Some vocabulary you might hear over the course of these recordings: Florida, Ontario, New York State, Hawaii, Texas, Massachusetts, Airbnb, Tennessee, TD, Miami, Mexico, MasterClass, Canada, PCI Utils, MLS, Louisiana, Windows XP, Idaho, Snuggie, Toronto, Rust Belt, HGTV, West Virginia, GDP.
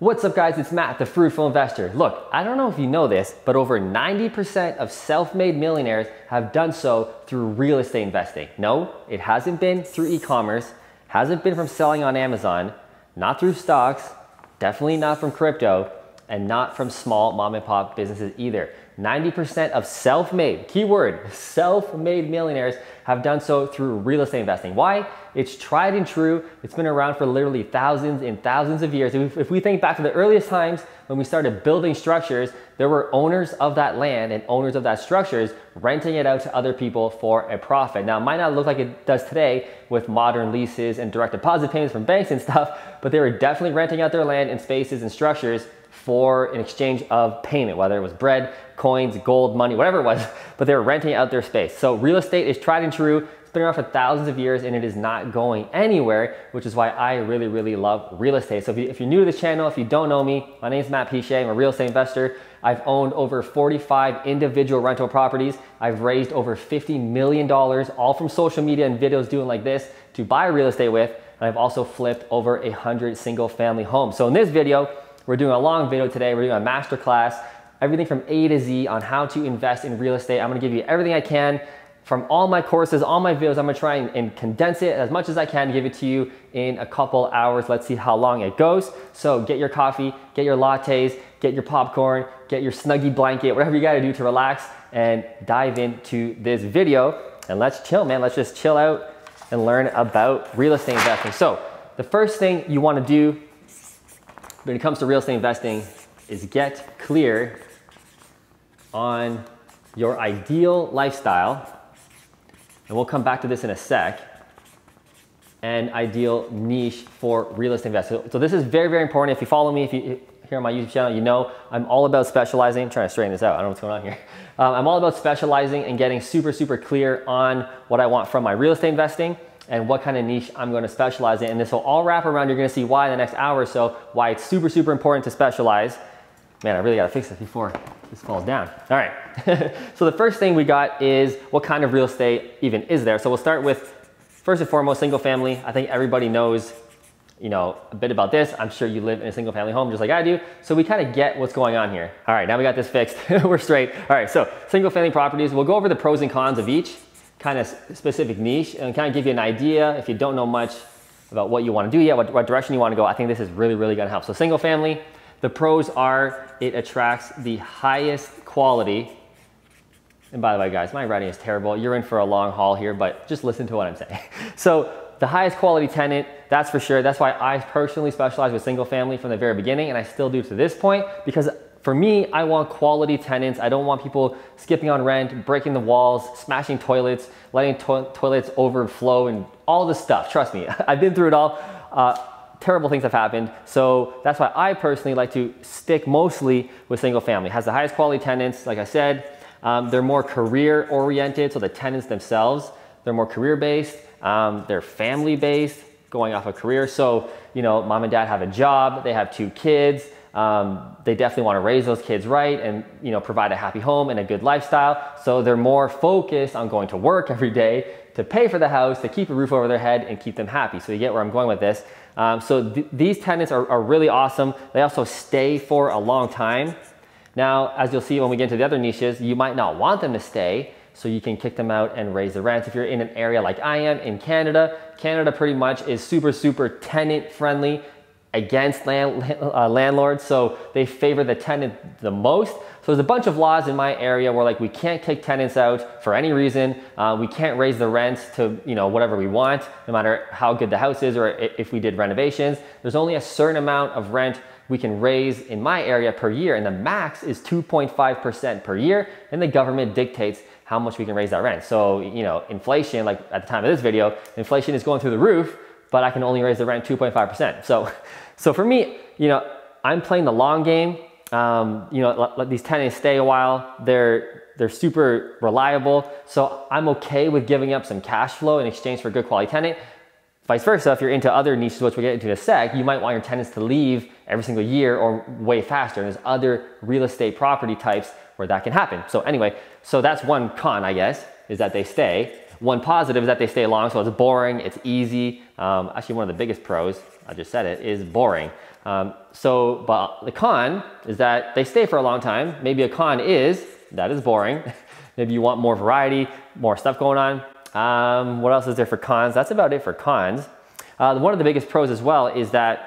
What's up guys, it's Matt, the Fruitful Investor. Look, I don't know if you know this, but over 90% of self-made millionaires have done so through real estate investing. No, it hasn't been through e-commerce, hasn't been from selling on Amazon, not through stocks, definitely not from crypto, and not from small mom and pop businesses either. 90% of self-made, keyword, self-made millionaires have done so through real estate investing. Why? It's tried and true. It's been around for literally thousands and thousands of years. If we think back to the earliest times when we started building structures, there were owners of that land and owners of that structures renting it out to other people for a profit. Now, it might not look like it does today with modern leases and direct deposit payments from banks and stuff, but they were definitely renting out their land and spaces and structures for an exchange of payment, whether it was bread, coins, gold, money, whatever it was, but they were renting out their space. So real estate is tried and true. It's been around for thousands of years and it is not going anywhere, which is why I really, really love real estate. So if you're new to this channel, if you don't know me, my name is Matt Pichet. I'm a real estate investor. I've owned over 45 individual rental properties. I've raised over $50 million, all from social media and videos doing like this to buy real estate with. And I've also flipped over 100 single family homes. So in this video, we're doing a long video today. We're doing a masterclass, everything from A to Z on how to invest in real estate. I'm gonna give you everything I can from all my courses, all my videos. I'm gonna try and condense it as much as I can to give it to you in a couple hours. Let's see how long it goes. So get your coffee, get your lattes, get your popcorn, get your Snuggie blanket, whatever you gotta do to relax and dive into this video. And let's chill, man. Let's just chill out and learn about real estate investing. So the first thing you wanna do when it comes to real estate investing is get clear on your ideal lifestyle, and we'll come back to this in a sec, and ideal niche for real estate investors. So this is very, very important. If you follow me, if you here on my YouTube channel, you know I'm all about specializing. I'm trying to straighten this out. I don't know what's going on here. I'm all about specializing and getting super, super clear on what I want from my real estate investing and what kind of niche I'm going to specialize in. And this will all wrap around. You're going to see why in the next hour or so, why it's super, super important to specialize. Man, I really got to fix this before this falls down. All right. So the first thing we got is what kind of real estate even is there? So we'll start with first and foremost, single family. I think everybody knows, you know, a bit about this. I'm sure you live in a single family home just like I do. So we kind of get what's going on here. All right. Now we got this fixed. We're straight. All right. So single family properties, we'll go over the pros and cons of each kind of specific niche and kind of give you an idea if you don't know much about what you want to do yet, what direction you want to go. I think this is really, really going to help. So single family, the pros are it attracts the highest quality. And by the way, guys, my writing is terrible. You're in for a long haul here, but just listen to what I'm saying. So the highest quality tenant, that's for sure. That's why I personally specialize with single family from the very beginning. And I still do to this point, because for me, I want quality tenants. I don't want people skipping on rent, breaking the walls, smashing toilets, letting toilets overflow and all this stuff. Trust me, I've been through it all. Terrible things have happened. So that's why I personally like to stick mostly with single family. It has the highest quality tenants. Like I said, they're more career oriented. So the tenants themselves, they're more career based. They're family based, going off a career. So, you know, mom and dad have a job, they have two kids. They definitely want to raise those kids right and, you know, provide a happy home and a good lifestyle. So they're more focused on going to work every day to pay for the house, to keep a roof over their head and keep them happy. So you get where I'm going with this. So these tenants are really awesome. They also stay for a long time. Now, as you'll see when we get into the other niches, you might not want them to stay, so you can kick them out and raise the rents. If you're in an area like I am in Canada, Canada pretty much is super, super tenant friendly against landlords. So they favor the tenant the most. So there's a bunch of laws in my area where like we can't kick tenants out for any reason. We can't raise the rents to, you know, whatever we want, no matter how good the house is or if we did renovations. There's only a certain amount of rent we can raise in my area per year, and the max is 2.5% per year, and the government dictates how much we can raise that rent. So, you know, inflation, like at the time of this video, inflation is going through the roof, but I can only raise the rent 2.5%. So for me, you know, I'm playing the long game. You know, let these tenants stay a while. They're super reliable. So I'm okay with giving up some cash flow in exchange for a good quality tenant. Vice versa, if you're into other niches, which we'll get into in a sec, you might want your tenants to leave every single year or way faster. And there's other real estate property types where that can happen. So anyway, so that's one con, I guess, is that they stay. One positive is that they stay long, so it's boring, it's easy. Actually, one of the biggest pros, I just said it, is boring. But the con is that they stay for a long time. Maybe a con is that is boring. Maybe you want more variety, more stuff going on. What else is there for cons? That's about it for cons. One of the biggest pros as well is that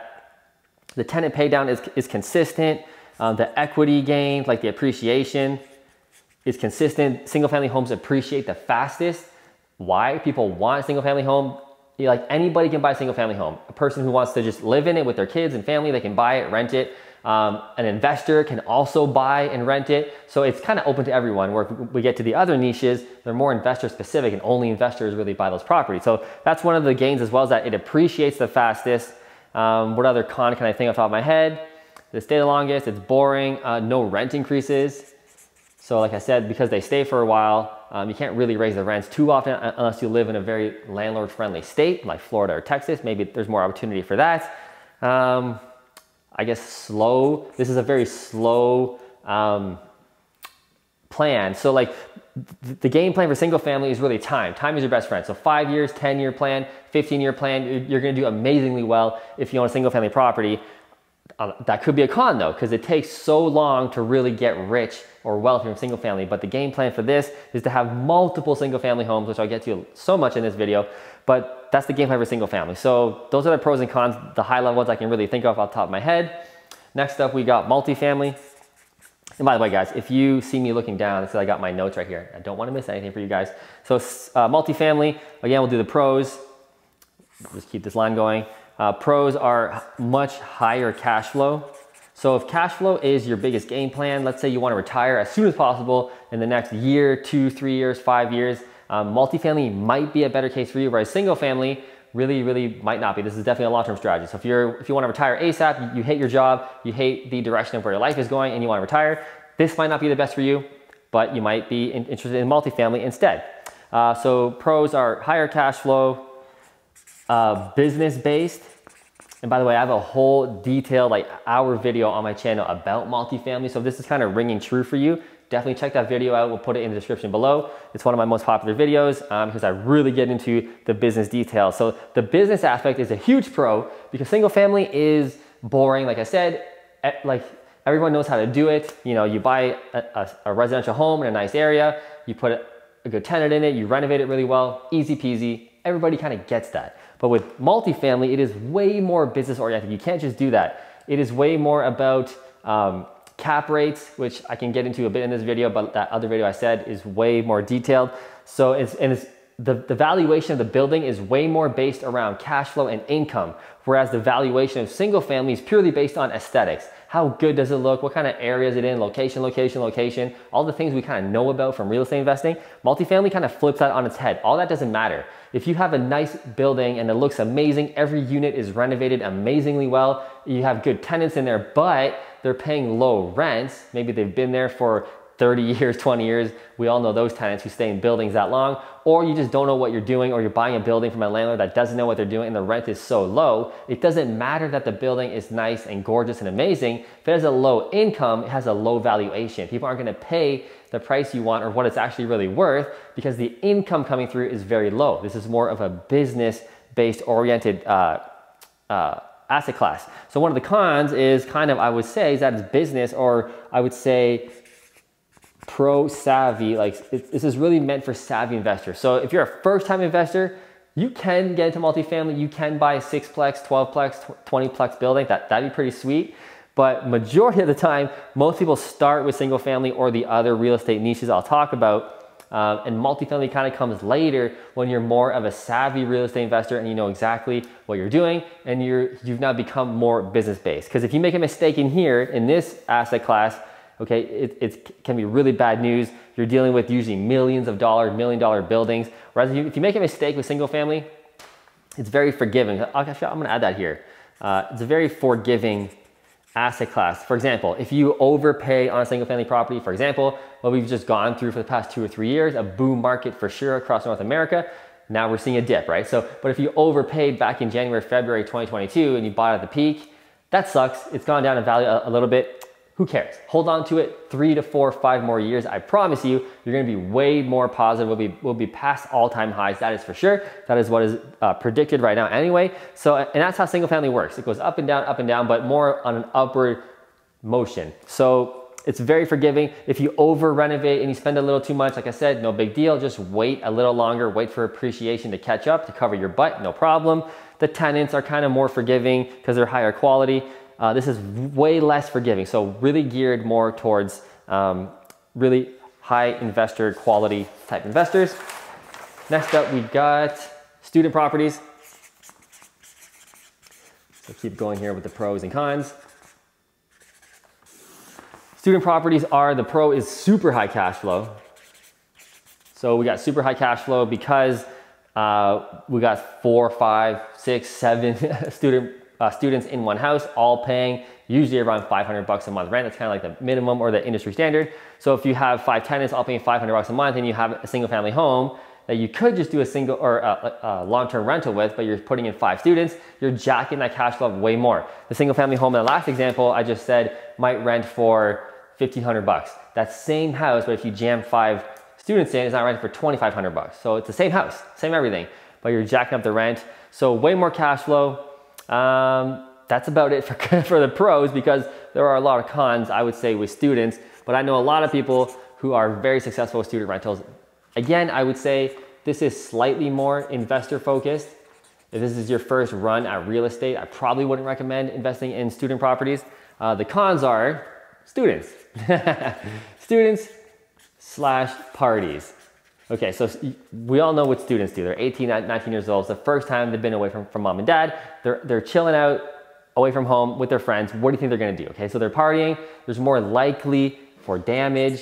the tenant pay down is consistent. The equity gained, like the appreciation, is consistent. Single family homes appreciate the fastest. Why? People want a single family home. Like anybody can buy a single family home. A person who wants to just live in it with their kids and family, they can buy it, rent it. An investor can also buy and rent it. So it's kind of open to everyone. Where if we get to the other niches, they're more investor specific and only investors really buy those properties. So that's one of the gains as well, is that it appreciates the fastest. What other con can I think off the top of my head? They stay the longest, it's boring, no rent increases. So like I said, because they stay for a while, you can't really raise the rents too often unless you live in a very landlord-friendly state like Florida or Texas. Maybe there's more opportunity for that. I guess slow. This is a very slow plan. So like the game plan for single family is really time. Time is your best friend. So 5 years, 10-year plan, 15-year plan, you're gonna do amazingly well if you own a single family property. That could be a con though, because it takes so long to really get rich or wealthy from single family. But the game plan for this is to have multiple single family homes, which I'll get to so much in this video, but that's the game plan for single family. So those are the pros and cons, the high level ones I can really think of off the top of my head. Next up, we got multifamily. And by the way, guys, if you see me looking down, it's 'cause I got my notes right here. I don't want to miss anything for you guys. So multifamily, again, we'll do the pros. We'll just keep this line going. Pros are much higher cash flow. So if cash flow is your biggest game plan, let's say you want to retire as soon as possible in the next year, 2, 3 years, 5 years, multifamily might be a better case for you, whereas single family really might not be. This is definitely a long-term strategy. So if you want to retire ASAP, you hate your job, you hate the direction of where your life is going and you want to retire, this might not be the best for you, but you might be interested in multifamily instead. So pros are higher cash flow, business-based. And by the way, I have a whole detailed hour video on my channel about multifamily. So if this is kind of ringing true for you, definitely check that video out. We'll put it in the description below. It's one of my most popular videos because I really get into the business details. So the business aspect is a huge pro because single family is boring. Like I said, everyone knows how to do it. You know, you buy a residential home in a nice area, you put a good tenant in it, you renovate it really well, easy peasy. Everybody kind of gets that. But with multifamily, it is way more business oriented. You can't just do that. It is way more about cap rates, which I can get into a bit in this video, but that other video I said is way more detailed. So the valuation of the building is way more based around cash flow and income, whereas the valuation of single family is purely based on aesthetics. How good does it look? What kind of area is it in? Location, location, location. All the things we kind of know about from real estate investing. Multifamily kind of flips that on its head. All that doesn't matter. If you have a nice building and it looks amazing, every unit is renovated amazingly well, you have good tenants in there, but they're paying low rents. Maybe they've been there for 30 years, 20 years. We all know those tenants who stay in buildings that long, or you just don't know what you're doing, or you're buying a building from a landlord that doesn't know what they're doing and the rent is so low. It doesn't matter that the building is nice and gorgeous and amazing. If it has a low income, it has a low valuation. People aren't gonna pay the price you want or what it's actually really worth because the income coming through is very low. This is more of a business-based oriented asset class. So one of the cons is I would say is that it's business, or I would say, pro savvy. This is really meant for savvy investors. So if you're a first-time investor, you can get into multifamily. You can buy a 6-plex, 12-plex, 20-plex building. That'd be pretty sweet. But majority of the time, most people start with single family or the other real estate niches I'll talk about. And multifamily kind of comes later when you're more of a savvy real estate investor and you know exactly what you're doing and you've now become more business-based. Because if you make a mistake in here, in this asset class, okay, it can be really bad news. You're dealing with usually millions of dollars, million-dollar buildings. Whereas if you make a mistake with single family, it's very forgiving. I'm gonna add that here. It's a very forgiving asset class. For example, if you overpay on a single family property, for example, what we've just gone through for the past 2 or 3 years, a boom market for sure across North America. Now we're seeing a dip, right? So, but if you overpaid back in January, February, 2022, and you bought at the peak, that sucks. It's gone down in value a little bit. who cares? Hold on to it 3 to 4 or 5 more years. I promise you, you're gonna be way more positive. We'll be past all-time highs, that is for sure. That is what is predicted right now anyway. So, and that's how single family works. It goes up and down, but more on an upward motion. So it's very forgiving. If you over renovate and you spend a little too much, like I said, no big deal. Just wait a little longer, wait for appreciation to catch up, to cover your butt, no problem. The tenants are kind of more forgiving because they're higher quality. This is way less forgiving, so really geared more towards really high investor quality type investors. Next up, we got student properties. So keep going here with the pros and cons. Student properties are, the pro is super high cash flow. So we got super high cash flow because we got 4, 5, 6, 7 students in one house, all paying usually around $500 a month rent. That's kind of like the minimum or the industry standard. So if you have 5 tenants all paying $500 a month and you have a single family home that you could just do a single or a long-term rental with, but you're putting in 5 students, you're jacking that cash flow way more. The single family home in the last example I just said might rent for $1,500. That same house, but if you jam 5 students in, it's not renting for $2,500. So it's the same house, same everything, but you're jacking up the rent. So way more cash flow. That's about it for the pros, because there are a lot of cons, I would say, with students, but I know a lot of people who are very successful with student rentals. Again, I would say this is slightly more investor focused. If this is your first run at real estate, I probably wouldn't recommend investing in student properties. The cons are students, students / parties. Okay, so we all know what students do. They're 18, 19 years old. It's the first time they've been away from mom and dad. They're chilling out away from home with their friends. What do you think they're gonna do? Okay, so they're partying. There's more likely for damage,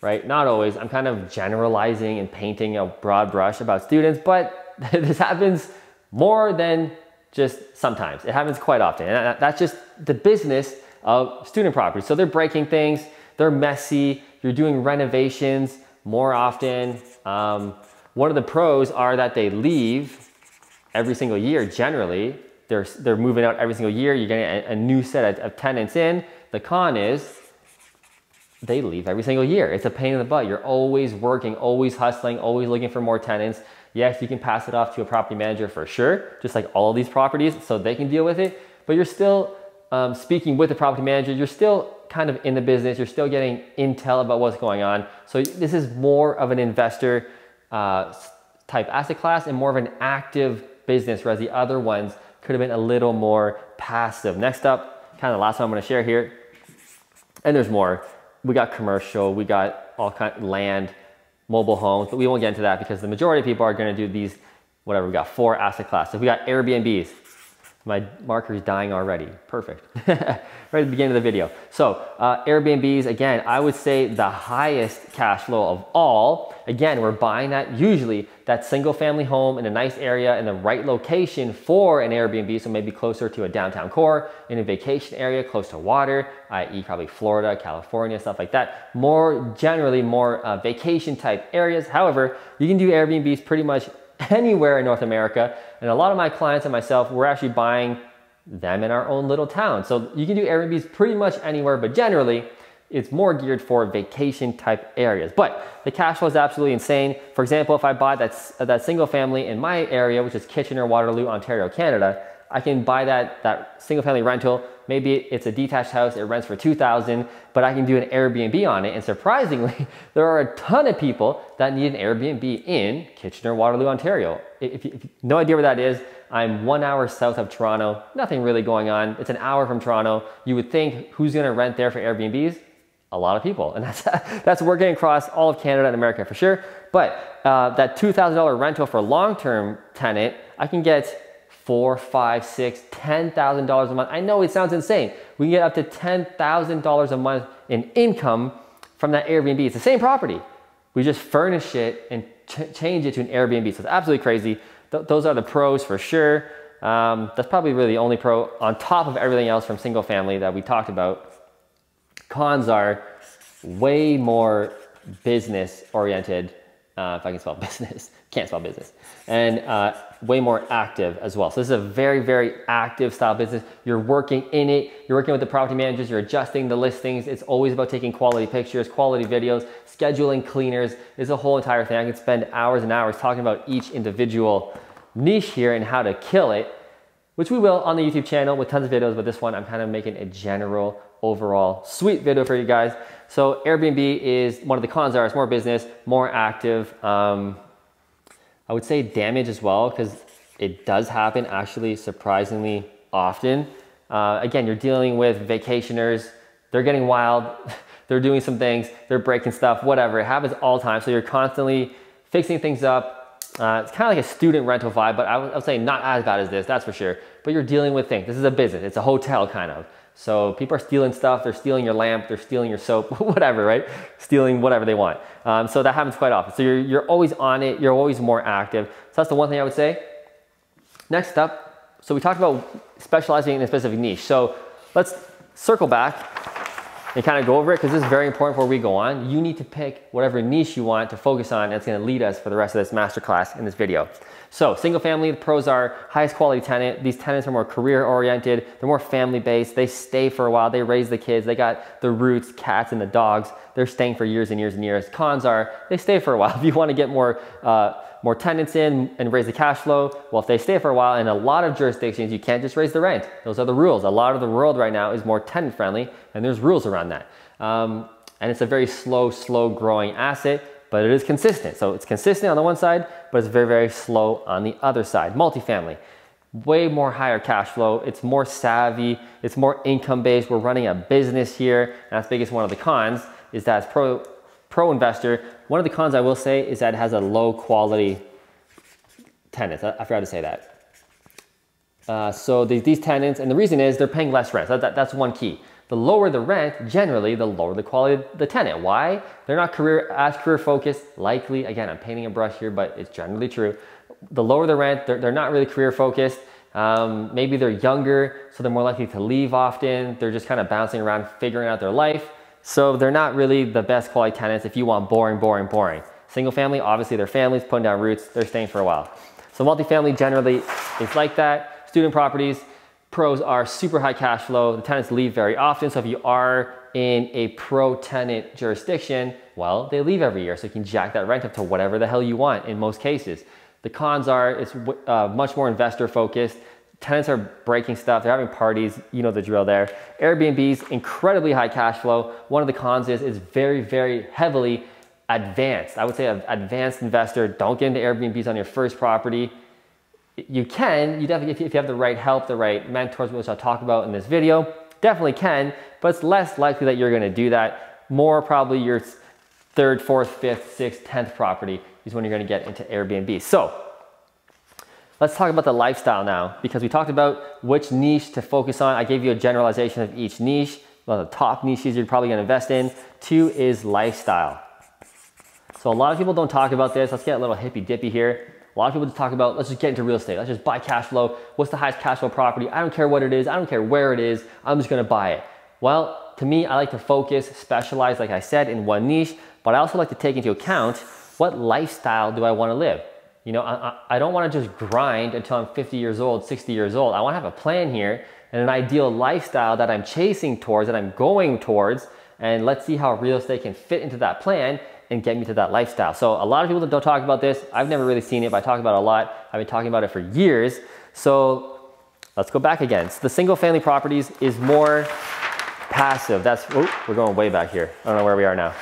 right? Not always. I'm kind of generalizing and painting a broad brush about students, but this happens more than just sometimes. It happens quite often. And that's just the business of student property. So they're breaking things. They're messy. You're doing renovations more often. One of the pros are that they leave every single year. Generally, they're moving out every single year. You're getting a new set of tenants in. The con is they leave every single year. It's a pain in the butt. You're always working, always hustling, always looking for more tenants. Yes, you can pass it off to a property manager for sure, just like all of these properties, so they can deal with it. But you're still speaking with the property manager. You're still kind of in the business. You're still getting intel about what's going on. So this is more of an investor type asset class and more of an active business, whereas the other ones could have been a little more passive. Next up, kind of the last one I'm going to share here, and there's more. We got commercial, we got all kind of land, mobile homes, but we won't get into that because the majority of people are going to do these, whatever. We got 4 asset classes. We got Airbnbs. My marker is dying already. Perfect. Right at the beginning of the video. So Airbnbs, again, I would say the highest cash flow of all. Again, we're buying that usually that single family home in a nice area and the right location for an Airbnb. So maybe closer to a downtown core, in a vacation area, close to water, i.e. probably Florida, California, stuff like that. More generally, more vacation type areas. However, you can do Airbnbs pretty much anywhere in North America. And a lot of my clients and myself, we're actually buying them in our own little town. So you can do Airbnbs pretty much anywhere, but generally it's more geared for vacation type areas. But the cash flow is absolutely insane. For example, if I buy that single family in my area, which is Kitchener-Waterloo, Ontario, Canada, I can buy that single family rental. Maybe it's a detached house, it rents for $2,000, but I can do an Airbnb on it. And surprisingly, there are a ton of people that need an Airbnb in Kitchener-Waterloo, Ontario. If you have no idea where that is, I'm 1 hour south of Toronto, nothing really going on. It's an hour from Toronto. You would think, who's gonna rent there for Airbnbs? A lot of people. And that's working across all of Canada and America for sure. But that $2,000 rental for a long-term tenant, I can get $4, $5, $6, $10,000 a month. I know it sounds insane. We can get up to $10,000 a month in income from that Airbnb. It's the same property. We just furnish it and change it to an Airbnb. So it's absolutely crazy. Those are the pros for sure. That's probably really the only pro on top of everything else from single family that we talked about. Cons are way more business oriented if I can spell business, can't spell business, and way more active as well. So this is a very, very active style business. You're working in it, you're working with the property managers, you're adjusting the listings. It's always about taking quality pictures, quality videos, scheduling cleaners. It's a whole entire thing. I could spend hours and hours talking about each individual niche here and how to kill it, which we will on the YouTube channel with tons of videos, but this one I'm kind of making a general overall sweet video for you guys. So Airbnb is one of the cons are it's more business, more active. I would say damage as well, because it does happen actually surprisingly often. Again, you're dealing with vacationers. They're getting wild. They're doing some things. They're breaking stuff, whatever. It happens all the time. So you're constantly fixing things up. It's kind of like a student rental vibe, but I would say not as bad as this, that's for sure. But you're dealing with things. This is a business. It's a hotel kind of. So people are stealing stuff. They're stealing your lamp. They're stealing your soap, whatever, right? Stealing whatever they want. So that happens quite often. So you're always on it. You're always more active. So that's the one thing I would say. Next up, so we talked about specializing in a specific niche. So let's circle back and kind of go over it, because this is very important before we go on. You need to pick whatever niche you want to focus on, and it's going to lead us for the rest of this masterclass in this video. So single family, the pros are highest quality tenant. These tenants are more career oriented. They're more family based. They stay for a while. They raise the kids. They got the roots, cats and the dogs. They're staying for years and years and years. Cons are they stay for a while. If you want to get more tenants in and raise the cash flow, well, if they stay for a while, in a lot of jurisdictions, you can't just raise the rent. Those are the rules. A lot of the world right now is more tenant friendly, and there's rules around that. And it's a very slow growing asset, but it is consistent. So it's consistent on the one side, but it's very, very slow on the other side. Multifamily, way more higher cash flow. It's more savvy. It's more income based. We're running a business here. And that's the biggest one of the cons is that it's pro investor. One of the cons I will say is that it has a low quality tenants. I forgot to say that. So these tenants, and the reason is they're paying less rent. So that's one key. The lower the rent, generally, the lower the quality of the tenant. Why? They're not career focused, likely. Again, I'm painting a brush here, but it's generally true. The lower the rent, they're not really career focused. Maybe they're younger, so they're more likely to leave often. They're just kind of bouncing around, figuring out their life. So they're not really the best quality tenants if you want boring. Single family, obviously their family's putting down roots, they're staying for a while. So multifamily generally is like that. Student properties, pros are super high cash flow. The tenants leave very often. So if you are in a pro-tenant jurisdiction, well, they leave every year. So you can jack that rent up to whatever the hell you want in most cases. The cons are it's much more investor focused. Tenants are breaking stuff. They're having parties. You know the drill there. Airbnb's incredibly high cash flow. One of the cons is it's very, very heavily advanced. I would say an advanced investor. Don't get into Airbnbs on your first property. You can, you definitely, if you have the right help, the right mentors, which I'll talk about in this video, definitely can, but it's less likely that you're going to do that. More probably your third, fourth, fifth, sixth, 10th property is when you're going to get into Airbnb. So let's talk about the lifestyle now, because we talked about which niche to focus on. I gave you a generalization of each niche. One of the top niches you're probably going to invest in. Two is lifestyle. So a lot of people don't talk about this. Let's get a little hippy dippy here. A lot of people just talk about, let's just get into real estate. Let's just buy cash flow. What's the highest cash flow property? I don't care what it is. I don't care where it is. I'm just going to buy it. Well, to me, I like to focus, specialize, like I said, in one niche, but I also like to take into account what lifestyle do I want to live? You know, I don't want to just grind until I'm 50 years old, 60 years old. I want to have a plan here and an ideal lifestyle that I'm chasing towards, that I'm going towards, and let's see how real estate can fit into that plan and get me to that lifestyle. So a lot of people that don't talk about this, I've never really seen it, but I talk about it a lot. I've been talking about it for years. So let's go back again. So the single family properties is more passive. That's, oh, we're going way back here. I don't know where we are now.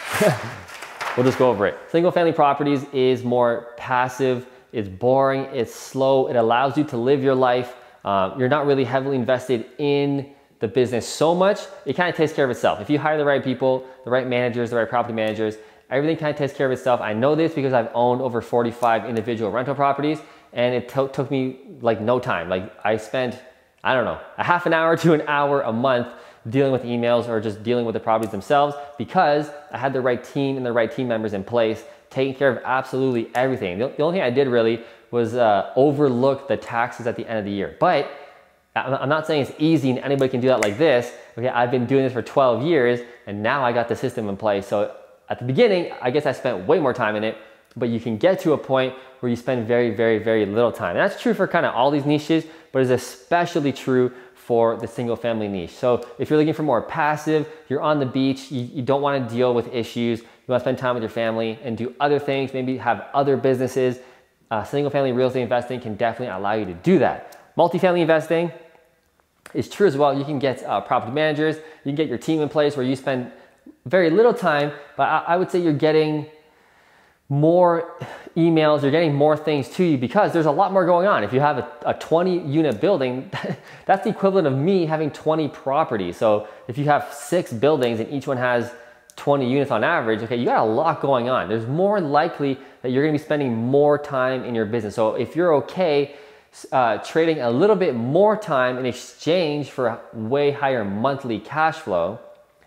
We'll just go over it. Single family properties is more passive. It's boring, it's slow. It allows you to live your life. You're not really heavily invested in the business so much. It kind of takes care of itself. If you hire the right people, the right managers, the right property managers, everything kind of takes care of itself. I know this because I've owned over 45 individual rental properties, and it took me like no time. Like I spent, I don't know, a half an hour to an hour a month dealing with emails or just dealing with the properties themselves, because I had the right team and the right team members in place taking care of absolutely everything. The only thing I did really was overlook the taxes at the end of the year. But I'm not saying it's easy and anybody can do that like this. Okay, I've been doing this for 12 years and now I got the system in place. So at the beginning, I guess I spent way more time in it, but you can get to a point where you spend very, very, very little time. And that's true for kind of all these niches, but it's especially true for the single family niche. So if you're looking for more passive, you're on the beach, you don't wanna deal with issues, you wanna spend time with your family and do other things, maybe have other businesses, single family real estate investing can definitely allow you to do that. Multifamily investing is true as well. You can get property managers, you can get your team in place where you spend very little time, but I would say you're getting more emails, you're getting more things to you because there's a lot more going on. If you have a 20 unit building, that's the equivalent of me having 20 properties. So if you have 6 buildings and each one has 20 units on average, okay, you got a lot going on. There's more likely that you're gonna be spending more time in your business. So if you're okay trading a little bit more time in exchange for a way higher monthly cash flow,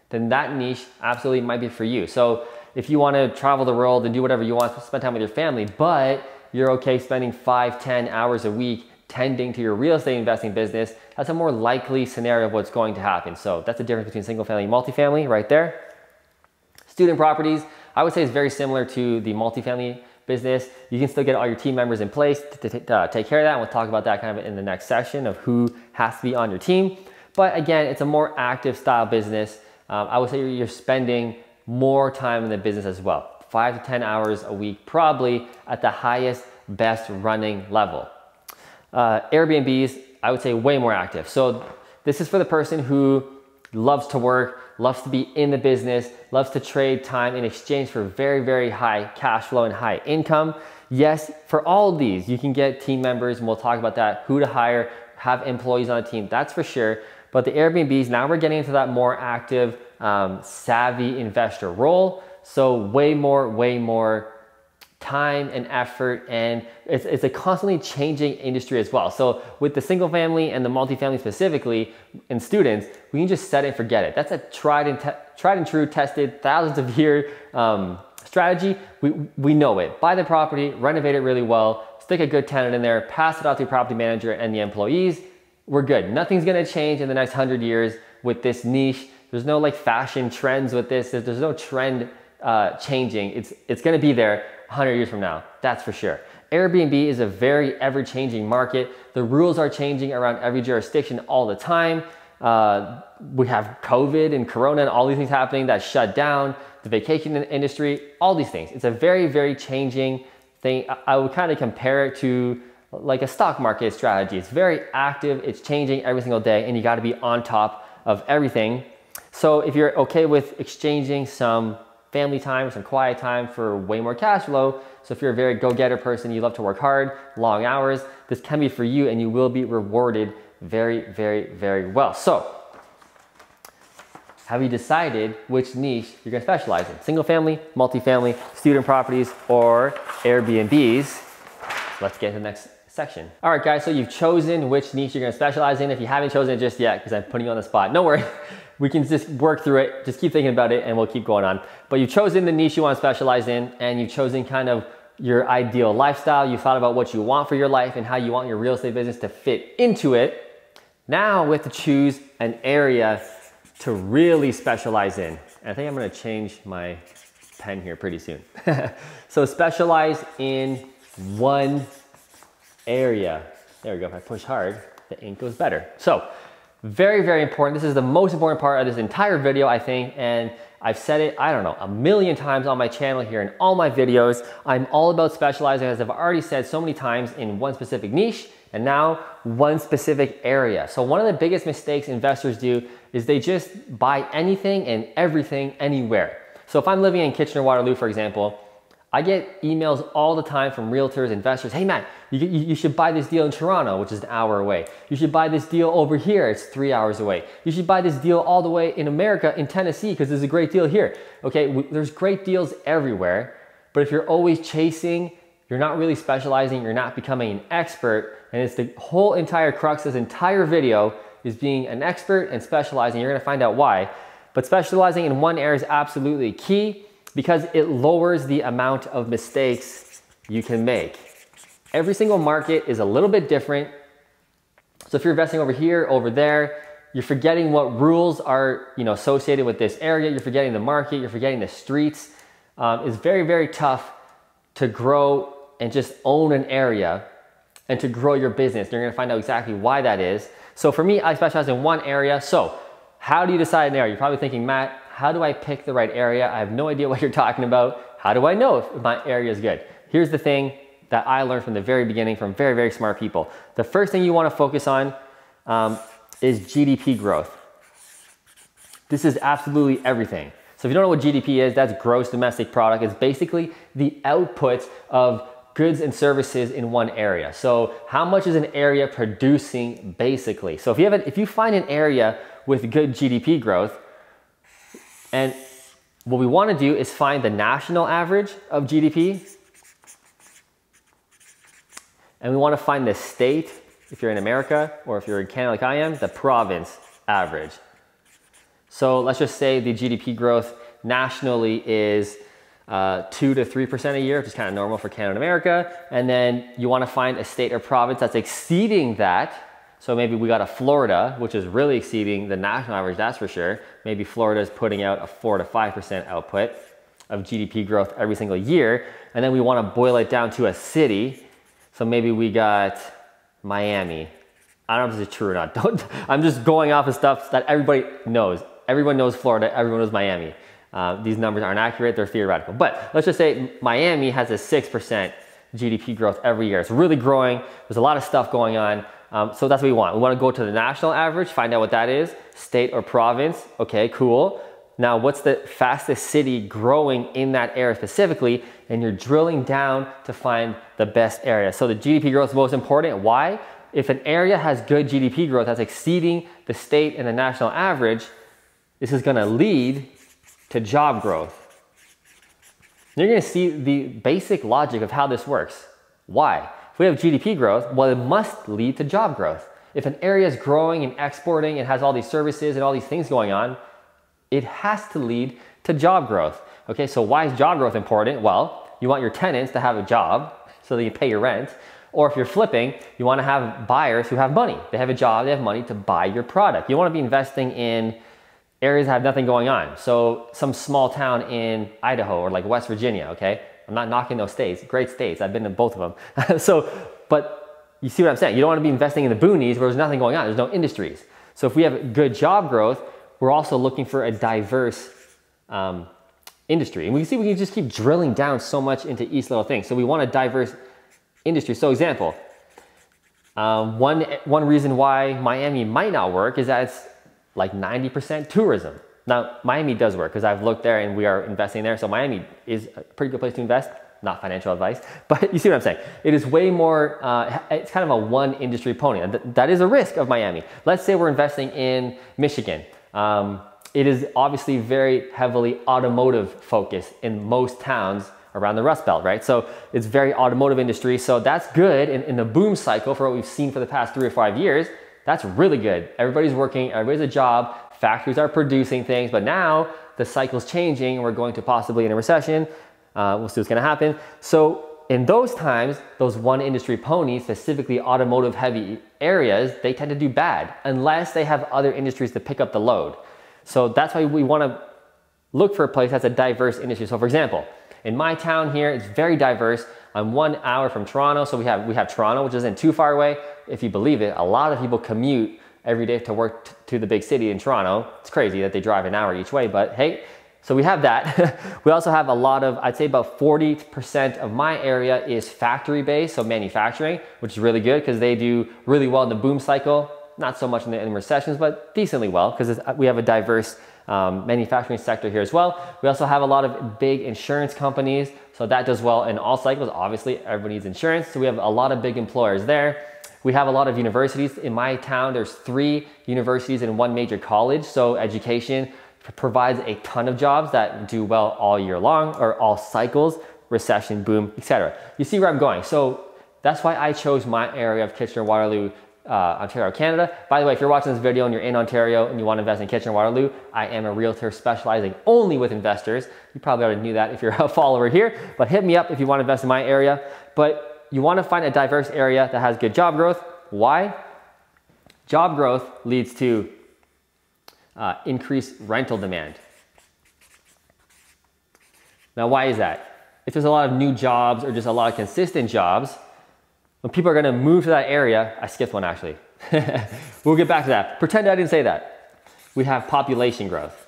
then that niche absolutely might be for you. So if you want to travel the world and do whatever you want, spend time with your family, but you're okay spending 5-10 hours a week tending to your real estate investing business, that's a more likely scenario of what's going to happen. So that's the difference between single family and multifamily right there. Student properties, I would say, is very similar to the multifamily business. You can still get all your team members in place to take care of that. And we'll talk about that kind of in the next section of who has to be on your team. But again, it's a more active style business. I would say you're spending more time in the business as well. 5 to 10 hours a week, probably at the highest, best running level. Airbnbs, I would say way more active. So this is for the person who loves to work, loves to be in the business, loves to trade time in exchange for very, very high cash flow and high income. Yes, for all of these, you can get team members, and we'll talk about that, who to hire, have employees on a team, that's for sure. But the Airbnbs, now we're getting into that more active, savvy investor role. So way more time and effort, and it's a constantly changing industry as well. So with the single family and the multifamily specifically, and students, we can just set it and forget it. That's a tried and true, tested thousands of year strategy. We know it. Buy the property, renovate it really well, stick a good tenant in there, pass it out to the property manager and the employees. We're good. Nothing's gonna change in the next 100 years with this niche. There's no like fashion trends with this. There's no trend changing. It's gonna be there 100 years from now, that's for sure. Airbnb is a very ever-changing market. The rules are changing around every jurisdiction all the time. We have COVID and Corona and all these things happening that shut down the vacation industry, all these things. It's a very, very changing thing. I would kind of compare it to like a stock market strategy. It's very active, it's changing every single day, and you gotta be on top of everything. So if you're okay with exchanging some family time, some quiet time for way more cash flow, so if you're a very go-getter person, you love to work hard, long hours, this can be for you, and you will be rewarded very, very, very well. So have you decided which niche you're gonna specialize in? Single family, multifamily, student properties, or Airbnbs? Let's get to the next section. All right, guys, so you've chosen which niche you're gonna specialize in. If you haven't chosen it just yet, because I'm putting you on the spot, no worry. We can just work through it, just keep thinking about it, and we'll keep going on. But you've chosen the niche you want to specialize in, and you've chosen kind of your ideal lifestyle. You've thought about what you want for your life and how you want your real estate business to fit into it. Now we have to choose an area to really specialize in. And I think I'm gonna change my pen here pretty soon. So specialize in one area. There we go, if I push hard, the ink goes better. So, very, very important. This is the most important part of this entire video, I think, and I've said it, I don't know, a million times on my channel here in all my videos. I'm all about specializing, as I've already said so many times, in one specific niche, and now one specific area. So one of the biggest mistakes investors do is they just buy anything and everything anywhere. So if I'm living in Kitchener-Waterloo, for example, I get emails all the time from realtors, investors. Hey, Matt, you should buy this deal in Toronto, which is an hour away. You should buy this deal over here. It's 3 hours away. You should buy this deal all the way in America, in Tennessee, because there's a great deal here. Okay, there's great deals everywhere, but if you're always chasing, you're not really specializing, you're not becoming an expert, and it's the whole entire crux of this entire video is being an expert and specializing. You're gonna find out why, but specializing in one area is absolutely key, because it lowers the amount of mistakes you can make. Every single market is a little bit different. So if you're investing over here, over there, you're forgetting what rules are, you know, associated with this area. You're forgetting the market, you're forgetting the streets. It's very, very tough to grow and just own an area and to grow your business. You're gonna find out exactly why that is. So for me, I specialize in one area. So how do you decide an area? You're probably thinking, Matt, how do I pick the right area? I have no idea what you're talking about. How do I know if my area is good? Here's the thing that I learned from the very beginning from very, very smart people. The first thing you wanna focus on is GDP growth. This is absolutely everything. So if you don't know what GDP is, that's gross domestic product. It's basically the output of goods and services in one area. So how much is an area producing basically? So if you find an area with good GDP growth, and what we wanna do is find the national average of GDP, and we wanna find the state, if you're in America, or if you're in Canada like I am, the province average. So let's just say the GDP growth nationally is 2 to 3% a year, which is kind of normal for Canada and America. And then you want to find a state or province that's exceeding that. So maybe we got a Florida, which is really exceeding the national average, that's for sure. Maybe Florida is putting out a 4 to 5% output of GDP growth every single year. And then we want to boil it down to a city. So maybe we got Miami. I don't know if this is true or not. I'm just going off of stuff that everybody knows. Everyone knows Florida, everyone knows Miami. These numbers aren't accurate, they're theoretical. But let's just say Miami has a 6% GDP growth every year. It's really growing, there's a lot of stuff going on. So that's what we want. We wanna go to the national average, find out what that is, state or province, okay, cool. Now what's the fastest city growing in that area specifically? And you're drilling down to find the best area. So the GDP growth is most important, why? If an area has good GDP growth that's exceeding the state and the national average, this is gonna lead to job growth. You're gonna see the basic logic of how this works. Why? If we have GDP growth, well, it must lead to job growth. If an area is growing and exporting and has all these services and all these things going on, it has to lead to job growth. Okay, so why is job growth important? Well, you want your tenants to have a job so they can pay your rent. Or if you're flipping, you wanna have buyers who have money. They have a job, they have money to buy your product. You wanna be investing in areas that have nothing going on. So some small town in Idaho or like West Virginia, okay? I'm not knocking those states, great states. I've been to both of them. But you see what I'm saying? You don't wanna be investing in the boonies where there's nothing going on, there's no industries. So if we have good job growth, we're also looking for a diverse industry. And we can see we can just keep drilling down so much into each little thing. So we want a diverse industry. So example, one reason why Miami might not work is that it's like 90% tourism. Now, Miami does work because I've looked there and we are investing there. So Miami is a pretty good place to invest, not financial advice, but you see what I'm saying. It is way more, it's kind of a one industry pony. That is a risk of Miami. Let's say we're investing in Michigan. It is obviously very heavily automotive focused in most towns around the Rust Belt, right? So it's very automotive industry. So that's good in the boom cycle for what we've seen for the past 3 or 5 years. That's really good. Everybody's working, everybody's a job, factories are producing things, but now the cycle's changing and we're going to possibly in a recession. We'll see what's gonna happen. So in those times, those one industry ponies, specifically automotive heavy areas, they tend to do bad unless they have other industries to pick up the load. So that's why we wanna look for a place that's a diverse industry. So for example, in my town here, it's very diverse. I'm 1 hour from Toronto, so we have Toronto, which isn't too far away. If you believe it, a lot of people commute every day to work to the big city in Toronto. It's crazy that they drive an hour each way, but hey, so we have that. We also have a lot of, I'd say about 40% of my area is factory-based, so manufacturing, which is really good because they do really well in the boom cycle, not so much in recessions, but decently well because we have a diverse manufacturing sector here as well. We also have a lot of big insurance companies, so that does well in all cycles. Obviously, everybody needs insurance, so we have a lot of big employers there. We have a lot of universities. In my town, there's 3 universities and 1 major college, so education provides a ton of jobs that do well all year long, or all cycles, recession, boom, etc. You see where I'm going. So that's why I chose my area of Kitchener-Waterloo, Ontario, Canada. By the way, if you're watching this video and you're in Ontario and you want to invest in Kitchener-Waterloo, I am a realtor specializing only with investors. You probably already knew that if you're a follower here, but hit me up if you want to invest in my area. But you want to find a diverse area that has good job growth. Why? Job growth leads to increased rental demand. Now, why is that? if there's a lot of new jobs or just a lot of consistent jobs, when people are gonna move to that area, I skipped one actually. We'll get back to that. Pretend I didn't say that. We have population growth.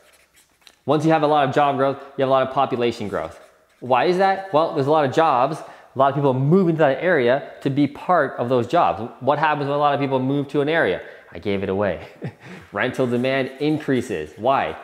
Once you have a lot of job growth, you have a lot of population growth. Why is that? Well, there's a lot of jobs, a lot of people move into that area to be part of those jobs. What happens when a lot of people move to an area? I gave it away. Rental demand increases. Why?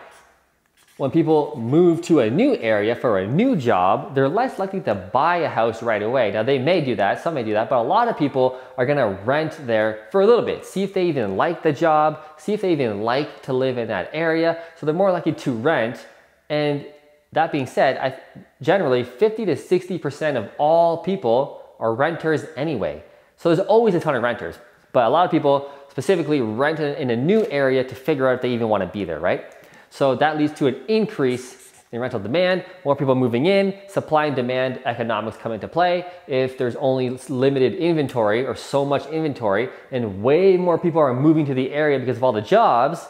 When people move to a new area for a new job, they're less likely to buy a house right away. Now they may do that, some may do that, but a lot of people are gonna rent there for a little bit, see if they even like the job, see if they even like to live in that area. So they're more likely to rent. And that being said, generally 50 to 60% of all people are renters anyway. So there's always a ton of renters, but a lot of people specifically rent in a new area to figure out if they even wanna be there, right? So that leads to an increase in rental demand, more people moving in, supply and demand economics come into play. If there's only limited inventory or so much inventory and way more people are moving to the area because of all the jobs,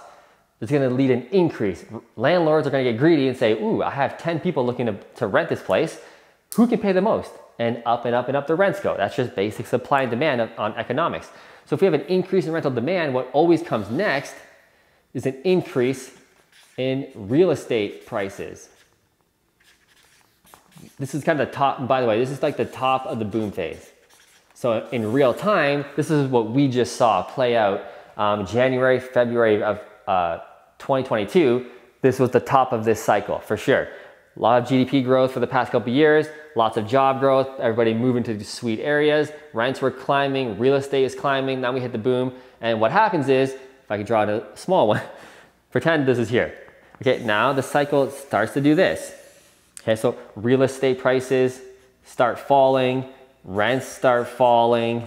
it's gonna lead an increase. Landlords are gonna get greedy and say, ooh, I have 10 people looking to rent this place. Who can pay the most? And up and up and up the rents go. That's just basic supply and demand on economics. So if we have an increase in rental demand, what always comes next is an increase in real estate prices. This is kind of the top, by the way, this is like the top of the boom phase. So in real time, this is what we just saw play out January, February of 2022. This was the top of this cycle for sure. A lot of GDP growth for the past couple of years, lots of job growth, everybody moving to sweet areas, rents were climbing, real estate is climbing, now we hit the boom. And what happens is, if I could draw a small one, pretend this is here. Okay, now the cycle starts to do this. Okay, so real estate prices start falling, rents start falling,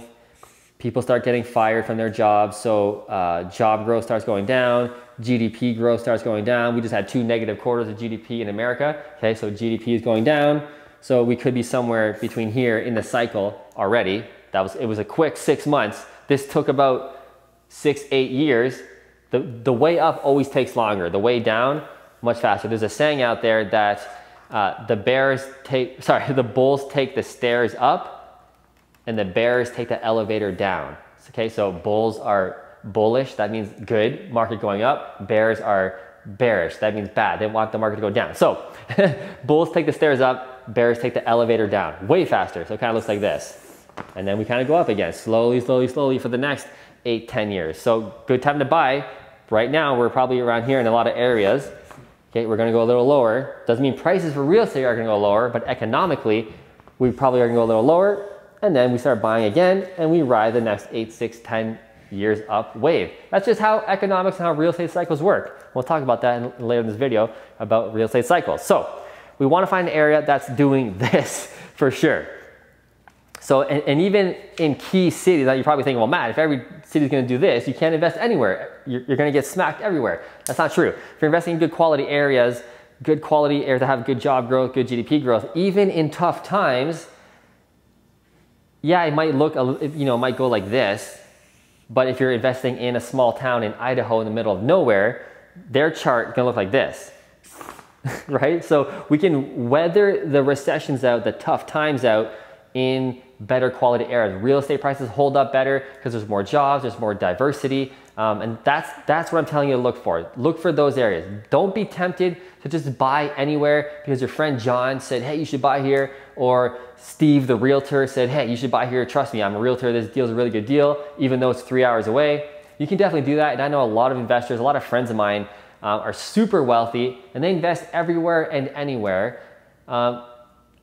people start getting fired from their jobs, so job growth starts going down, GDP growth starts going down. We just had 2 negative quarters of GDP in America. Okay, so GDP is going down. So we could be somewhere between here in the cycle already. It was a quick 6 months. This took about 6-8 years. The way up always takes longer. The way down, much faster. There's a saying out there that the bulls take the stairs up and the bears take the elevator down. Okay, so bulls are bullish. That means good, market going up. Bears are bearish. That means bad. They want the market to go down. So bulls take the stairs up, bears take the elevator down way faster. So it kind of looks like this. And then we kind of go up again, slowly, slowly, slowly for the next 8-10 years. So good time to buy. Right now, we're probably around here in a lot of areas. Okay, we're gonna go a little lower. Doesn't mean prices for real estate are gonna go lower, but economically, we probably are gonna go a little lower, and then we start buying again, and we ride the next 8, 6, 10 years up wave. That's just how economics and how real estate cycles work. We'll talk about that later in this video about real estate cycles. So we wanna find an area that's doing this for sure. So, and even in key cities, now you're probably thinking, well, Matt, if every city is going to do this, you can't invest anywhere. You're going to get smacked everywhere. That's not true. If you're investing in good quality areas that have good job growth, good GDP growth, even in tough times, yeah, it might look, you know, it might go like this, but if you're investing in a small town in Idaho in the middle of nowhere, their chart is going to look like this, right? So we can weather the recessions out, the tough times out, in better quality areas. Real estate prices hold up better because there's more jobs, there's more diversity. And that's what I'm telling you to look for. Look for those areas. Don't be tempted to just buy anywhere because your friend John said, hey, you should buy here. Or Steve, the realtor, said, hey, you should buy here. Trust me, I'm a realtor. This deal's a really good deal, even though it's 3 hours away. You can definitely do that. And I know a lot of investors, a lot of friends of mine are super wealthy and they invest everywhere and anywhere.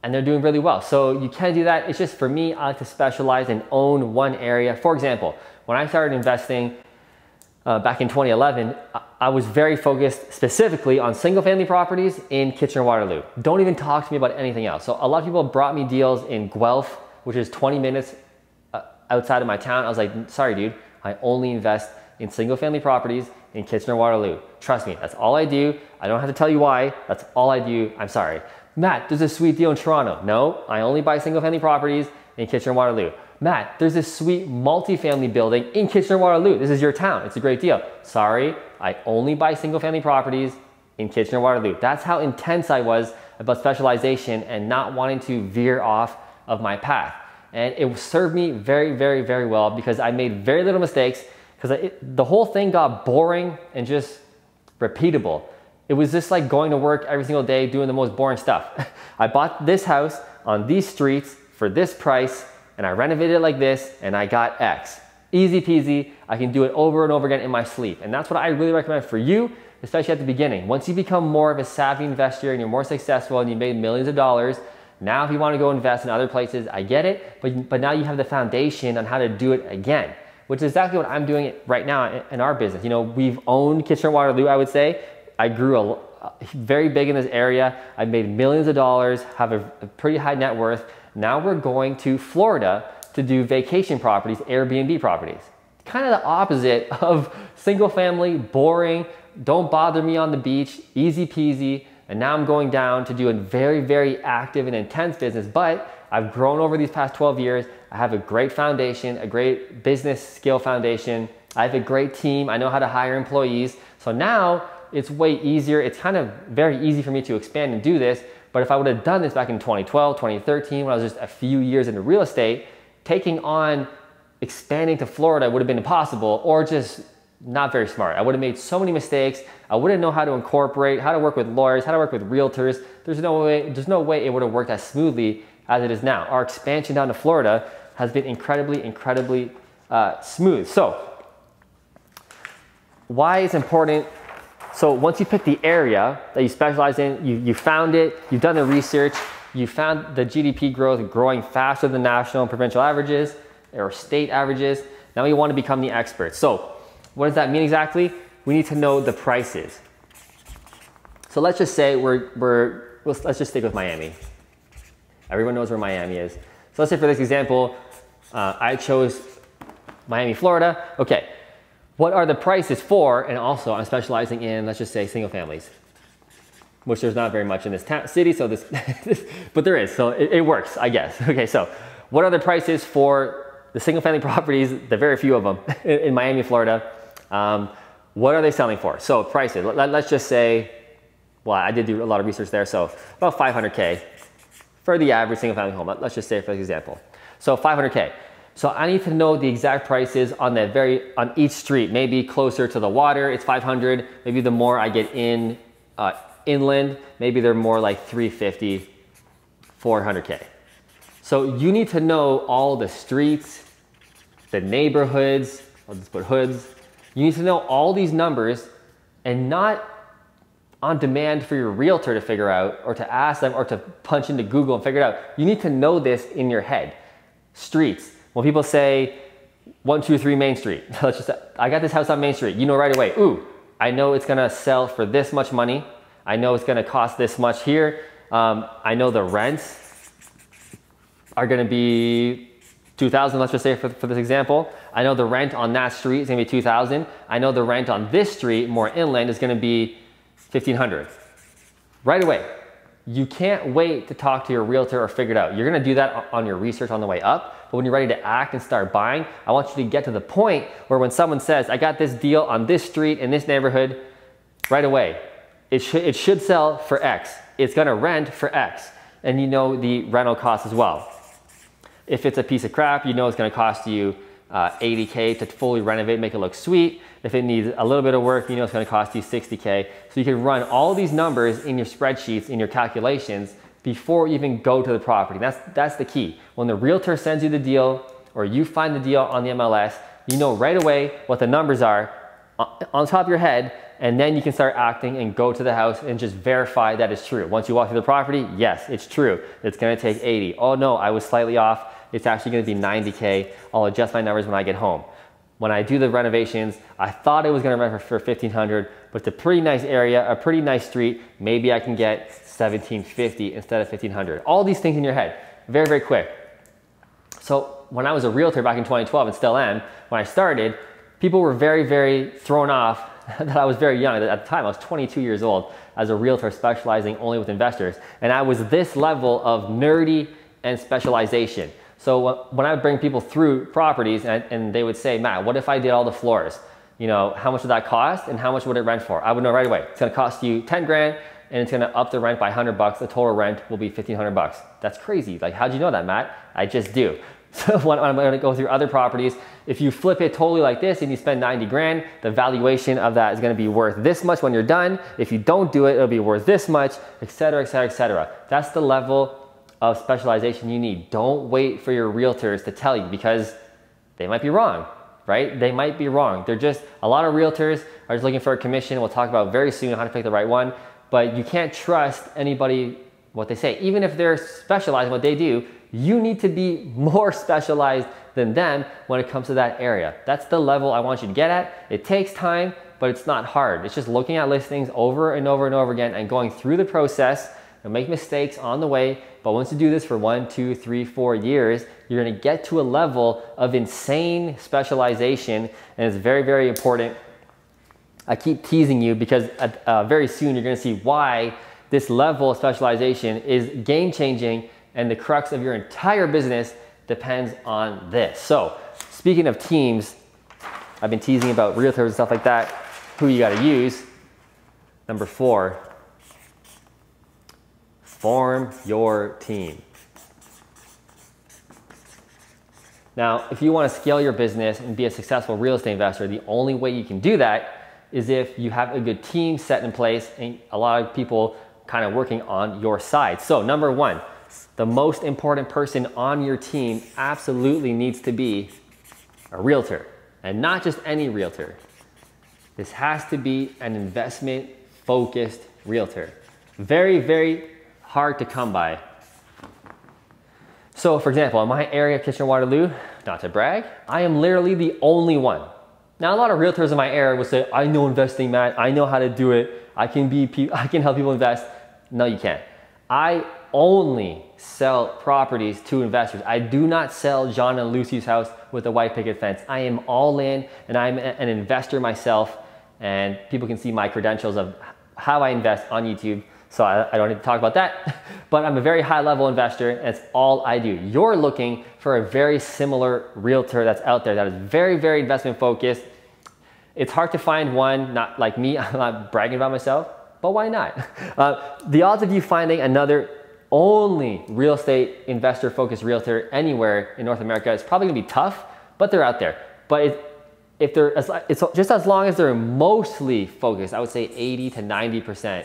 And they're doing really well. So you can do that. It's just for me, I like to specialize and own one area. For example, when I started investing back in 2011, I was very focused specifically on single family properties in Kitchener-Waterloo. Don't even talk to me about anything else. So a lot of people brought me deals in Guelph, which is 20 minutes outside of my town. I was like, sorry, dude, I only invest in single family properties in Kitchener-Waterloo. Trust me, that's all I do. I don't have to tell you why. That's all I do. I'm sorry. Matt, there's a sweet deal in Toronto. No, I only buy single family properties in Kitchener-Waterloo. Matt, there's a sweet multifamily building in Kitchener-Waterloo. This is your town. It's a great deal. Sorry, I only buy single family properties in Kitchener-Waterloo. That's how intense I was about specialization and not wanting to veer off of my path. And it served me very, very, very well because I made very little mistakes because the whole thing got boring and just repeatable. It was just like going to work every single day doing the most boring stuff. I bought this house on these streets for this price and I renovated it like this and I got X. Easy peasy, I can do it over and over again in my sleep. And that's what I really recommend for you, especially at the beginning. Once you become more of a savvy investor and you're more successful and you made millions of dollars, now if you want to go invest in other places, I get it, but now you have the foundation on how to do it again, which is exactly what I'm doing right now in our business. You know, we've owned Kitchener-Waterloo, I would say. I grew very big in this area. I've made millions of dollars, have a pretty high net worth. Now we're going to Florida to do vacation properties, Airbnb properties. Kind of the opposite of single family, boring, don't bother me on the beach, easy peasy. And now I'm going down to do a very, very active and intense business, but I've grown over these past 12 years. I have a great foundation, a great business skill foundation. I have a great team. I know how to hire employees. So now it's way easier. It's kind of very easy for me to expand and do this. But if I would have done this back in 2012, 2013, when I was just a few years into real estate, taking on expanding to Florida would have been impossible or just not very smart. I would have made so many mistakes. I wouldn't know how to incorporate, how to work with lawyers, how to work with realtors. There's no way it would have worked as smoothly as it is now. Our expansion down to Florida has been incredibly, incredibly smooth. So why it's important. So once you pick the area that you specialize in, you found it, you've done the research, you found the GDP growth growing faster than national and provincial averages or state averages. Now you want to become the expert. So what does that mean exactly? We need to know the prices. So let's just say let's just stick with Miami. Everyone knows where Miami is. So let's say for this example, I chose Miami, Florida. Okay. What are the prices for? And also I'm specializing in, let's just say, single families, which there's not very much in this city. So but there is, so it works, I guess. Okay. So what are the prices for the single family properties? The very few of them in Miami, Florida. What are they selling for? So prices, let's just say, well, I did do a lot of research there. So about 500K for the average single family home. Let's just say for example, so 500K. So I need to know the exact prices on each street. Maybe closer to the water, it's 500. Maybe the more I get inland, maybe they're more like 350, 400K. So you need to know all the streets, the neighborhoods, I'll just put hoods. You need to know all these numbers and not on demand for your realtor to figure out or to ask them or to punch into Google and figure it out. You need to know this in your head. Streets. When people say 123 Main Street, let's just, I got this house on Main Street, you know right away, ooh, I know it's gonna sell for this much money. I know it's gonna cost this much here. I know the rents are gonna be 2,000, let's just say for this example. I know the rent on that street is gonna be 2,000. I know the rent on this street, more inland, is gonna be 1,500. Right away. You can't wait to talk to your realtor or figure it out. You're gonna do that on your research on the way up. But when you're ready to act and start buying, I want you to get to the point where when someone says, I got this deal on this street in this neighborhood, right away, it should sell for X. It's gonna rent for X. And you know the rental cost as well. If it's a piece of crap, you know it's gonna cost you 80K to fully renovate, make it look sweet. If it needs a little bit of work, you know it's gonna cost you 60K. So you can run all these numbers in your spreadsheets, in your calculations, before you even go to the property. That's the key. When the realtor sends you the deal or you find the deal on the MLS, you know right away what the numbers are on top of your head, and then you can start acting and go to the house and just verify that it's true. Once you walk through the property, yes, it's true. It's gonna take 80. Oh no, I was slightly off. It's actually gonna be 90K. I'll adjust my numbers when I get home. When I do the renovations, I thought it was gonna rent for 1,500, but it's a pretty nice area, a pretty nice street. Maybe I can get 1,750 instead of 1,500. All these things in your head, very, very quick. So when I was a realtor back in 2012 and still am, when I started, people were very, very thrown off that I was very young. At the time, I was 22 years old as a realtor specializing only with investors. And I was this level of nerdy and specialization. So when I would bring people through properties and they would say, Matt, what if I did all the floors? you know, how much would that cost and how much would it rent for? I would know right away. It's gonna cost you 10 grand and it's gonna up the rent by 100 bucks. The total rent will be 1,500 bucks. That's crazy. Like, how'd you know that, Matt? I just do. So when I'm gonna go through other properties, if you flip it totally like this and you spend 90 grand, the valuation of that is gonna be worth this much when you're done. If you don't do it, it'll be worth this much, et cetera, et cetera, et cetera. That's the level of specialization you need. Don't wait for your realtors to tell you, because they might be wrong, right? They might be wrong. They're just, a lot of realtors are just looking for a commission. We'll talk about very soon how to pick the right one, but you can't trust anybody what they say. Even if they're specialized in what they do, you need to be more specialized than them when it comes to that area. That's the level I want you to get at. It takes time, but it's not hard. It's just looking at listings over and over and over again and going through the process. You'll make mistakes on the way, but once you do this for 1, 2, 3, 4 years, you're gonna get to a level of insane specialization, and it's very, very important. I keep teasing you because very soon you're gonna see why this level of specialization is game-changing, and the crux of your entire business depends on this. So, speaking of teams, I've been teasing about realtors and stuff like that, who you gotta use. Number 4. Form your team. Now, if you want to scale your business and be a successful real estate investor, the only way you can do that is if you have a good team set in place and a lot of people kind of working on your side. So number 1, the most important person on your team absolutely needs to be a realtor, and not just any realtor. This has to be an investment-focused realtor. Very, very hard to come by. So for example, in my area, Kitchener-Waterloo, not to brag, I am literally the only one. Now, a lot of realtors in my area would say, I know investing, Matt, I know how to do it. I can help people invest. No, you can't. I only sell properties to investors. I do not sell John and Lucy's house with a white picket fence. I am all in, and I'm an investor myself, and people can see my credentials of how I invest on YouTube. So I don't need to talk about that, but I'm a very high level investor, and it's all I do. You're looking for a very similar realtor that's out there that is very, very investment focused. It's hard to find one, not like me, I'm not bragging about myself, but why not? The odds of you finding another only real estate investor focused realtor anywhere in North America is probably gonna be tough, but they're out there. But it's just as long as they're mostly focused, I would say 80 to 90%.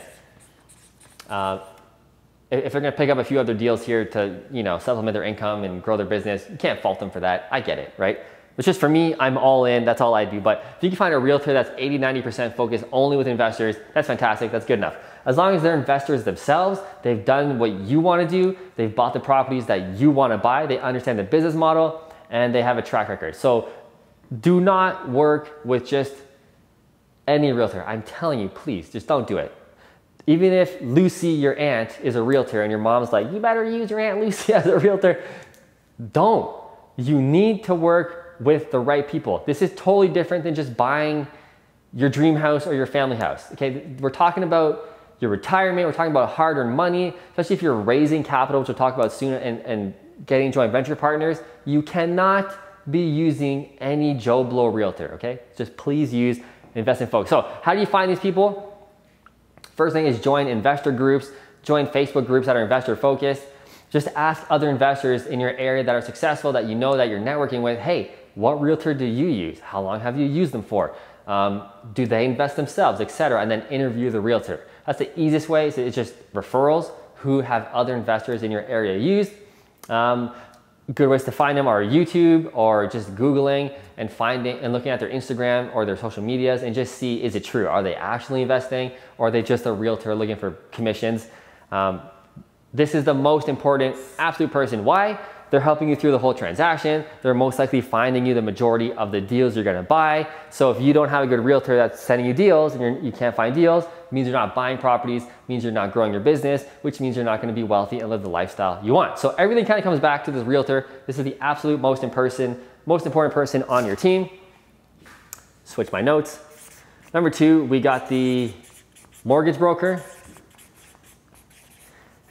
If they're gonna pick up a few other deals here to, you know, supplement their income and grow their business, you can't fault them for that. I get it, right? It's just for me, I'm all in, that's all I do. But if you can find a realtor that's 80, 90% focused only with investors, that's fantastic, that's good enough. As long as they're investors themselves, they've done what you wanna do, they've bought the properties that you wanna buy, they understand the business model, and they have a track record. So do not work with just any realtor. I'm telling you, please, just don't do it. Even if Lucy, your aunt, is a realtor and your mom's like, you better use your Aunt Lucy as a realtor, don't. You need to work with the right people. This is totally different than just buying your dream house or your family house, okay? We're talking about your retirement, we're talking about hard-earned money, especially if you're raising capital, which we'll talk about soon, and getting joint venture partners. You cannot be using any Joe Blow realtor, okay? Just please use investment folks. So how do you find these people? First thing is join investor groups, join Facebook groups that are investor focused. Just ask other investors in your area that are successful, that you know, that you're networking with, hey, what realtor do you use? How long have you used them for? Do they invest themselves, et cetera? And then interview the realtor. That's the easiest way. So it's just referrals, who have other investors in your area used. Good ways to find them are YouTube or just Googling and finding and looking at their Instagram or their social medias and just see, is it true? Are they actually investing, or are they just a realtor looking for commissions? This is the most important absolute person. Why? They're helping you through the whole transaction. They're most likely finding you the majority of the deals you're gonna buy. So if you don't have a good realtor that's sending you deals and you can't find deals, it means you're not buying properties, means you're not growing your business, which means you're not gonna be wealthy and live the lifestyle you want. So everything kind of comes back to this realtor. This is the absolute most important person on your team. Switch my notes. Number 2, we got the mortgage broker.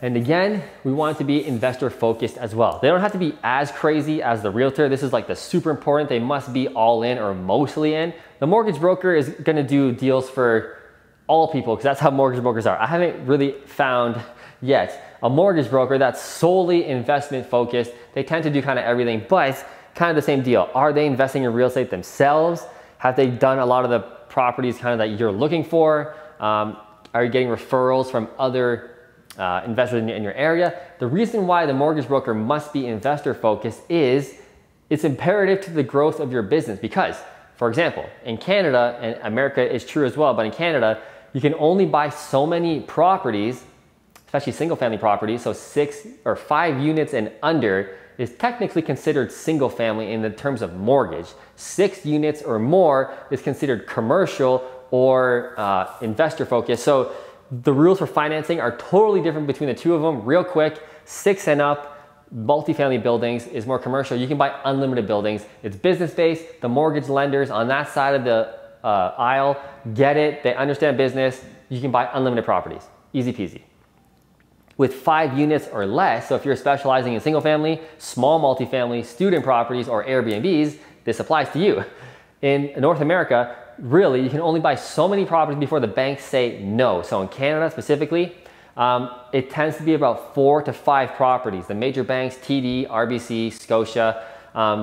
And again, we want it to be investor focused as well. They don't have to be as crazy as the realtor. This is like the super important. They must be all in or mostly in. The mortgage broker is gonna do deals for all people because that's how mortgage brokers are. I haven't really found yet a mortgage broker that's solely investment focused. They tend to do kind of everything, but kind of the same deal. Are they investing in real estate themselves? Have they done a lot of the properties kind of that you're looking for? Are you getting referrals from other investors in your area? The reason why the mortgage broker must be investor focused is it's imperative to the growth of your business because, for example, in Canada, and America is true as well, but in Canada, you can only buy so many properties, especially single family properties. So 6 or 5 units and under is technically considered single family in the terms of mortgage. 6 units or more is considered commercial or investor focused. So the rules for financing are totally different between the two of them. Real quick, 6 and up, multifamily buildings is more commercial. You can buy unlimited buildings. It's business-based. The mortgage lenders on that side of the aisle get it. They understand business. You can buy unlimited properties. Easy peasy. With 5 units or less, so if you're specializing in single family, small multifamily, student properties, or Airbnbs, this applies to you. In North America, really, you can only buy so many properties before the banks say no. So in Canada specifically, it tends to be about 4 to 5 properties. The major banks, TD, RBC, Scotia,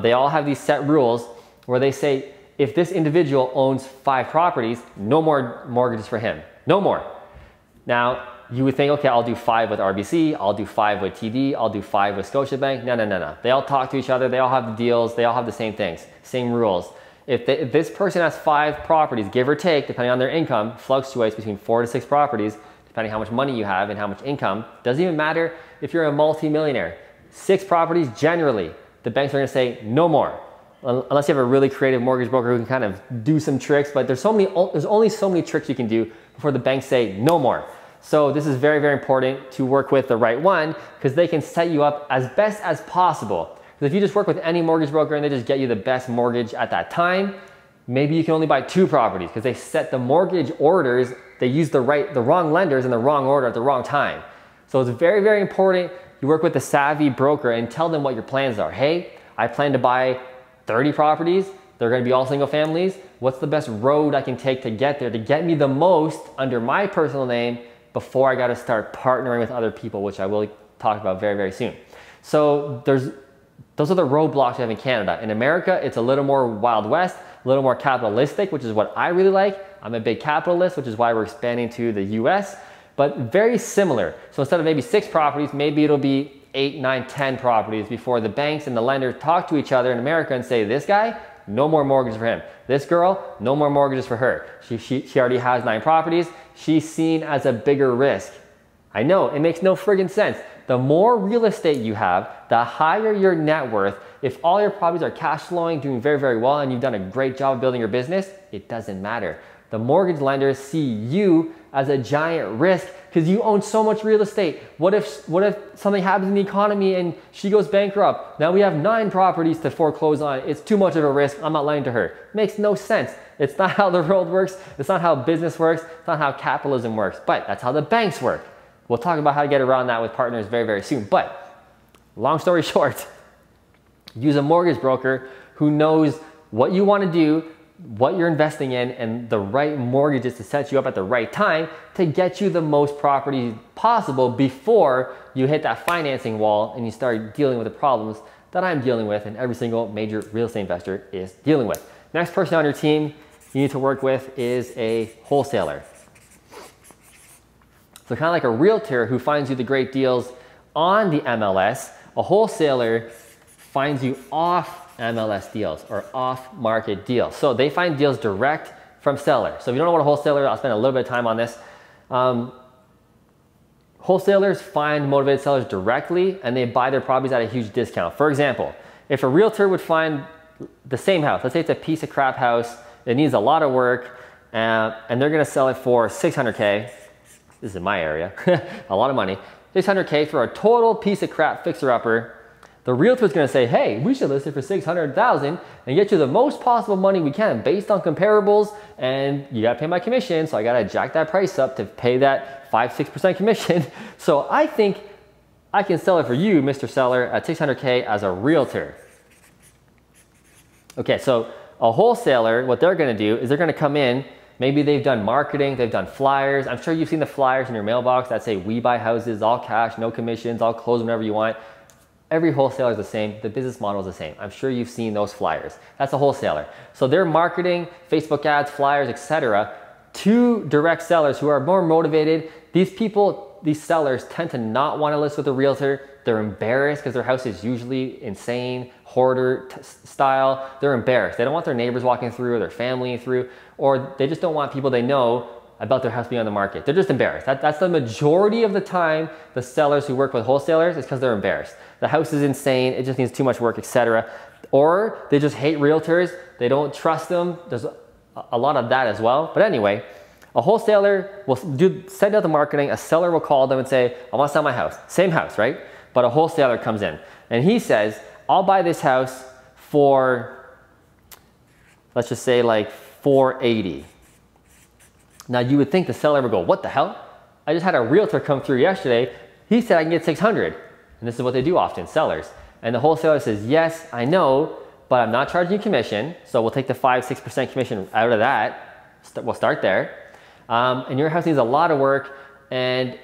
they all have these set rules where they say, if this individual owns 5 properties, no more mortgages for him, no more. Now, you would think, okay, I'll do 5 with RBC, I'll do 5 with TD, I'll do 5 with Scotiabank. No, no, no, no. They all talk to each other. They all have the deals. They all have the same things, same rules. If this person has 5 properties, give or take, depending on their income, fluctuates between 4 to 6 properties, depending how much money you have and how much income. Doesn't even matter if you're a multi-millionaire. 6 properties, generally, the banks are gonna say no more, unless you have a really creative mortgage broker who can kind of do some tricks, but there's only so many tricks you can do before the banks say no more. So this is very, very important to work with the right one because they can set you up as best as possible. If you just work with any mortgage broker and they just get you the best mortgage at that time, maybe you can only buy 2 properties because they set the mortgage orders, they use the wrong lenders in the wrong order at the wrong time. So it's very, very important you work with a savvy broker and tell them what your plans are. Hey, I plan to buy 30 properties. They're gonna be all single families. What's the best road I can take to get there to get me the most under my personal name before I gotta start partnering with other people, which I will talk about very, very soon. So those are the roadblocks you have in Canada. In America, it's a little more Wild West, a little more capitalistic, which is what I really like. I'm a big capitalist, which is why we're expanding to the US, but very similar. So instead of maybe 6 properties, maybe it'll be 8, 9, 10 properties before the banks and the lender talk to each other in America and say, this guy, no more mortgages for him. This girl, no more mortgages for her. She already has 9 properties. She's seen as a bigger risk. I know, it makes no friggin' sense. The more real estate you have, the higher your net worth. If all your properties are cash flowing, doing very, very well, and you've done a great job of building your business, it doesn't matter. The mortgage lenders see you as a giant risk because you own so much real estate. What if something happens in the economy and she goes bankrupt? Now we have 9 properties to foreclose on. It's too much of a risk. I'm not lending to her. Makes no sense. It's not how the world works. It's not how business works. It's not how capitalism works, but that's how the banks work. We'll talk about how to get around that with partners very, very soon. But long story short, use a mortgage broker who knows what you want to do, what you're investing in, and the right mortgages to set you up at the right time to get you the most properties possible before you hit that financing wall and you start dealing with the problems that I'm dealing with and every single major real estate investor is dealing with. Next person on your team you need to work with is a wholesaler. So kind of like a realtor who finds you the great deals on the MLS, a wholesaler finds you off MLS deals or off market deals. So they find deals direct from seller. So if you don't know what a wholesaler is, I'll spend a little bit of time on this. Wholesalers find motivated sellers directly and they buy their properties at a huge discount. For example, if a realtor would find the same house, let's say it's a piece of crap house, it needs a lot of work and they're gonna sell it for $600K. This is in my area, a lot of money, $600K for a total piece of crap fixer-upper. The realtor is going to say, hey, we should list it for $600,000 and get you the most possible money we can based on comparables, and you got to pay my commission, so I got to jack that price up to pay that 5-6% commission. So I think I can sell it for you, Mr. Seller, at $600K as a realtor. Okay, so a wholesaler, what they're going to do is they're going to come in. Maybe they've done marketing, they've done flyers. I'm sure you've seen the flyers in your mailbox that say, we buy houses, all cash, no commissions, I'll close whenever you want. Every wholesaler is the same. The business model is the same. I'm sure you've seen those flyers. That's a wholesaler. So they're marketing, Facebook ads, flyers, etc., to direct sellers who are more motivated. These people, these sellers tend to not want to list with a realtor. They're embarrassed because their house is usually insane, hoarder style. They're embarrassed. They don't want their neighbors walking through or their family through, or they just don't want people they know about their house being on the market. They're just embarrassed. That's the majority of the time the sellers who work with wholesalers is because they're embarrassed. The house is insane, it just needs too much work, etc. Or they just hate realtors, they don't trust them. There's a lot of that as well. But anyway, a wholesaler will send out the marketing, a seller will call them and say, I want to sell my house. Same house, right? But a wholesaler comes in and he says, I'll buy this house for, let's just say like $480. Now you would think the seller would go, what the hell? I just had a realtor come through yesterday. He said I can get $600. And this is what they do often, sellers. And the wholesaler says, yes, I know, but I'm not charging you commission. So we'll take the 5-6% commission out of that. We'll start there. And your house needs a lot of work and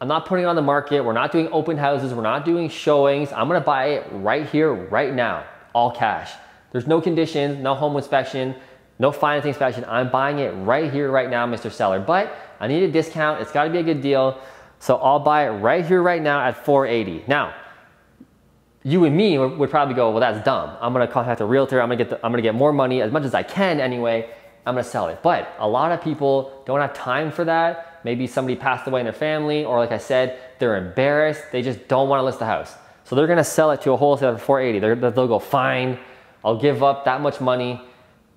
I'm not putting it on the market. We're not doing open houses. We're not doing showings. I'm gonna buy it right here, right now, all cash. There's no conditions, no home inspection, no financing inspection. I'm buying it right here, right now, Mr. Seller. But I need a discount. It's got to be a good deal. So I'll buy it right here, right now at $480. Now, you and me would probably go, well, that's dumb. I'm going to contact a realtor. I'm going to get more money, as much as I can anyway. I'm going to sell it. But a lot of people don't have time for that. Maybe somebody passed away in their family, or like I said, they're embarrassed. They just don't want to list the house. So they're going to sell it to a wholesaler for $480. They'll go, fine, I'll give up that much money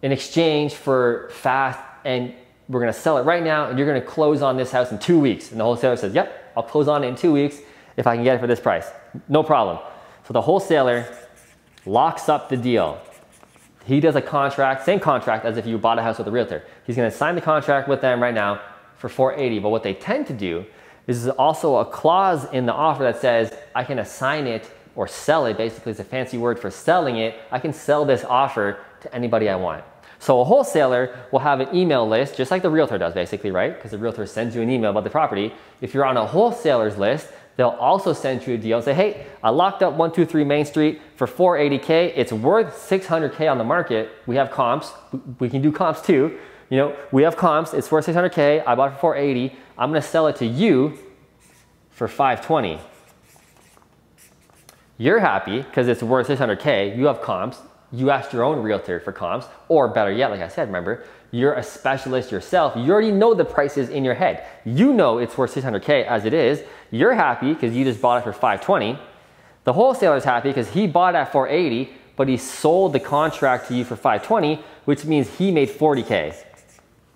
in exchange for fast, and we're gonna sell it right now and you're gonna close on this house in 2 weeks. And the wholesaler says, yep, I'll close on it in 2 weeks if I can get it for this price. No problem. So the wholesaler locks up the deal. He does a contract, same contract as if you bought a house with a realtor. He's gonna sign the contract with them right now for $480. But what they tend to do is there's also a clause in the offer that says, I can assign it or sell it. Basically, it's a fancy word for selling it. I can sell this offer to anybody I want. So a wholesaler will have an email list, just like the realtor does basically, right? Because the realtor sends you an email about the property. If you're on a wholesaler's list, they'll also send you a deal and say, hey, I locked up 123 Main Street for $480K. It's worth $600K on the market. We have comps. We can do comps too. You know, we have comps. It's worth $600K. I bought it for $480. I'm going to sell it to you for $520. You're happy because it's worth $600K. You have comps. You asked your own realtor for comps, or better yet, like I said, remember, you're a specialist yourself. You already know the prices in your head. You know it's worth $600K as it is. You're happy because you just bought it for $520. The wholesaler's happy because he bought it at $480, but he sold the contract to you for $520, which means he made $40K,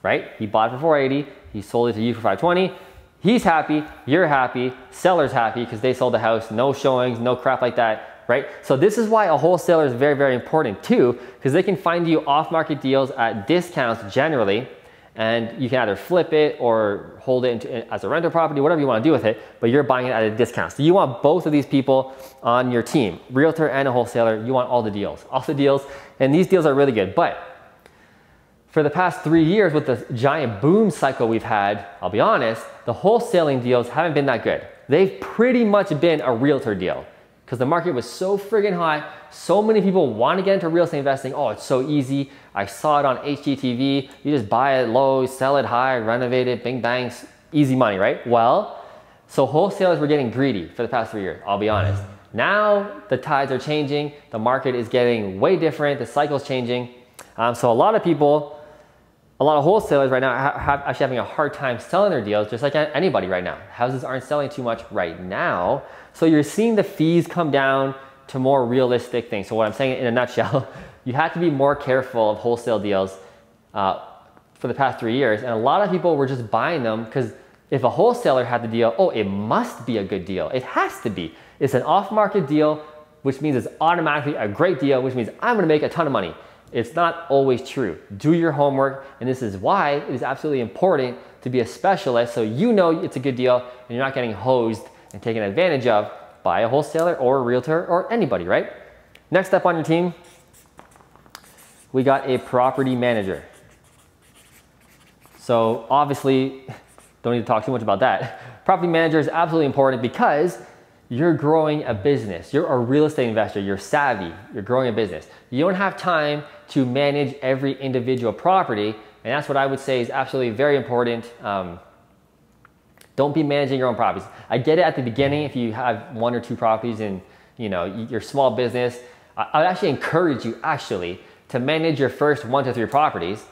right? He bought it for $480, he sold it to you for $520. He's happy, you're happy, seller's happy because they sold the house, no showings, no crap like that. Right? So this is why a wholesaler is very, very important too, because they can find you off-market deals at discounts generally, and you can either flip it or hold it as a rental property, whatever you want to do with it, but you're buying it at a discount. So you want both of these people on your team, realtor and a wholesaler. You want all the deals, and these deals are really good. But for the past 3 years with the giant boom cycle we've had, I'll be honest, the wholesaling deals haven't been that good. They've pretty much been a realtor deal. Because the market was so friggin' high, so many people want to get into real estate investing. Oh, it's so easy. I saw it on HGTV. You just buy it low, sell it high, renovate it, bing bang, easy money, right? Well, so wholesalers were getting greedy for the past 3 years, I'll be honest. Now the tides are changing. The market is getting way different. The cycle's changing. So a lot of wholesalers right now are actually having a hard time selling their deals, just like anybody right now. Houses aren't selling too much right now. So you're seeing the fees come down to more realistic things. So what I'm saying in a nutshell, you have to be more careful of wholesale deals for the past 3 years. And a lot of people were just buying them because if a wholesaler had the deal, oh, it must be a good deal. It has to be. It's an off-market deal. which means it's automatically a great deal, which means I'm gonna make a ton of money. It's not always true. Do your homework, and this is why it is absolutely important to be a specialist so you know it's a good deal and you're not getting hosed and taken advantage of by a wholesaler or a realtor or anybody, right? Next up on your team, we got a property manager. So obviously, don't need to talk too much about that. Property manager is absolutely important because you're growing a business. You're a real estate investor. You're savvy. You're growing a business. You don't have time to manage every individual property. And that's what I would say is absolutely very important. Don't be managing your own properties. I get it at the beginning if you have one or two properties and you know your small business. I would actually encourage you to manage your first 1 to 3 properties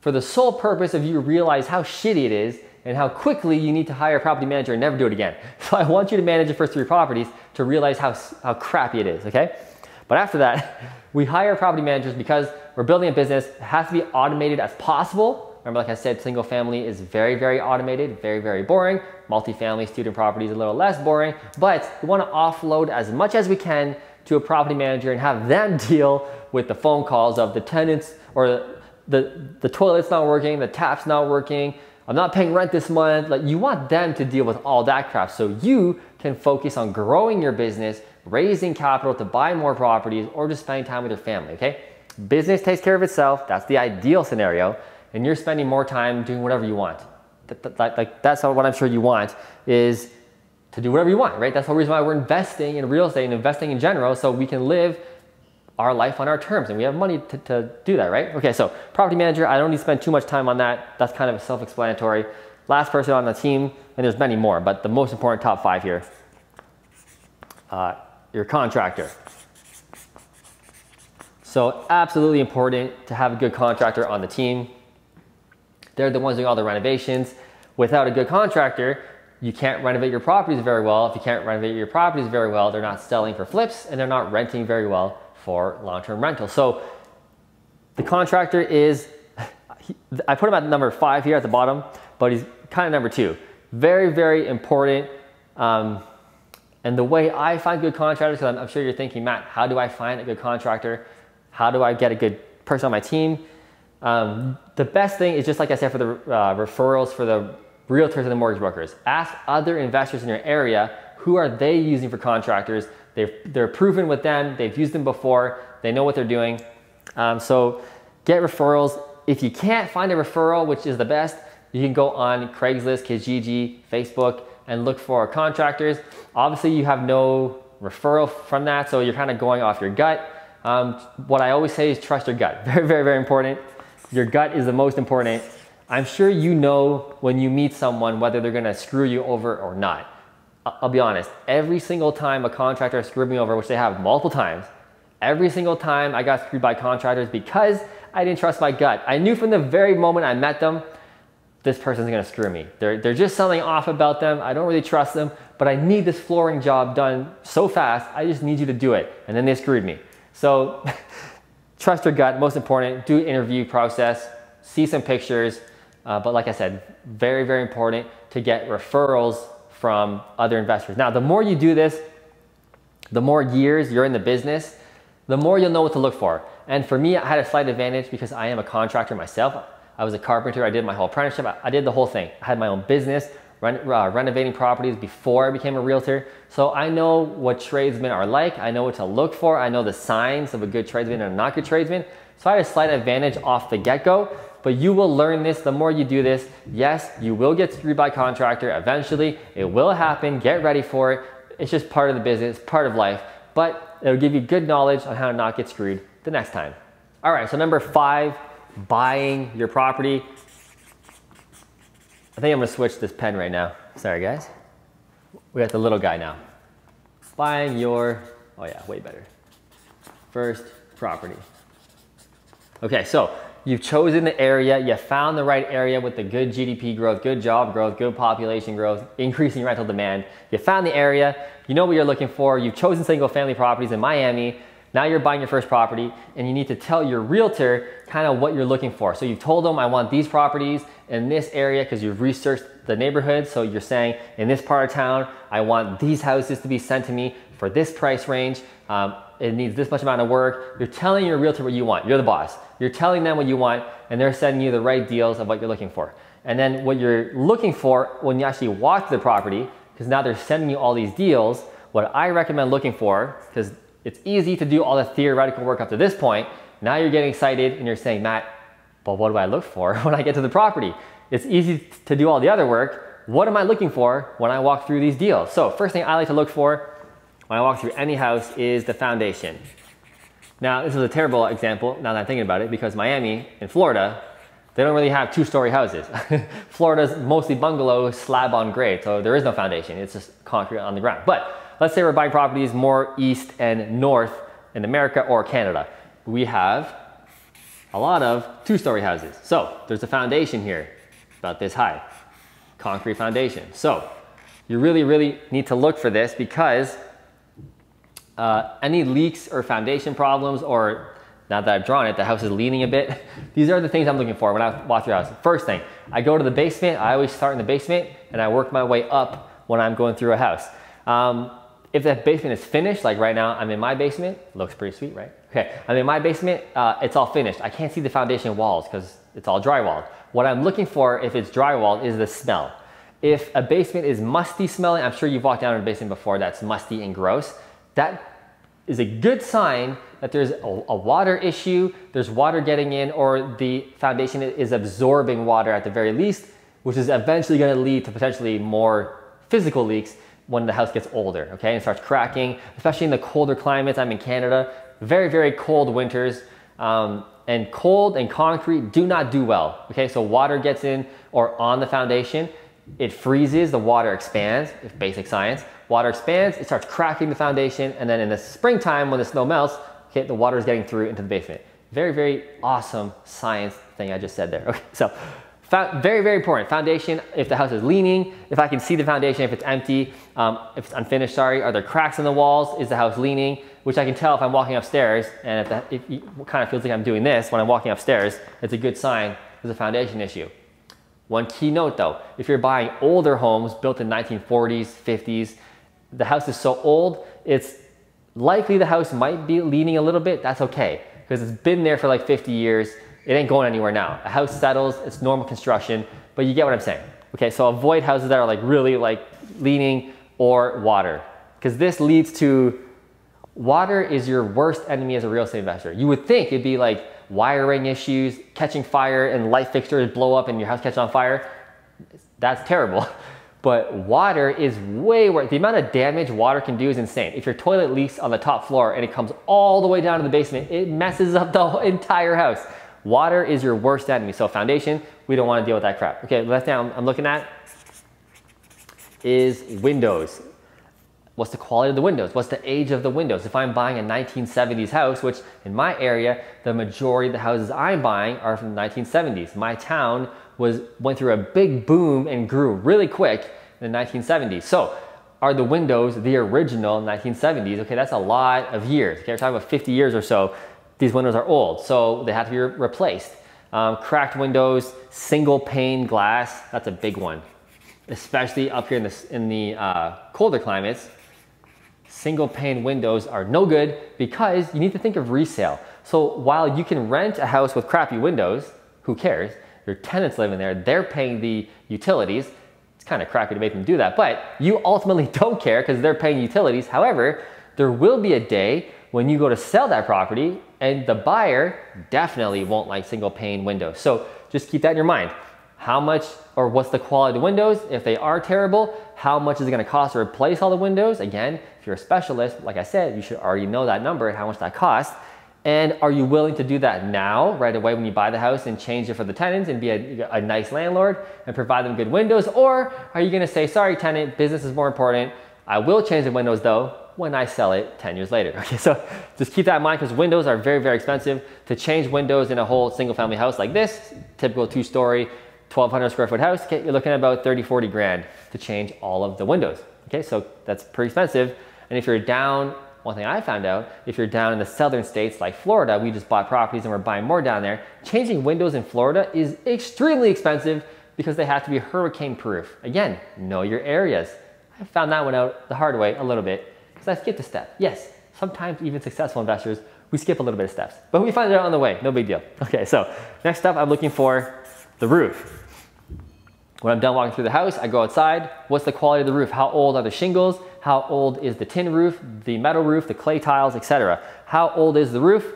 for the sole purpose of you realize how shitty it is and how quickly you need to hire a property manager and never do it again. So I want you to manage the first 3 properties to realize how crappy it is, okay? But after that, we hire property managers because we're building a business. It has to be automated as possible. Remember, like I said, single family is very, very automated, very, very boring. Multifamily, student property is a little less boring, but we wanna offload as much as we can to a property manager and have them deal with the phone calls of the tenants or the toilet's not working, the tap's not working, I'm not paying rent this month. Like, you want them to deal with all that crap so you can focus on growing your business, raising capital to buy more properties, or just spending time with your family, okay? Business takes care of itself. That's the ideal scenario. And you're spending more time doing whatever you want. That's what I'm sure you want, is to do whatever you want, right? That's the reason why we're investing in real estate and investing in general, so we can live our life on our terms and we have money to do that, right? Okay, so property manager, I don't need to spend too much time on that. That's kind of self-explanatory. Last person on the team, and there's many more, but the most important top 5 here, your contractor. So absolutely important to have a good contractor on the team. They're the ones doing all the renovations. Without a good contractor, you can't renovate your properties very well. If you can't renovate your properties very well, they're not selling for flips and they're not renting very well for long-term rental. So the contractor is, I put him at number 5 here at the bottom, but he's kind of number 2. Very, very important. And the way I find good contractors, because I'm sure you're thinking, Matt, how do I find a good contractor? How do I get a good person on my team? The best thing is, just like I said, for the referrals for the realtors and the mortgage brokers. Ask other investors in your area, who are they using for contractors? They're proven with them, they've used them before, they know what they're doing. So get referrals. If you can't find a referral, which is the best, you can go on Craigslist, Kijiji, Facebook, and look for contractors. Obviously you have no referral from that, so you're kind of going off your gut. What I always say is trust your gut. Very, very, very important. Your gut is the most important. I'm sure you know when you meet someone whether they're gonna screw you over or not. I'll be honest, every single time a contractor screwed me over, which they have multiple times, every single time I got screwed by contractors because I didn't trust my gut. I knew from the very moment I met them, this person's gonna screw me. They're just something off about them. I don't really trust them, but I need this flooring job done so fast, I just need you to do it. And then they screwed me. So trust your gut, most important. Do an interview process, see some pictures, but like I said, very, very important to get referrals from other investors. Now, the more you do this, the more years you're in the business, the more you'll know what to look for. And for me, I had a slight advantage because I am a contractor myself. I was a carpenter, I did my whole apprenticeship, I did the whole thing. I had my own business, renovating properties before I became a realtor. So I know what tradesmen are like, I know what to look for, I know the signs of a good tradesman and a not good tradesman. So I had a slight advantage off the get-go, but you will learn this the more you do this. Yes, you will get screwed by contractor eventually. It will happen, get ready for it. It's just part of the business, part of life, but it'll give you good knowledge on how to not get screwed the next time. All right, so number 5, buying your property. I think I'm gonna switch this pen right now. Sorry guys. We got the little guy now. Buying your, oh yeah, way better. First property. Okay, so you've chosen the area, you found the right area with the good GDP growth, good job growth, good population growth, increasing rental demand. You found the area, you know what you're looking for, you've chosen single family properties in Miami, now you're buying your first property and you need to tell your realtor kind of what you're looking for. So you've told them, I want these properties in this area because you've researched the neighborhood. So you're saying, in this part of town, I want these houses to be sent to me for this price range. It needs this much amount of work. You're telling your realtor what you want. You're the boss. You're telling them what you want, and they're sending you the right deals of what you're looking for. And then what you're looking for when you actually walk to the property, because now they're sending you all these deals, what I recommend looking for, because it's easy to do all the theoretical work up to this point, now you're getting excited and you're saying, Matt, but what do I look for when I get to the property? It's easy to do all the other work. What am I looking for when I walk through these deals? So first thing I like to look for when I walk through any house is the foundation. Now, this is a terrible example now that I'm thinking about it, because Miami and Florida, they don't really have two-story houses. Florida's mostly bungalow, slab on grade, so there is no foundation. It's just concrete on the ground. But let's say we're buying properties more east and north in America or Canada. We have a lot of two-story houses. So there's a foundation here about this high, concrete foundation. So you really, really need to look for this, because any leaks or foundation problems, or now that I've drawn it, the house is leaning a bit. These are the things I'm looking for when I walk through the house. First thing, I go to the basement. I always start in the basement and I work my way up when I'm going through a house. If that basement is finished, like right now I'm in my basement, looks pretty sweet, right? Okay, I'm in my basement, it's all finished. I can't see the foundation walls because it's all drywalled. What I'm looking for, if it's drywalled, is the smell. If a basement is musty smelling, I'm sure you've walked down in a basement before that's musty and gross, that is a good sign that there's a water issue, there's water getting in, or the foundation is absorbing water at the very least, which is eventually gonna lead to potentially more physical leaks when the house gets older, okay? And starts cracking, especially in the colder climates. I'm in Canada, very, very cold winters, and cold and concrete do not do well, okay? So water gets in or on the foundation, it freezes, the water expands, it's basic science. Water expands, it starts cracking the foundation, and then in the springtime when the snow melts, okay, the water is getting through into the basement. Very, very awesome science thing I just said there, okay? So very, very important. Foundation, if the house is leaning, if I can see the foundation, if it's empty, if it's unfinished, sorry, are there cracks in the walls? Is the house leaning? Which I can tell if I'm walking upstairs, and if it kind of feels like I'm doing this when I'm walking upstairs, it's a good sign there's a foundation issue. One key note though, if you're buying older homes built in 1940s, 50s, the house is so old, it's likely the house might be leaning a little bit. That's okay, because it's been there for like 50 years. It ain't going anywhere now. A house settles, it's normal construction, but you get what I'm saying. Okay, so avoid houses that are like really like leaning or water, because this leads to, water is your worst enemy as a real estate investor. You would think it'd be like wiring issues, catching fire, and light fixtures blow up and your house catches on fire. That's terrible. But water is way worse. The amount of damage water can do is insane. If your toilet leaks on the top floor and it comes all the way down to the basement, it messes up the whole entire house. Water is your worst enemy. So foundation, we don't want to deal with that crap. Okay, last thing I'm looking at is windows. What's the quality of the windows? What's the age of the windows? If I'm buying a 1970s house, which in my area, the majority of the houses I'm buying are from the 1970s. My town went through a big boom and grew really quick in the 1970s. So are the windows the original 1970s? Okay, that's a lot of years. Okay, we're talking about 50 years or so. These windows are old, so they have to be replaced. Cracked windows, single pane glass, that's a big one. Especially up here in the colder climates, single pane windows are no good, because you need to think of resale. So while you can rent a house with crappy windows, who cares? Your tenants live in there, they're paying the utilities. It's kind of crappy to make them do that, but you ultimately don't care because they're paying utilities. However, there will be a day when you go to sell that property and the buyer definitely won't like single pane windows. So just keep that in your mind. How much, or what's the quality of the windows? If they are terrible, how much is it gonna cost to replace all the windows? Again, if you're a specialist, like I said, you should already know that number and how much that costs. And are you willing to do that now, right away when you buy the house, and change it for the tenants and be a nice landlord and provide them good windows? Or are you gonna say, sorry tenant, business is more important. I will change the windows though when I sell it 10 years later. Okay, so just keep that in mind, because windows are very, very expensive. To change windows in a whole single family house like this, typical two-story, 1,200 square foot house, okay, you're looking at about 30, 40 grand to change all of the windows. Okay, so that's pretty expensive. And if you're down, one thing I found out, if you're down in the southern states like Florida, we just bought properties and we're buying more down there, changing windows in Florida is extremely expensive because they have to be hurricane proof. Again, know your areas. I found that one out the hard way a little bit. So I skipped a step. Yes, sometimes even successful investors, we skip a little bit of steps, but we find it out on the way, no big deal. Okay, so next up, I'm looking for the roof. When I'm done walking through the house, I go outside. What's the quality of the roof? How old are the shingles? How old is the tin roof, the metal roof, the clay tiles, etc.? How old is the roof?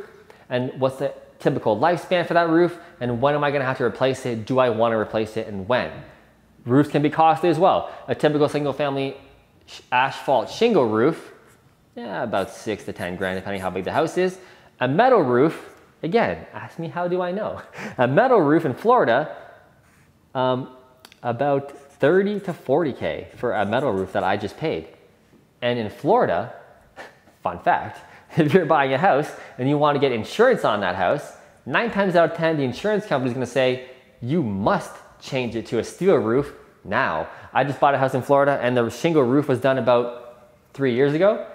And what's the typical lifespan for that roof? And when am I gonna have to replace it? Do I wanna replace it, and when? Roofs can be costly as well. A typical single family asphalt shingle roof, yeah, about $6,000 to $10,000, depending how big the house is. A metal roof, again, ask me how do I know? A metal roof in Florida, about $30,000 to $40,000 for a metal roof that I just paid. And in Florida, fun fact, if you're buying a house and you want to get insurance on that house, 9 times out of 10, the insurance company is going to say, you must change it to a steel roof now. I just bought a house in Florida and the shingle roof was done about 3 years ago.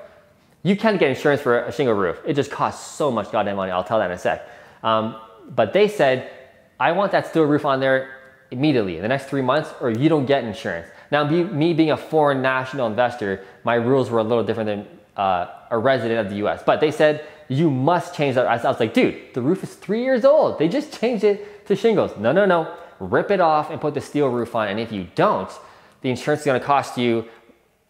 You can't get insurance for a shingle roof. It just costs so much goddamn money. I'll tell that in a sec. But they said, I want that steel roof on there immediately in the next 3 months or you don't get insurance. Now, me being a foreign national investor, my rules were a little different than a resident of the US, but they said, you must change that. I was like, dude, the roof is 3 years old. They just changed it to shingles. No, no, no. Rip it off and put the steel roof on. And if you don't, the insurance is going to cost you,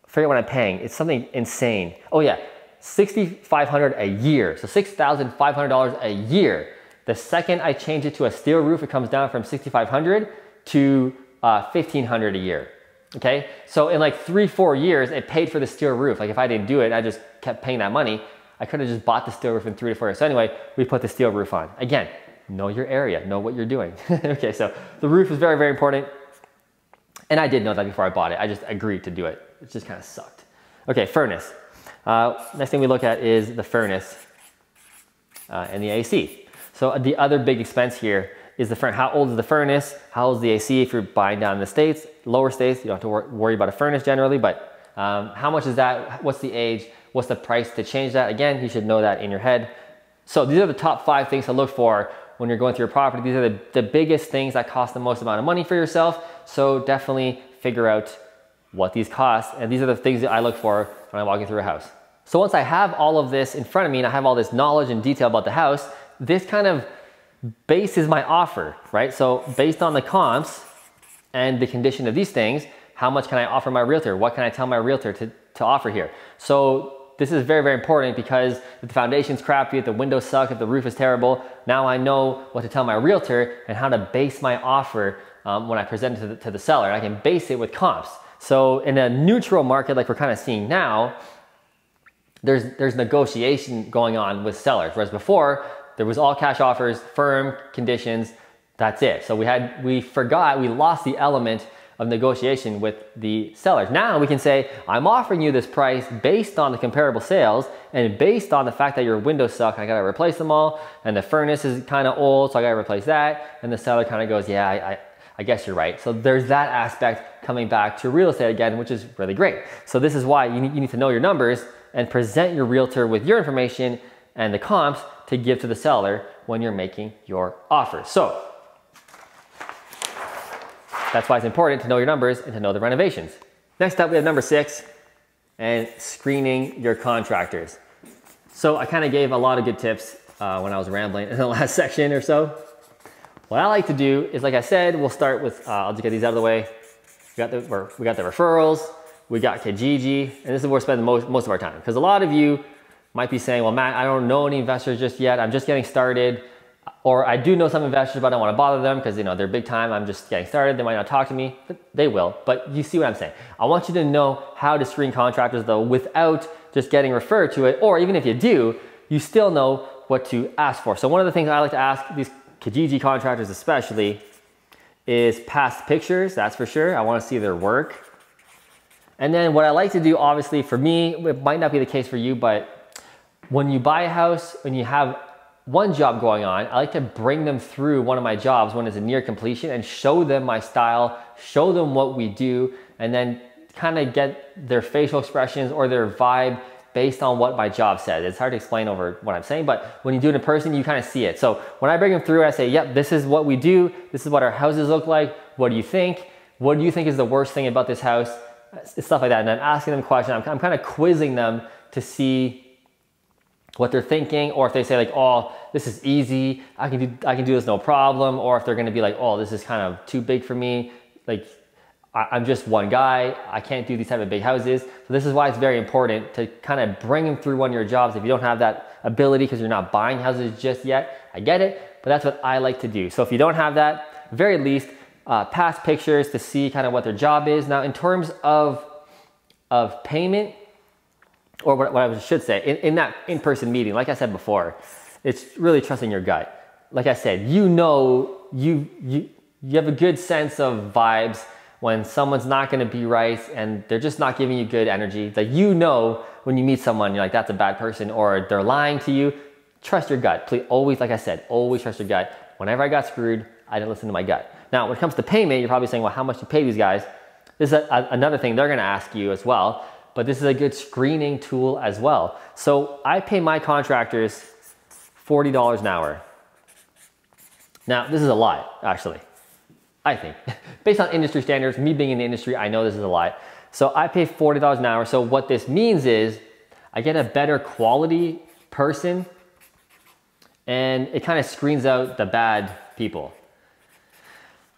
I forget what I'm paying. It's something insane. Oh yeah. $6,500 a year. So $6,500 a year. The second I change it to a steel roof, it comes down from $6,500 to $1,500 a year. Okay, so in like 3-4 years, it paid for the steel roof. Like if I didn't do it, I just kept paying that money. I could have just bought the steel roof in 3 to 4 years. So anyway, we put the steel roof on. Again, know your area, know what you're doing. Okay, so the roof is very, very important. And I did know that before I bought it. I just agreed to do it. It just kind of sucked. Okay, furnace. Next thing we look at is the furnace and the AC. So the other big expense here is the furnace. How old is the furnace? How old is the AC if you're buying down in the States? Lower states, you don't have to worry about a furnace generally, but how much is that? What's the age? What's the price to change that? Again, you should know that in your head. So these are the top 5 things to look for when you're going through your property. These are the biggest things that cost the most amount of money for yourself. So definitely figure out what these cost. And these are the things that I look for when I'm walking through a house. So once I have all of this in front of me and I have all this knowledge and detail about the house, this kind of bases my offer, right? So based on the comps and the condition of these things, how much can I offer my realtor? What can I tell my realtor to offer here? So this is very, very important because if the foundation's crappy, if the windows suck, if the roof is terrible, now I know what to tell my realtor and how to base my offer when I present it to the seller. I can base it with comps. So in a neutral market like we're kind of seeing now, there's negotiation going on with sellers, whereas before, there was all cash offers, firm conditions, that's it. So we lost the element of negotiation with the sellers. Now we can say, I'm offering you this price based on the comparable sales and based on the fact that your windows suck, I gotta replace them all, and the furnace is kind of old, so I gotta replace that, and the seller kind of goes, yeah, I guess you're right. So there's that aspect coming back to real estate again, which is really great. So this is why you need to know your numbers and present your realtor with your information and the comps to give to the seller when you're making your offer. So that's why it's important to know your numbers and to know the renovations. Next up, we have number 6, and screening your contractors. So I kind of gave a lot of good tips when I was rambling in the last section or so. What I like to do is, like I said, we'll start with, I'll just get these out of the way. We got the referrals, we got Kijiji, and this is where we spend most of our time. Because a lot of you might be saying, well, Matt, I don't know any investors just yet. I'm just getting started. Or I do know some investors, but I don't want to bother them because, you know, they're big time. I'm just getting started. They might not talk to me, but they will. But you see what I'm saying. I want you to know how to screen contractors, though, without just getting referred to it. Or even if you do, you still know what to ask for. So one of the things I like to ask these Kijiji contractors especially is past pictures. That's for sure. I want to see their work. And then what I like to do, obviously, for me, it might not be the case for you, but when you buy a house, when you have one job going on, I like to bring them through one of my jobs when it's a near completion and show them my style, show them what we do, and then kind of get their facial expressions or their vibe based on what my job says. It's hard to explain over what I'm saying, but when you do it in person, you kind of see it. So when I bring them through, I say, yep, this is what we do. This is what our houses look like. What do you think? What do you think is the worst thing about this house? Stuff like that. And then asking them questions. I'm kind of quizzing them to see what they're thinking, or if they say like, oh, this is easy, I can do this no problem, or if they're gonna be like, oh, this is kind of too big for me, like I'm just one guy, I can't do these type of big houses. So this is why it's very important to kind of bring them through one of your jobs if you don't have that ability because you're not buying houses just yet. I get it, but that's what I like to do. So if you don't have that, very least, past pictures to see kind of what their job is. Now in terms of payment, or what I should say, in that in-person meeting, like I said before, it's really trusting your gut. Like I said, you know, you have a good sense of vibes when someone's not gonna be right and they're just not giving you good energy. Like, you know, when you meet someone, you're like, that's a bad person or they're lying to you. Trust your gut, please. Always, like I said, always trust your gut. Whenever I got screwed, I didn't listen to my gut. Now, when it comes to payment, you're probably saying, well, how much do you pay these guys? This is another thing they're gonna ask you as well, but this is a good screening tool as well. So I pay my contractors $40 an hour. Now, this is a lot, actually, I think. Based on industry standards, me being in the industry, I know this is a lot. So I pay $40 an hour. So what this means is I get a better quality person and it kind of screens out the bad people.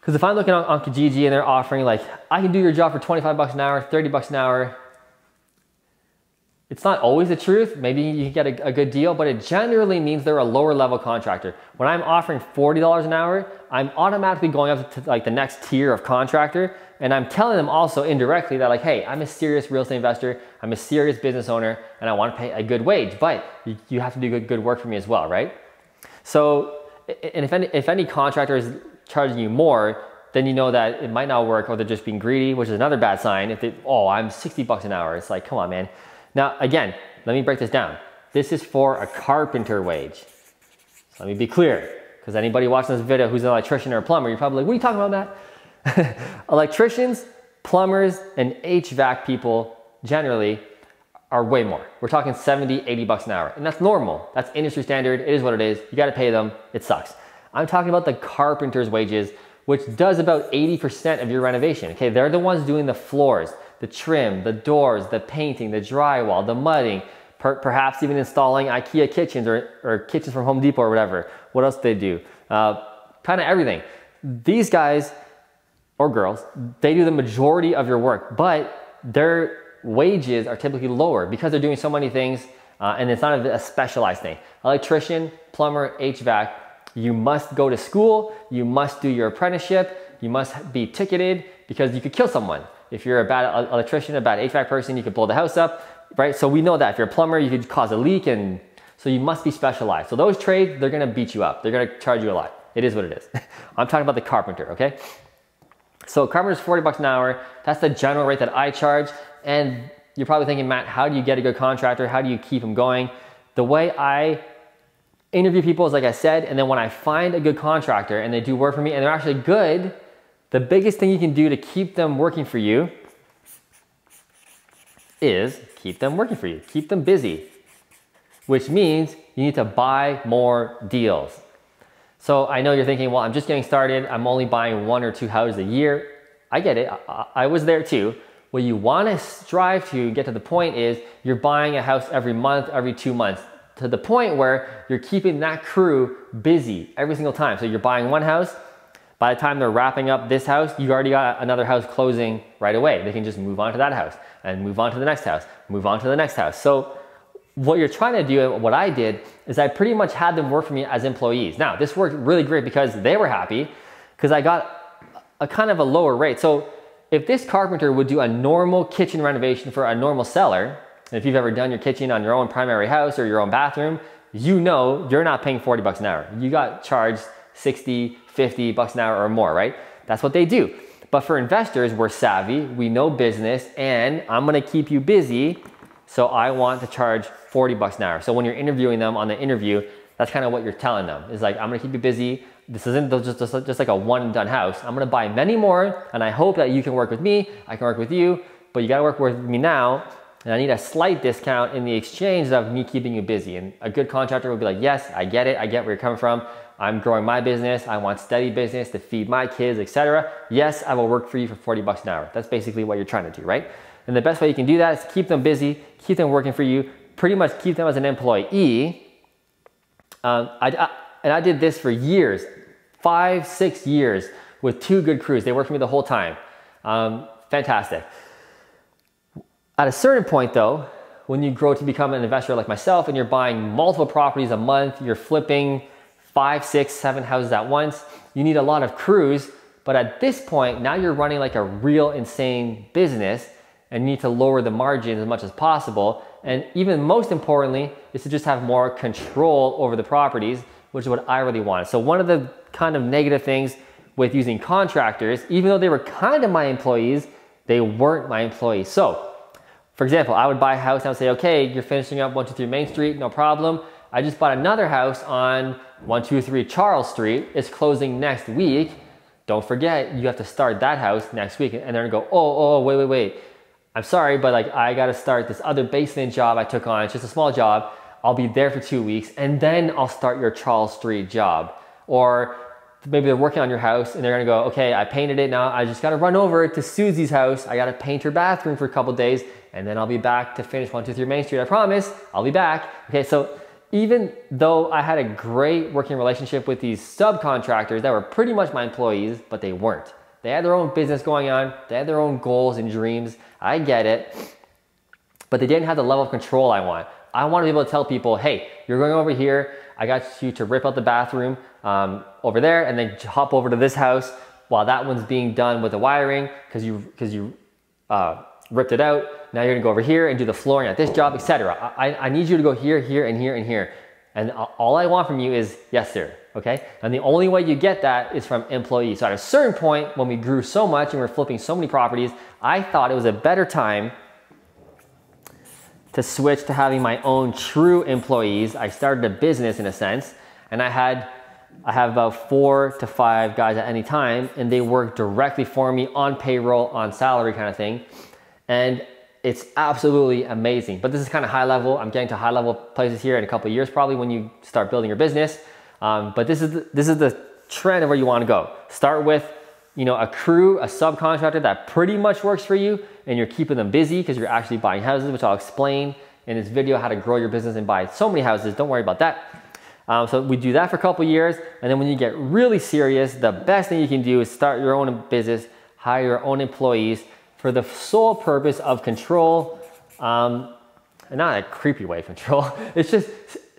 Because if I'm looking on Kijiji and they're offering like, I can do your job for 25 bucks an hour, 30 bucks an hour. It's not always the truth. Maybe you get a good deal, but it generally means they're a lower level contractor. When I'm offering $40 an hour, I'm automatically going up to like the next tier of contractor. And I'm telling them also indirectly that like, hey, I'm a serious real estate investor. I'm a serious business owner and I want to pay a good wage, but you have to do good work for me as well, right? So, and if any contractor is charging you more, then you know that it might not work, or they're just being greedy, which is another bad sign. If they, oh, I'm 60 bucks an hour. It's like, come on, man. Now, again, let me break this down. This is for a carpenter wage. Let me be clear, because anybody watching this video who's an electrician or a plumber, you're probably like, what are you talking about, Matt? Electricians, plumbers, and HVAC people generally are way more. We're talking 70, 80 bucks an hour, and that's normal. That's industry standard. It is what it is. You got to pay them. It sucks. I'm talking about the carpenter's wages, which does about 80% of your renovation. Okay, they're the ones doing the floors, the trim, the doors, the painting, the drywall, the mudding, perhaps even installing IKEA kitchens or kitchens from Home Depot or whatever. What else do they do? Kind of everything. These guys or girls, they do the majority of your work, but their wages are typically lower because they're doing so many things and it's not a specialized thing. Electrician, plumber, HVAC, you must go to school, you must do your apprenticeship, you must be ticketed because you could kill someone. If you're a bad electrician, a bad HVAC person, you could blow the house up, right? So we know that. If you're a plumber, you could cause a leak, and so you must be specialized. So those trades, they're gonna beat you up. They're gonna charge you a lot. It is what it is. I'm talking about the carpenter, okay? So carpenter's 40 bucks an hour. That's the general rate that I charge. And you're probably thinking, Matt, how do you get a good contractor? How do you keep them going? The way I interview people is like I said, and then when I find a good contractor and they do work for me and they're actually good, the biggest thing you can do to keep them working for you is keep them working for you, keep them busy, which means you need to buy more deals. So I know you're thinking, well, I'm just getting started. I'm only buying 1 or 2 houses a year. I get it. I was there too. What you want to strive to get to the point is you're buying a house every month, every 2 months, to the point where you're keeping that crew busy every single time. So you're buying one house. By the time they're wrapping up this house, you already got another house closing right away. They can just move on to that house and move on to the next house, move on to the next house. So what you're trying to do, what I did, is I pretty much had them work for me as employees. Now, this worked really great because they were happy because I got a kind of a lower rate. So if this carpenter would do a normal kitchen renovation for a normal seller, and if you've ever done your kitchen on your own primary house or your own bathroom, you know you're not paying 40 bucks an hour. You got charged 60, 50 bucks an hour or more, right? That's what they do. But for investors, we're savvy, we know business, and I'm gonna keep you busy, so I want to charge 40 bucks an hour. So when you're interviewing them on the interview, that's kind of what you're telling them. It's like, I'm gonna keep you busy. This isn't just like a one and done house. I'm gonna buy many more, and I hope that you can work with me, I can work with you, but you gotta work with me now, and I need a slight discount in the exchange of me keeping you busy. And a good contractor will be like, yes, I get it, I get where you're coming from. I'm growing my business, I want steady business to feed my kids, etc. Yes, I will work for you for 40 bucks an hour. That's basically what you're trying to do, right? And the best way you can do that is keep them busy, keep them working for you, pretty much keep them as an employee. I did this for years, 5-6 years with 2 good crews. They worked for me the whole time. Fantastic. At a certain point though, when you grow to become an investor like myself and you're buying multiple properties a month, you're flipping 5, 6, 7 houses at once, you need a lot of crews. But at this point, now you're running like a real insane business and you need to lower the margins as much as possible. And even most importantly is to just have more control over the properties, which is what I really wanted. So one of the kind of negative things with using contractors, even though they were kind of my employees, they weren't my employees. So for example, I would buy a house and I would say, okay, you're finishing up 123 Main Street, no problem. I just bought another house on 123 Charles Street. It's closing next week. Don't forget, you have to start that house next week. And they're gonna go, wait. I'm sorry, but like I gotta start this other basement job I took on. It's just a small job. I'll be there for 2 weeks and then I'll start your Charles Street job. Or maybe they're working on your house and they're gonna go, okay, I painted it now. I just gotta run over to Susie's house. I gotta paint her bathroom for a couple days and then I'll be back to finish 123 Main Street. I promise, I'll be back. Okay, so even though I had a great working relationship with these subcontractors that were pretty much my employees, but they weren't. They had their own business going on. They had their own goals and dreams. I get it, but they didn't have the level of control I want. I want to be able to tell people, hey, you're going over here. I got you to rip out the bathroom over there and then hop over to this house while that one's being done with the wiring because you ripped it out. Now you're gonna go over here and do the flooring at this job, etc. I need you to go here, here, and here, and here. And all I want from you is yes, sir. Okay. And the only way you get that is from employees. So at a certain point when we grew so much and we're flipping so many properties, I thought it was a better time to switch to having my own true employees. I started a business in a sense, and I have about 4 to 5 guys at any time, and they work directly for me on payroll, on salary kind of thing. And it's absolutely amazing. But this is kind of high level. I'm getting to high level places here in a couple of years, probably when you start building your business. But this is the trend of where you want to go. Start with, you know, a crew, a subcontractor that pretty much works for you and you're keeping them busy because you're actually buying houses, which I'll explain in this video, how to grow your business and buy so many houses. Don't worry about that. So we do that for a couple of years. And then when you get really serious, the best thing you can do is start your own business, hire your own employees, for the sole purpose of control, and not in a creepy way of control, it's just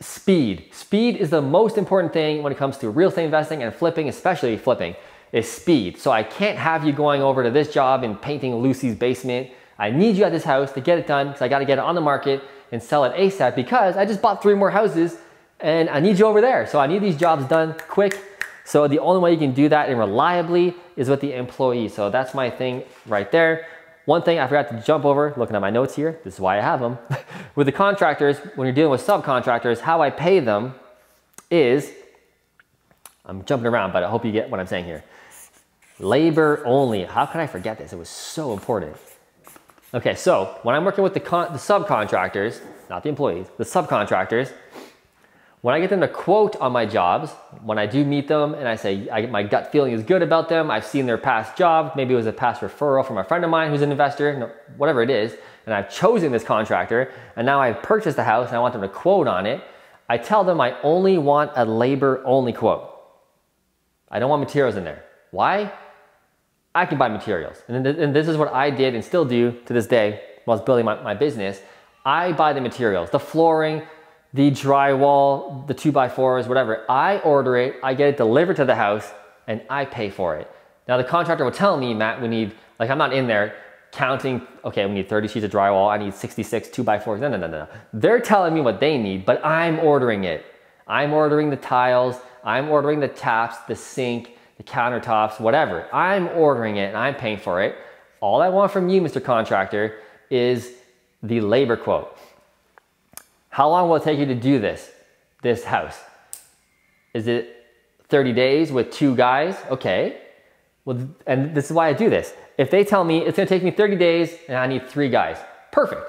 speed. Speed is the most important thing when it comes to real estate investing and flipping, especially flipping, is speed. So I can't have you going over to this job and painting Lucy's basement. I need you at this house to get it done because I gotta get it on the market and sell it ASAP because I just bought 3 more houses and I need you over there. So I need these jobs done quick. So the only way you can do that and reliably is with the employee. So that's my thing right there. One thing I forgot to jump over, looking at my notes here, this is why I have them. With the contractors, when you're dealing with subcontractors, how I pay them is, I'm jumping around, but I hope you get what I'm saying here. Labor only. How could I forget this? It was so important. Okay, so when I'm working with the subcontractors, not the employees, the subcontractors, when I get them to quote on my jobs, when I do meet them and I say my gut feeling is good about them, I've seen their past job, maybe it was a past referral from a friend of mine who's an investor, whatever it is, and I've chosen this contractor and now I've purchased the house and I want them to quote on it, I tell them I only want a labor only quote. I don't want materials in there. Why? I can buy materials. And this is what I did and still do to this day while I was building my business. I buy the materials, the flooring, the drywall, the 2x4s, whatever. I order it, I get it delivered to the house, and I pay for it. Now the contractor will tell me, Matt, we need, like I'm not in there counting, okay, we need 30 sheets of drywall, I need 66 2x4s, no. They're telling me what they need, but I'm ordering it. I'm ordering the tiles, I'm ordering the taps, the sink, the countertops, whatever. I'm ordering it and I'm paying for it. All I want from you, Mr. Contractor, is the labor quote. How long will it take you to do this house? Is it 30 days with 2 guys? Okay, well, and this is why I do this. If they tell me it's gonna take me 30 days and I need 3 guys, perfect.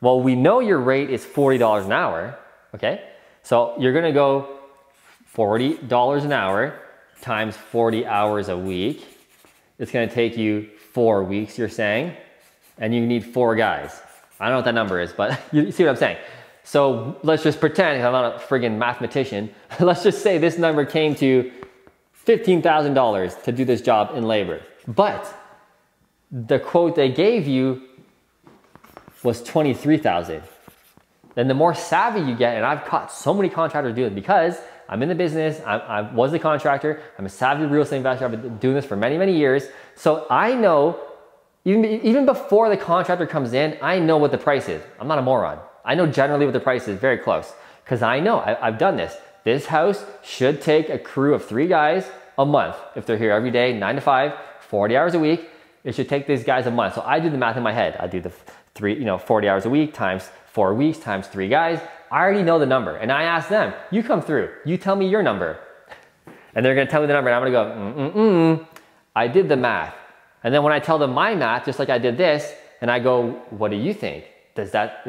Well, we know your rate is $40 an hour, okay? So you're gonna go $40 an hour times 40 hours a week. It's gonna take you 4 weeks, you're saying, and you need 4 guys. I don't know what that number is, but you see what I'm saying? So let's just pretend, I'm not a friggin' mathematician, let's just say this number came to $15,000 to do this job in labor. But the quote they gave you was $23,000. Then the more savvy you get, and I've caught so many contractors doing it because I'm in the business, I was a contractor, I'm a savvy real estate investor, I've been doing this for many, many years. So I know, even before the contractor comes in, I know what the price is. I'm not a moron. I know generally what the price is, very close. Because I know, I've done this. This house should take a crew of 3 guys a month. If they're here every day, 9 to 5, 40 hours a week, it should take these guys a month. So I do the math in my head. I do the 40 hours a week times 4 weeks times 3 guys. I already know the number. And I ask them, you come through, you tell me your number. And they're gonna tell me the number and I'm gonna go, I did the math. And then when I tell them my math, just like I did this, and I go, what do you think? Does that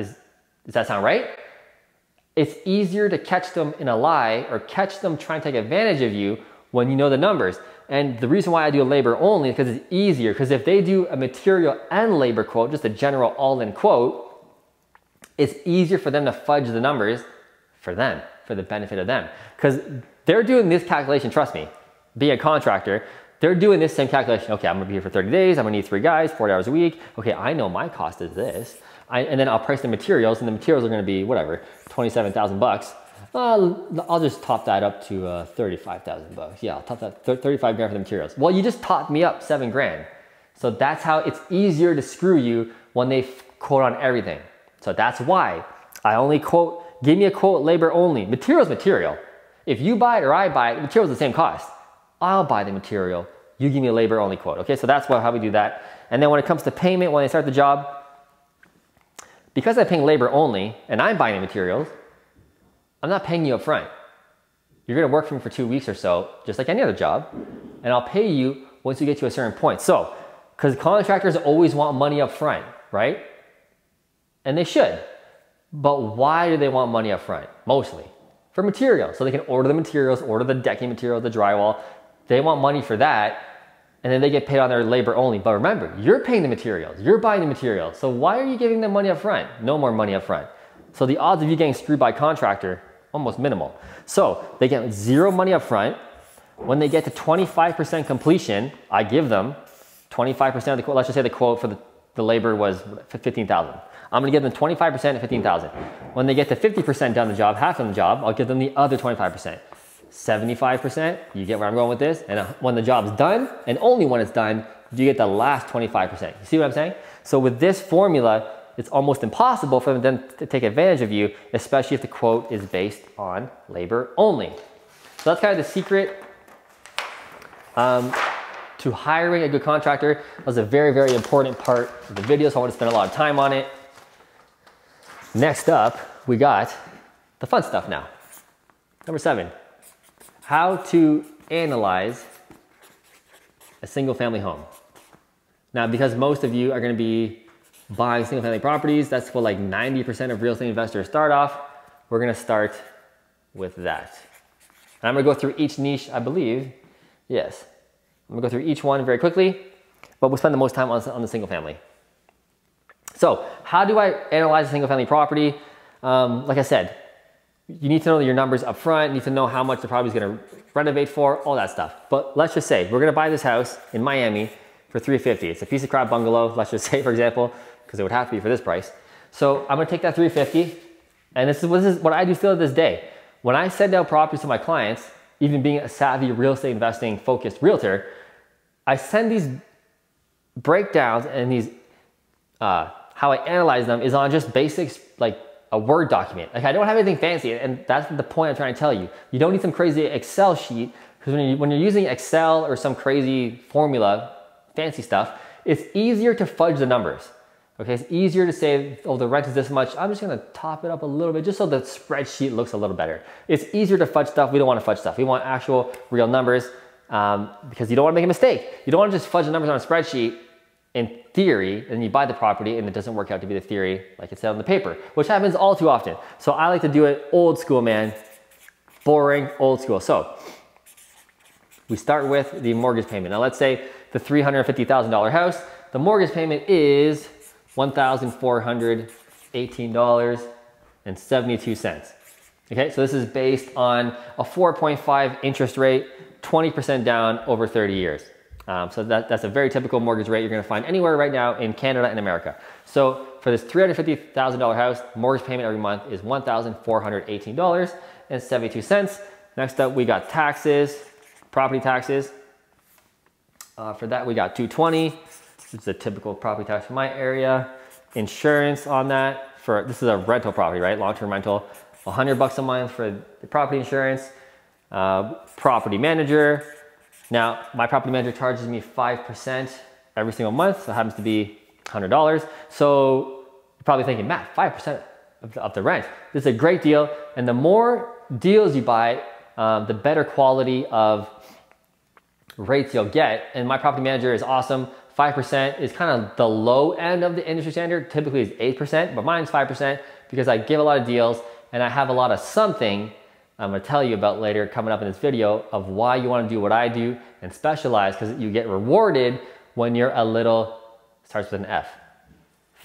sound right? It's easier to catch them in a lie or catch them trying to take advantage of you when you know the numbers. And the reason why I do labor only is because it's easier, because if they do a material and labor quote, just a general all-in quote, it's easier for them to fudge the numbers for them, for the benefit of them. Because they're doing this calculation, trust me, being a contractor, they're doing this same calculation. Okay, I'm gonna be here for 30 days, I'm gonna need 3 guys, 40 hours a week. Okay, I know my cost is this. And then I'll price the materials, and the materials are gonna be whatever, 27,000 bucks. I'll just top that up to 35,000 bucks. Yeah, I'll top that 35 grand for the materials. Well, you just topped me up 7 grand. So that's how it's easier to screw you when they quote on everything. So that's why I only quote, give me a quote, labor only. Material's material. If you buy it or I buy it, material's the same cost. I'll buy the material, you give me a labor only quote. Okay, so that's how we do that. And then when it comes to payment, when they start the job, because I'm paying labor only and I'm buying the materials, I'm not paying you up front. You're gonna work for me for 2 weeks or so, just like any other job, and I'll pay you once you get to a certain point. So, because contractors always want money up front, right? And they should, but why do they want money up front? Mostly for materials, so they can order the materials, order the decking material, the drywall. They want money for that, and then they get paid on their labor only. But remember, you're paying the materials, you're buying the materials, so why are you giving them money up front? No more money up front. So the odds of you getting screwed by a contractor, almost minimal. So they get 0 money up front. When they get to 25% completion, I give them 25% of the quote. Let's just say the quote for the labor was 15,000. I'm gonna give them 25% of 15,000. When they get to 50% done the job, half of the job, I'll give them the other 25%. 75%, you get where I'm going with this, and when the job's done, and only when it's done, you get the last 25%. You see what I'm saying? So with this formula, it's almost impossible for them to take advantage of you, especially if the quote is based on labor only. So that's kind of the secret to hiring a good contractor. That was a very, very important part of the video, so I want to spend a lot of time on it. Next up, we got the fun stuff now. Number 7, how to analyze a single family home. Now, because most of you are gonna be buying single family properties, that's what like 90% of real estate investors start off. We're gonna start with that. And I'm gonna go through each niche, I believe, yes. I'm gonna go through each one very quickly, but we'll spend the most time on the single family. So how do I analyze a single family property? Like I said, you need to know your numbers up front, you need to know how much the property is gonna renovate for, all that stuff. But let's just say, we're gonna buy this house in Miami for $350,000. It's a piece of crap bungalow, let's just say for example, because it would have to be for this price. So I'm gonna take that $350,000, and this is what I do still to this day. When I send out properties to my clients, even being a savvy real estate investing focused realtor, I send these breakdowns and these, how I analyze them is on just basics, like a Word document. Like I don't have anything fancy, and that's the point I'm trying to tell you. You don't need some crazy Excel sheet, because when you're using Excel or some crazy formula, fancy stuff, it's easier to fudge the numbers. Okay, it's easier to say, oh, the rent is this much, I'm just gonna top it up a little bit just so the spreadsheet looks a little better. It's easier to fudge stuff, we don't wanna fudge stuff. We want actual, real numbers, because you don't wanna make a mistake. You don't wanna just fudge the numbers on a spreadsheet in theory, and you buy the property and it doesn't work out to be the theory like it said on the paper, which happens all too often. So I like to do it old school, man. Boring, old school. So we start with the mortgage payment. Now let's say the $350,000 house, the mortgage payment is $1,418 and 72 cents. Okay, so this is based on a 4.5 interest rate, 20% down over 30 years. So that's a very typical mortgage rate you're gonna find anywhere right now in Canada and America. So for this $350,000 house, mortgage payment every month is $1,418.72. Next up, we got taxes, property taxes. For that, we got $220. It's a typical property tax for my area. Insurance on that for, this is a rental property, right? Long-term rental, $100 a month for the property insurance. Property manager. Now, my property manager charges me 5% every single month. So it happens to be $100. So you're probably thinking, Matt, 5% of the rent. This is a great deal. And the more deals you buy, the better quality of rates you'll get. And my property manager is awesome. 5% is kind of the low end of the industry standard. Typically it's 8%, but mine's 5% because I give a lot of deals and I have a lot of something I'm gonna tell you about later coming up in this video of why you wanna do what I do and specialize, because you get rewarded when you're a little, starts with an F.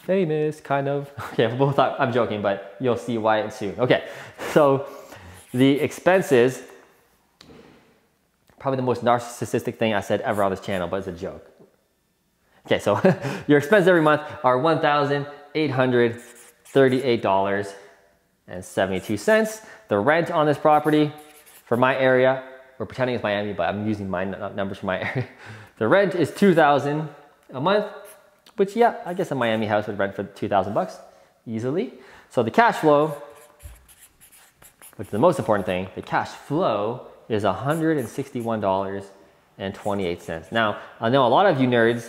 Famous, kind of. Okay, both, I'm joking, but you'll see why it's soon. Okay, so the expenses, probably the most narcissistic thing I said ever on this channel, but it's a joke. Okay, so your expenses every month are $1,838.72. The rent on this property for my area, we're pretending it's Miami, but I'm using my numbers for my area. The rent is $2,000 a month, which yeah, I guess a Miami house would rent for $2,000 easily. So the cash flow, which is the most important thing, the cash flow is $161.28. Now, I know a lot of you nerds,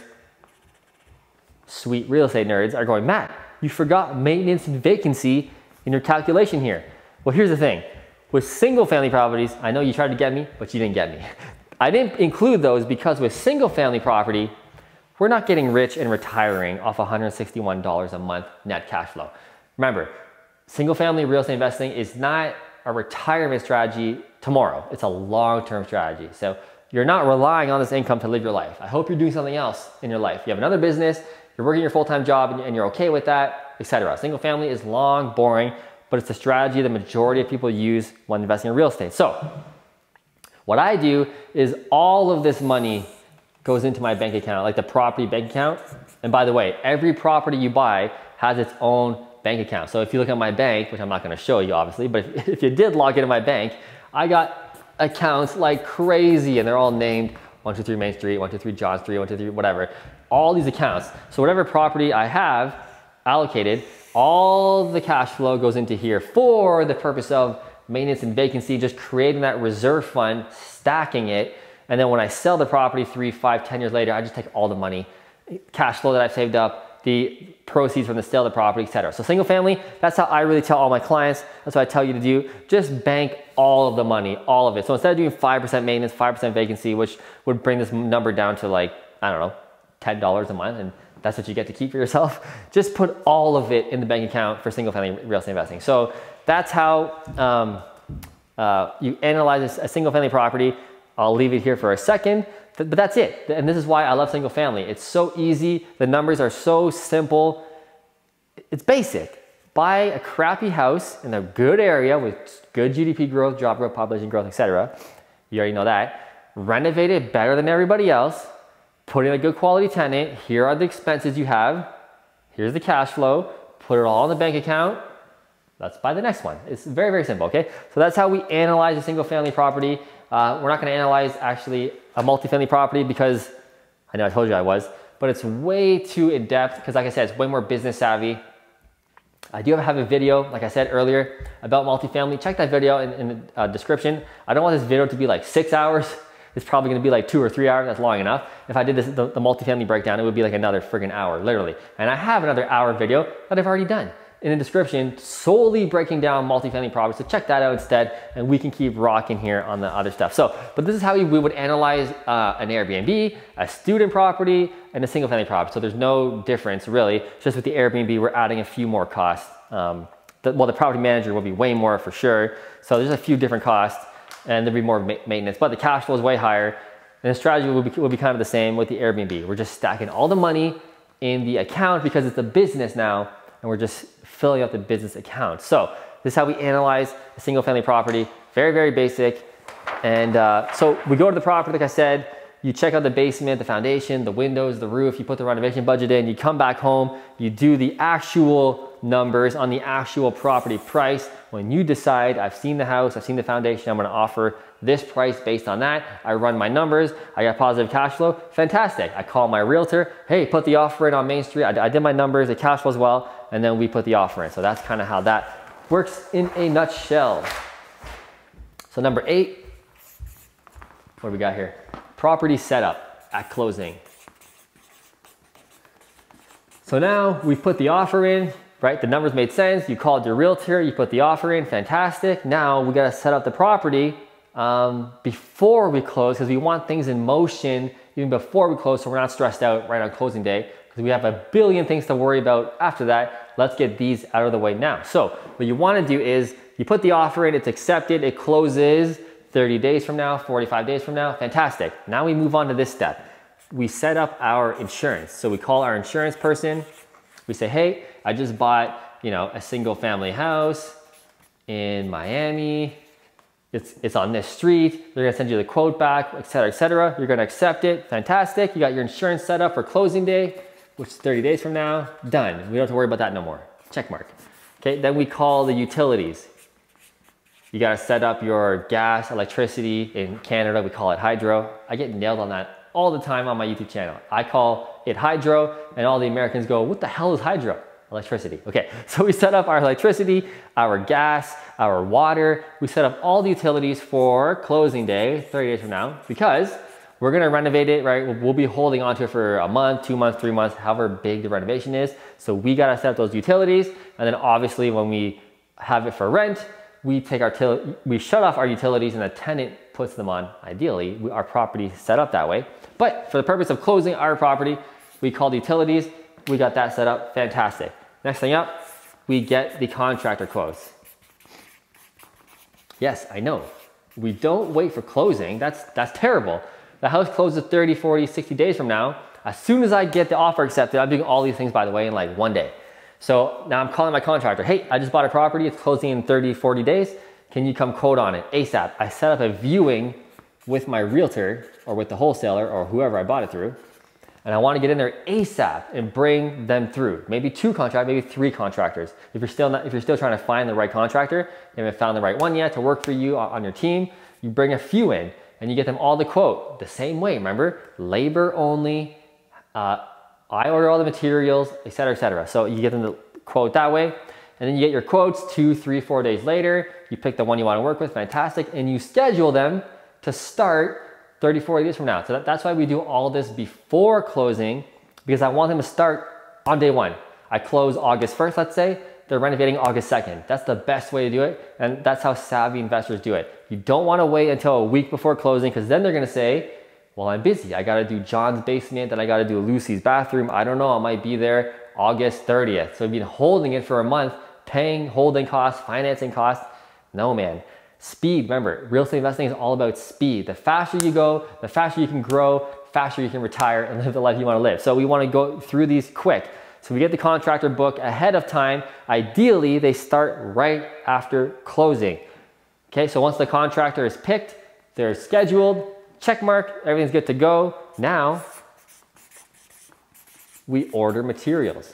sweet real estate nerds, are going, Matt, you forgot maintenance and vacancy in your calculation here. Well, here's the thing. With single family properties, I know you tried to get me, but you didn't get me. I didn't include those because with single family property, we're not getting rich and retiring off $161 a month net cash flow. Remember, single family real estate investing is not a retirement strategy tomorrow. It's a long-term strategy. So you're not relying on this income to live your life. I hope you're doing something else in your life. You have another business, you're working your full-time job and you're okay with that, etc. Single family is long, boring, but it's a strategy the majority of people use when investing in real estate. So what I do is all of this money goes into my bank account, like the property bank account. And by the way, every property you buy has its own bank account. So if you look at my bank, which I'm not gonna show you obviously, but if you did log into my bank, I got accounts like crazy and they're all named 123 Main Street, 123 John Street, 123 whatever. All these accounts. So whatever property I have allocated, all the cash flow goes into here for the purpose of maintenance and vacancy, just creating that reserve fund, stacking it. And then when I sell the property 3, 5, 10 years later, I just take all the money, cash flow that I've saved up, the proceeds from the sale of the property, etc. So single family, that's how I really tell all my clients. That's what I tell you to do. Just bank all of the money, all of it. So instead of doing 5% maintenance, 5% vacancy, which would bring this number down to like, I don't know, $10 a month, and that's what you get to keep for yourself. Just put all of it in the bank account for single family real estate investing. So that's how you analyze a single family property. I'll leave it here for a second, but that's it. And this is why I love single family. It's so easy. The numbers are so simple. It's basic. Buy a crappy house in a good area with good GDP growth, job growth, population growth, etc. You already know that. Renovate it better than everybody else. Put in a good quality tenant. Here are the expenses you have. Here's the cash flow. Put it all in the bank account. Let's buy the next one. It's very, very simple, okay? So that's how we analyze a single family property. We're not gonna analyze actually a multifamily property because I know I told you I was, but it's way too in depth because like I said, it's way more business savvy. I do have a video, like I said earlier, about multifamily. Check that video in the description. I don't want this video to be like 6 hours. It's probably gonna be like 2 or 3 hours, that's long enough. If I did this, the multifamily breakdown, it would be like another friggin' hour, literally. And I have another hour video that I've already done in the description, solely breaking down multifamily properties. So check that out instead, and we can keep rocking here on the other stuff. So, but this is how we would analyze an Airbnb, a student property, and a single family property. So there's no difference really, it's just with the Airbnb, we're adding a few more costs. The property manager will be way more for sure. So there's a few different costs, and there'll be more maintenance, but the cash flow is way higher. And the strategy will be kind of the same with the Airbnb. We're just stacking all the money in the account because it's a business now and we're just filling out the business account. So this is how we analyze a single family property. Very, very basic. And so we go to the property, like I said, you check out the basement, the foundation, the windows, the roof, you put the renovation budget in, you come back home, you do the actual numbers on the actual property price. When you decide, I've seen the house, I've seen the foundation, I'm gonna offer this price based on that. I run my numbers, I got positive cash flow, fantastic. I call my realtor, hey, put the offer in on Main Street. I did my numbers, the cash flow as well, and then we put the offer in. So that's kind of how that works in a nutshell. So number 8, what do we got here? Property setup at closing. So now we've put the offer in, right? The numbers made sense. You called your realtor, you put the offer in, fantastic. Now we gotta set up the property before we close, because we want things in motion even before we close, so we're not stressed out right on closing day, because we have a billion things to worry about after that. Let's get these out of the way now. So what you wanna do is you put the offer in, it's accepted, it closes 30 days from now, 45 days from now, fantastic. Now we move on to this step. We set up our insurance. So we call our insurance person, we say, hey, I just bought, you know, a single family house in Miami. It's on this street. They're gonna send you the quote back, et cetera, et cetera. You're gonna accept it, fantastic. You got your insurance set up for closing day, which is 30 days from now, done. We don't have to worry about that no more, check mark. Okay, then we call the utilities. You gotta set up your gas, electricity. In Canada, we call it hydro. I get nailed on that all the time on my YouTube channel. I call it hydro, and all the Americans go, what the hell is hydro? Electricity. Okay, so we set up our electricity, our gas, our water. We set up all the utilities for closing day, 30 days from now, because we're gonna renovate it, right? We'll be holding onto it for a month, 2 months, 3 months, however big the renovation is. So we gotta set up those utilities, and then obviously when we have it for rent, we shut off our utilities and the tenant puts them on. Ideally, our property is set up that way. But for the purpose of closing our property, we called utilities, we got that set up, fantastic. Next thing up, we get the contractor quotes. Yes, I know, we don't wait for closing, that's terrible. The house closes 30, 40, 60 days from now. As soon as I get the offer accepted, I'm doing all these things, by the way, in like one day. So now I'm calling my contractor. Hey, I just bought a property. It's closing in 30, 40 days. Can you come quote on it ASAP? I set up a viewing with my realtor or with the wholesaler or whoever I bought it through. And I want to get in there ASAP and bring them through. Maybe 2 contractors, maybe 3 contractors. If you're still trying to find the right contractor, you haven't found the right one yet to work for you on your team, you bring a few in and you get them all the quote the same way. Remember, labor only, I order all the materials, et cetera, et cetera. So you get them the quote that way, and then you get your quotes 2, 3, 4 days later. You pick the one you want to work with, fantastic, and you schedule them to start 30, 40 days from now. So that's why we do all this before closing, because I want them to start on day one. I close August 1st, let's say. They're renovating August 2nd. That's the best way to do it, and that's how savvy investors do it. You don't want to wait until a week before closing, because then they're going to say, well, I'm busy. I gotta do John's basement, then I gotta do Lucy's bathroom. I don't know, I might be there August 30th. So I've been holding it for a month, paying holding costs, financing costs. No, man. Speed, remember, real estate investing is all about speed. The faster you go, the faster you can grow, faster you can retire and live the life you wanna live. So we wanna go through these quick. So we get the contractor booked ahead of time. Ideally, they start right after closing. Okay, so once the contractor is picked, they're scheduled, check mark, everything's good to go. Now, we order materials.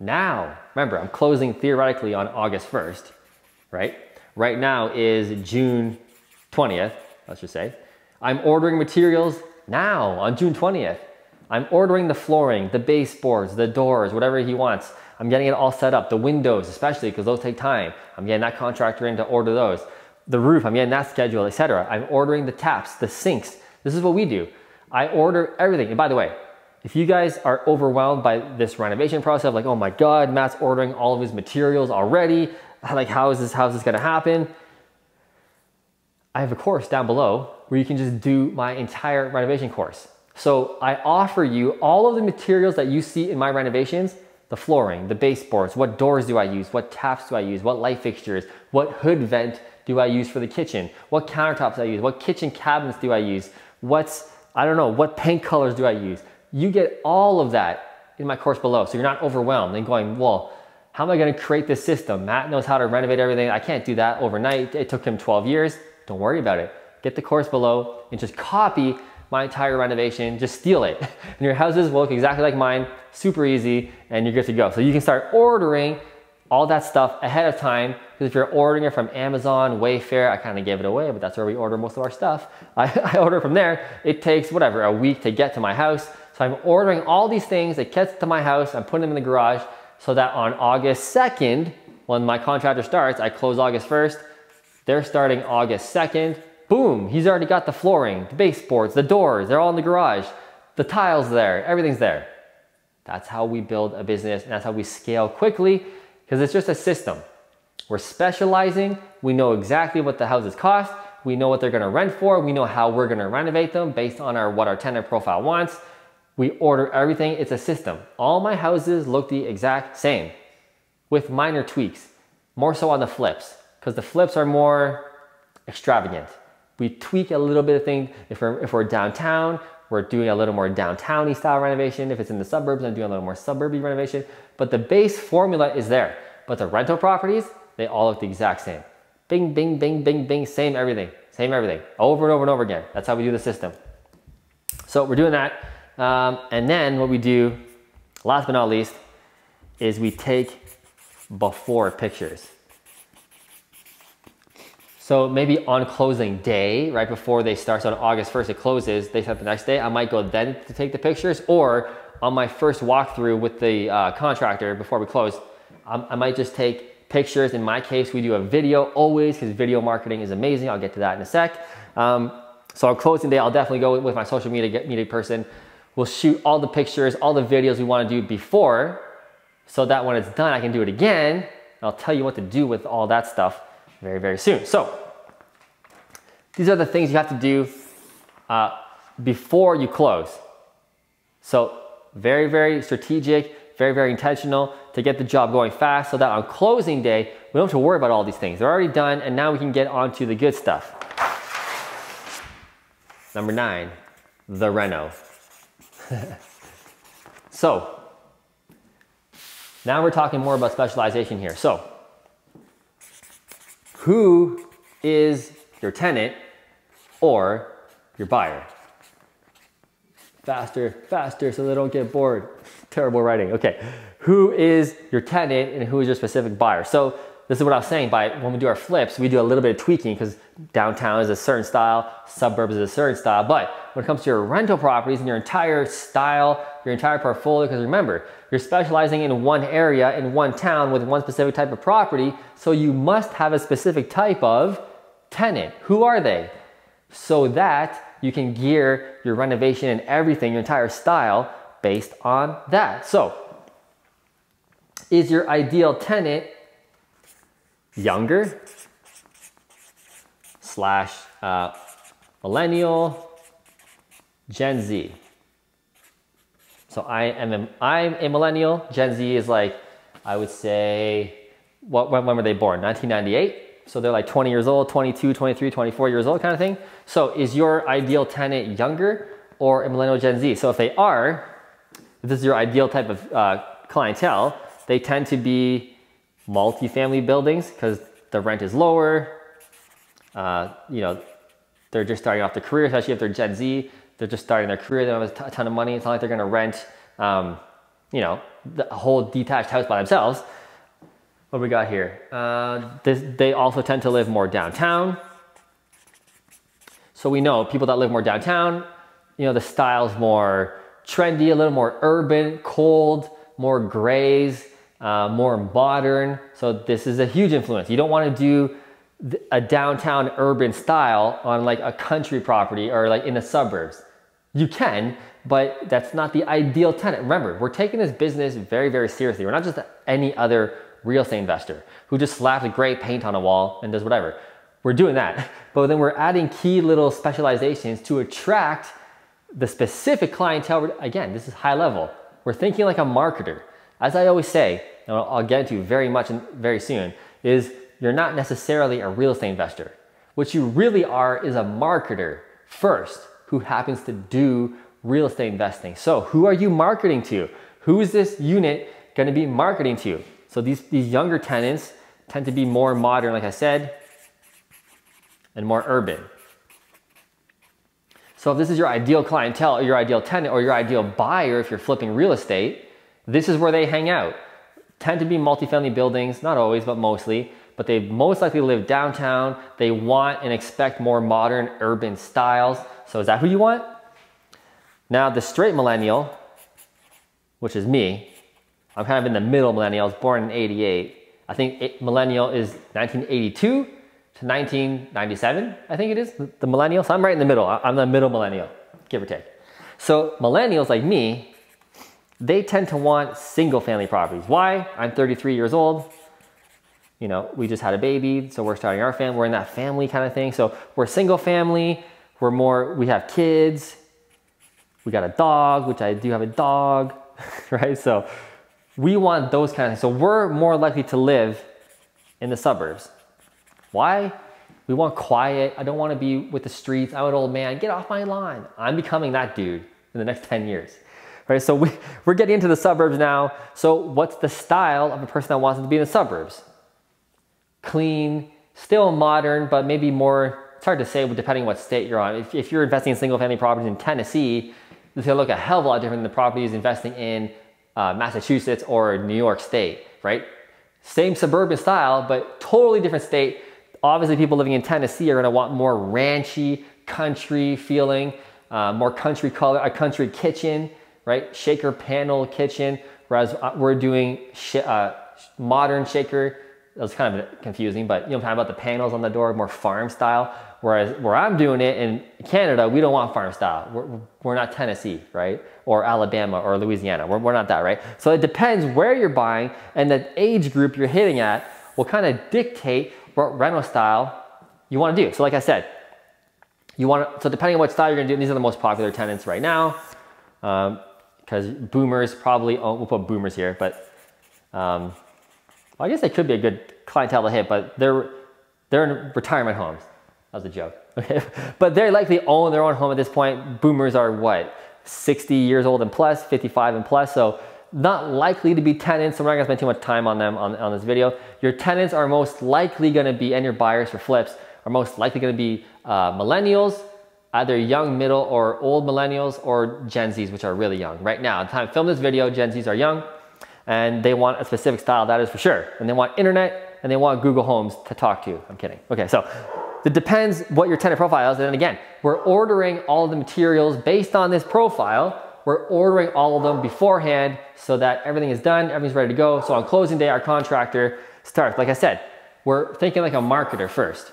Now, remember, I'm closing theoretically on August 1st, right? Right now is June 20th, let's just say. I'm ordering materials now on June 20th. I'm ordering the flooring, the baseboards, the doors, whatever he wants. I'm getting it all set up, the windows especially, because those take time. I'm getting that contractor in to order those. The roof, I'm getting that scheduled, etc. I'm ordering the taps, the sinks. This is what we do. I order everything. And by the way, if you guys are overwhelmed by this renovation process, like, oh my God, Matt's ordering all of his materials already. Like, how is this gonna happen? I have a course down below where you can just do my entire renovation course. So I offer you all of the materials that you see in my renovations, the flooring, the baseboards, what doors do I use? What taps do I use? What light fixtures? What hood vent do I use for the kitchen? What countertops do I use? What kitchen cabinets do I use? I don't know, what paint colors do I use? You get all of that in my course below. So you're not overwhelmed and going, well, how am I going to create this system? Matt knows how to renovate everything. I can't do that overnight. It took him 12 years. Don't worry about it. Get the course below and just copy my entire renovation. Just steal it. And your houses will look exactly like mine, super easy, and you're good to go. So you can start ordering all that stuff ahead of time, because if you're ordering it from Amazon, Wayfair, I kind of gave it away, but that's where we order most of our stuff. I order from there. It takes whatever, a week to get to my house. So I'm ordering all these things that gets to my house. I'm putting them in the garage, so that on August 2nd, when my contractor starts, I close August 1st, they're starting August 2nd, boom, he's already got the flooring, the baseboards, the doors, they're all in the garage, the tiles there, everything's there. That's how we build a business, and that's how we scale quickly, because it's just a system. We're specializing, we know exactly what the houses cost, we know what they're gonna rent for, we know how we're gonna renovate them based on what our tenant profile wants. We order everything, it's a system. All my houses look the exact same with minor tweaks, more so on the flips, because the flips are more extravagant. We tweak a little bit of things. If we're downtown, we're doing a little more downtown-y style renovation. If it's in the suburbs, I'm doing a little more suburban renovation, but the base formula is there. But the rental properties, they all look the exact same. Bing, bing, bing, bing, bing, same everything, over and over and over again. That's how we do the system. So we're doing that. And then what we do, last but not least, is we take before pictures. So maybe on closing day, right before they start, so on August 1st it closes, they start the next day, I might go then to take the pictures, or on my first walkthrough with the contractor before we close, I might just take pictures. In my case, we do a video always, because video marketing is amazing. I'll get to that in a sec. So on closing day, I'll definitely go with my social media person. We'll shoot all the pictures, all the videos we want to do before, so that when it's done, I can do it again. And I'll tell you what to do with all that stuff very, very soon. So these are the things you have to do before you close. So very, very strategic, very, very intentional to get the job going fast, so that on closing day, we don't have to worry about all these things. They're already done, and now we can get on to the good stuff. Number 9, the reno. So now we're talking more about specialization here. So who is your tenant or your buyer? Faster, faster, so they don't get bored. Terrible writing. Okay. Who is your tenant and who is your specific buyer? So this is what I was saying by when we do our flips, we do a little bit of tweaking, because downtown is a certain style, suburbs is a certain style. But when it comes to your rental properties and your entire style, your entire portfolio, because remember, you're specializing in one area, in one town, with one specific type of property. So you must have a specific type of tenant. Who are they? So that you can gear your renovation and everything, your entire style, based on that. So is your ideal tenant younger / millennial, Gen Z? So I'm a millennial. Gen Z is like, I would say, when were they born? 1998. So they're like 20 years old, 22, 23, 24 years old kind of thing. So is your ideal tenant younger or a millennial, Gen Z? So if they are, if this is your ideal type of clientele, they tend to be multi-family buildings, because the rent is lower. You know, they're just starting off their career, especially if they're Gen Z, they're just starting their career, they don't have a ton of money. It's not like they're going to rent, you know, the whole detached house by themselves. What we got here? They also tend to live more downtown. So we know people that live more downtown, you know, the style's more trendy, a little more urban, cold, more grays, more modern. So this is a huge influence. You don't want to do a downtown urban style on like a country property or like in the suburbs. You can, but that's not the ideal tenant. Remember, we're taking this business very, very seriously. We're not just any other real estate investor who just slaps a gray paint on a wall and does whatever. We're doing that, but then we're adding key little specializations to attract the specific clientele. Again, this is high level. We're thinking like a marketer. As I always say, and I'll get into very much and very soon, is you're not necessarily a real estate investor. What you really are is a marketer first, who happens to do real estate investing. So who are you marketing to? Who is this unit going to be marketing to you? So these younger tenants tend to be more modern, like I said, and more urban. So if this is your ideal clientele or your ideal tenant or your ideal buyer, if you're flipping real estate, this is where they hang out. Tend to be multifamily buildings, not always, but mostly, but they most likely live downtown. They want and expect more modern urban styles. So is that who you want? Now the straight millennial, which is me, I'm kind of in the middle millennial. I was born in '88. I think millennial is 1982 to 1997, I think it is, the millennial. So I'm right in the middle. I'm the middle millennial, give or take. So millennials like me, they tend to want single family properties. Why? I'm 33 years old. You know, we just had a baby, so we're starting our family. We're in that family kind of thing. So we're single family. We're more, we have kids. We got a dog, which I do have a dog, right? So we want those kind of things. So we're more likely to live in the suburbs. Why? We want quiet. I don't want to be with the streets. I'm an old man. Get off my lawn. I'm becoming that dude in the next 10 years, right? So we're getting into the suburbs now. So what's the style of a person that wants to be in the suburbs? Clean, still modern, but maybe more, it's hard to say depending on what state you're on. If you're investing in single family properties in Tennessee, it's gonna look a hell of a lot different than the properties investing in Massachusetts or New York State, right? Same suburban style, but totally different state. Obviously, people living in Tennessee are gonna want more ranchy, country feeling, more country color, a country kitchen, right? Shaker panel kitchen, whereas we're doing modern shaker. That was kind of confusing, but you know, I'm talking about the panels on the door, more farm style. Whereas where I'm doing it in Canada, we don't want farm style. We're not Tennessee, right? Or Alabama or Louisiana. We're not that, right? So it depends where you're buying and the age group you're hitting at will kind of dictate what rental style you want to do. So like I said, so depending on what style you're gonna do, these are the most popular tenants right now. Because boomers probably own, we'll put boomers here, but well, I guess they could be a good clientele to hit, but they're in retirement homes. That was a joke, okay? But they likely own their own home at this point. Boomers are what, 60 years old and plus, 55 and plus, so not likely to be tenants, so we're not gonna spend too much time on them on this video. Your tenants are most likely gonna be, and your buyers for flips, are most likely gonna be millennials, either young, middle, or old millennials, or Gen Zs, which are really young. Right now, at the time I film this video, Gen Zs are young, and they want a specific style, that is for sure. And they want internet, and they want Google Homes to talk to. I'm kidding, okay, so. It depends what your tenant profile is. And then again, we're ordering all of the materials based on this profile. We're ordering all of them beforehand so that everything is done, everything's ready to go. So on closing day, our contractor starts. Like I said, we're thinking like a marketer first.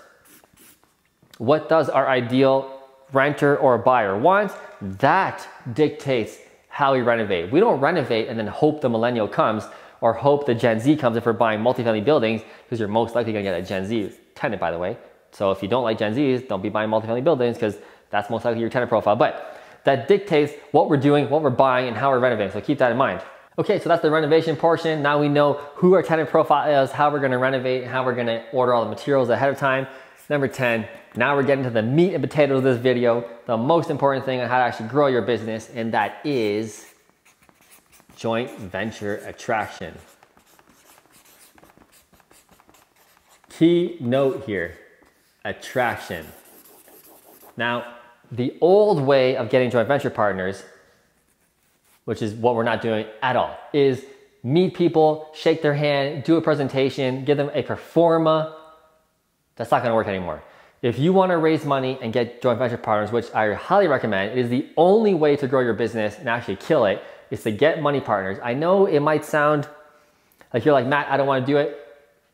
What does our ideal renter or buyer want? That dictates how we renovate. We don't renovate and then hope the millennial comes or hope the Gen Z comes if we're buying multifamily buildings, because you're most likely gonna get a Gen Z tenant, by the way. So if you don't like Gen Zs, don't be buying multifamily buildings because that's most likely your tenant profile. But that dictates what we're doing, what we're buying, and how we're renovating. So keep that in mind. Okay, so that's the renovation portion. Now we know who our tenant profile is, how we're gonna renovate, and how we're gonna order all the materials ahead of time. Number 10, now we're getting to the meat and potatoes of this video, the most important thing on how to actually grow your business, and that is joint venture attraction. Key note here. Attraction. Now, the old way of getting joint venture partners, which is what we're not doing at all, is meet people, shake their hand, do a presentation, give them a pro forma. That's not going to work anymore. If you want to raise money and get joint venture partners, which I highly recommend, it is the only way to grow your business and actually kill it, is to get money partners. I know it might sound like you're like, Matt, I don't want to do it.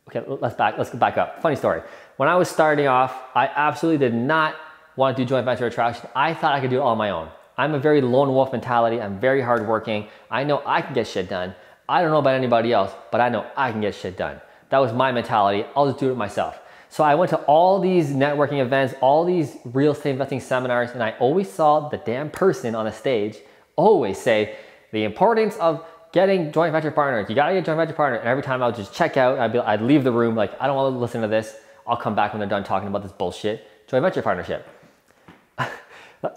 Okay, let's go back up. Funny story. When I was starting off, I absolutely did not want to do joint venture attraction. I thought I could do it all on my own. I'm a very lone wolf mentality. I'm very hardworking. I know I can get shit done. I don't know about anybody else, but I know I can get shit done. That was my mentality. I'll just do it myself. So I went to all these networking events, all these real estate investing seminars, and I always saw the damn person on the stage always say the importance of getting joint venture partners. You gotta get a joint venture partner. And every time I would just check out, I'd leave the room like, I don't wanna listen to this. I'll come back when they're done talking about this bullshit joint venture partnership.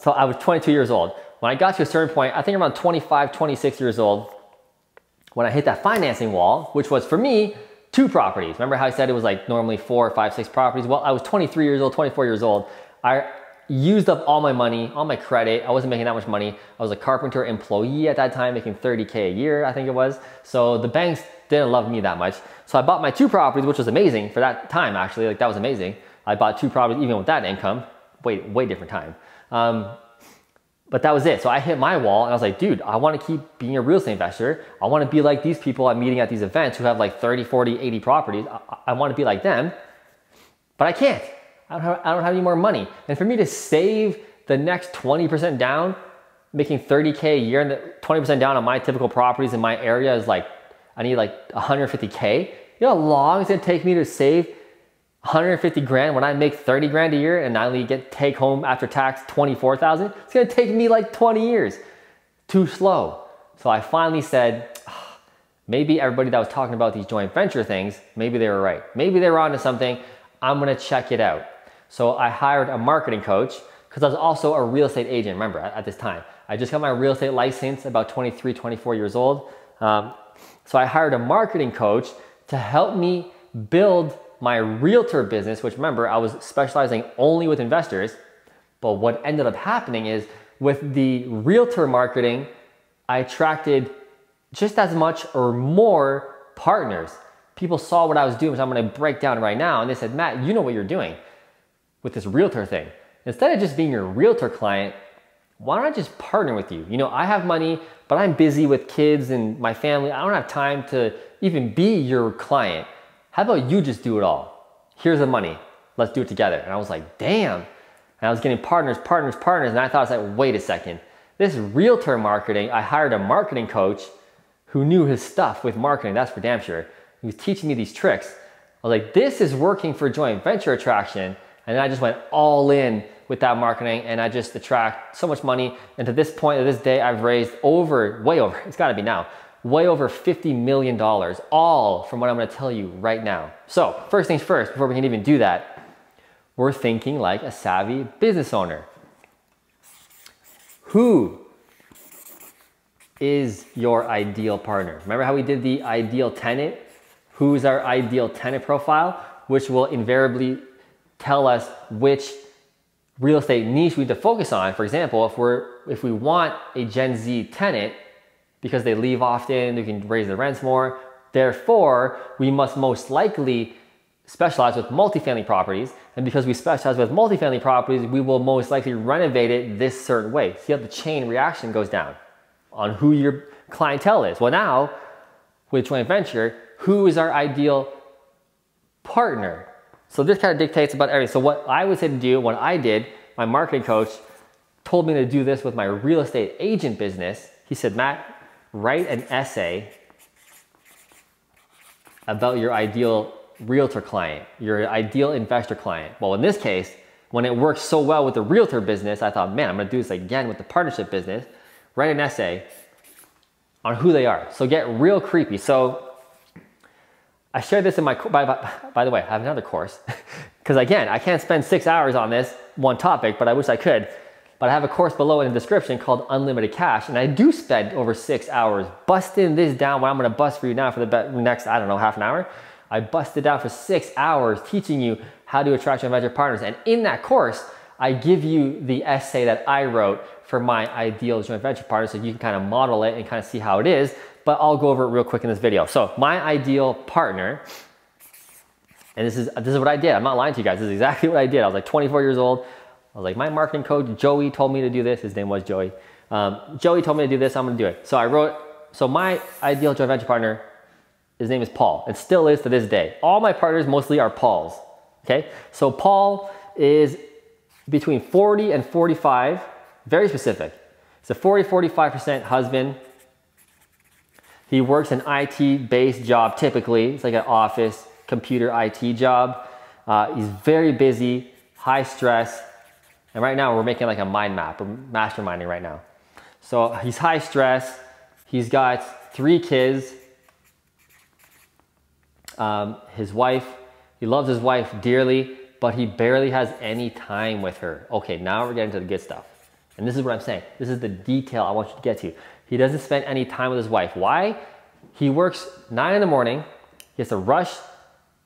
So I was 22 years old. When I got to a certain point, I think around 25, 26 years old, when I hit that financing wall, which was for me, 2 properties. Remember how I said it was like normally 4, 5, 6 properties? Well, I was 23 years old, 24 years old. I used up all my money, all my credit. I wasn't making that much money. I was a carpenter employee at that time, making 30K a year, I think it was. So the banks didn't love me that much. So I bought my 2 properties, which was amazing for that time, actually. Like, that was amazing. I bought 2 properties, even with that income, way different time. But that was it. So I hit my wall and I was like, dude, I want to keep being a real estate investor. I want to be like these people I'm meeting at these events who have like 30, 40, 80 properties. I want to be like them, but I can't. I don't have any more money. And for me to save the next 20% down, making 30K a year, and the 20% down on my typical properties in my area is like, I need like 150K. You know how long it's going to take me to save 150 grand when I make 30 grand a year and I only take home after tax 24,000? It's gonna take me like 20 years. Too slow. So I finally said, maybe everybody that was talking about these joint venture things, maybe they were right. Maybe they were onto something. I'm gonna check it out. So I hired a marketing coach because I was also a real estate agent, remember, at this time. I just got my real estate license about 23, 24 years old. So I hired a marketing coach to help me build my realtor business, which, remember, I was specializing only with investors. But what ended up happening is with the realtor marketing, I attracted just as much or more partners. People saw what I was doing, which I'm gonna break down right now. And they said, Matt, you know what you're doing with this realtor thing. Instead of just being your realtor client, why don't I just partner with you? You know, I have money, but I'm busy with kids and my family. I don't have time to even be your client. How about you just do it all? Here's the money. Let's do it together. And I was like, damn. And I was getting partners. And I thought, I was like, wait a second. This realtor marketing, I hired a marketing coach who knew his stuff with marketing. That's for damn sure. He was teaching me these tricks. I was like, this is working for joint venture attraction. And then I just went all in with that marketing, and I just attract so much money. And to this point, to this day, I've raised way over, it's gotta be now, way over $50 million, all from what I'm gonna tell you right now. So first things first, before we can even do that, we're thinking like a savvy business owner. Who is your ideal partner? Remember how we did the ideal tenant? Who's our ideal tenant profile? Which will invariably tell us which real estate niche we need to focus on. For example, if we want a Gen Z tenant, because they leave often, they can raise the rents more. Therefore, we must most likely specialize with multifamily properties. And because we specialize with multifamily properties, we will most likely renovate it this certain way. See how the chain reaction goes down on who your clientele is. Well, now with joint venture, who is our ideal partner? So this kind of dictates about everything. So what I would say to do, what I did, my marketing coach told me to do this with my real estate agent business. He said, Matt, write an essay about your ideal realtor client, your ideal investor client. Well, in this case, when it worked so well with the realtor business, I thought, man, I'm gonna do this again with the partnership business. Write an essay on who they are. So get real creepy. So I shared this in my, by the way, I have another course. Because again, I can't spend 6 hours on this one topic, but I wish I could. But I have a course below in the description called Unlimited Cash, and I do spend over 6 hours busting this down. What I'm gonna bust for you now for the next, I don't know, half an hour. I busted down for 6 hours teaching you how to attract your venture partners. And in that course, I give you the essay that I wrote for my ideal joint venture partner, so you can kind of model it and kind of see how it is, but I'll go over it real quick in this video. So my ideal partner, and this is what I did. I'm not lying to you guys. This is exactly what I did. I was like 24 years old. I was like, my marketing coach, Joey, told me to do this. His name was Joey. Joey told me to do this. I'm going to do it. So I wrote, so my ideal joint venture partner, his name is Paul. It still is to this day. All my partners mostly are Pauls. Okay. So Paul is between 40 and 45, very specific. It's a 40, 45% husband. He works an IT-based job typically. It's like an office, computer, IT job. He's very busy, high stress. And right now we're making like a mind map, we're masterminding right now. So he's high stress, he's got 3 kids, his wife, he loves his wife dearly, but he barely has any time with her. Okay, now we're getting to the good stuff. And this is what I'm saying, this is the detail I want you to get to. He doesn't spend any time with his wife. Why? He works 9 in the morning. He has to rush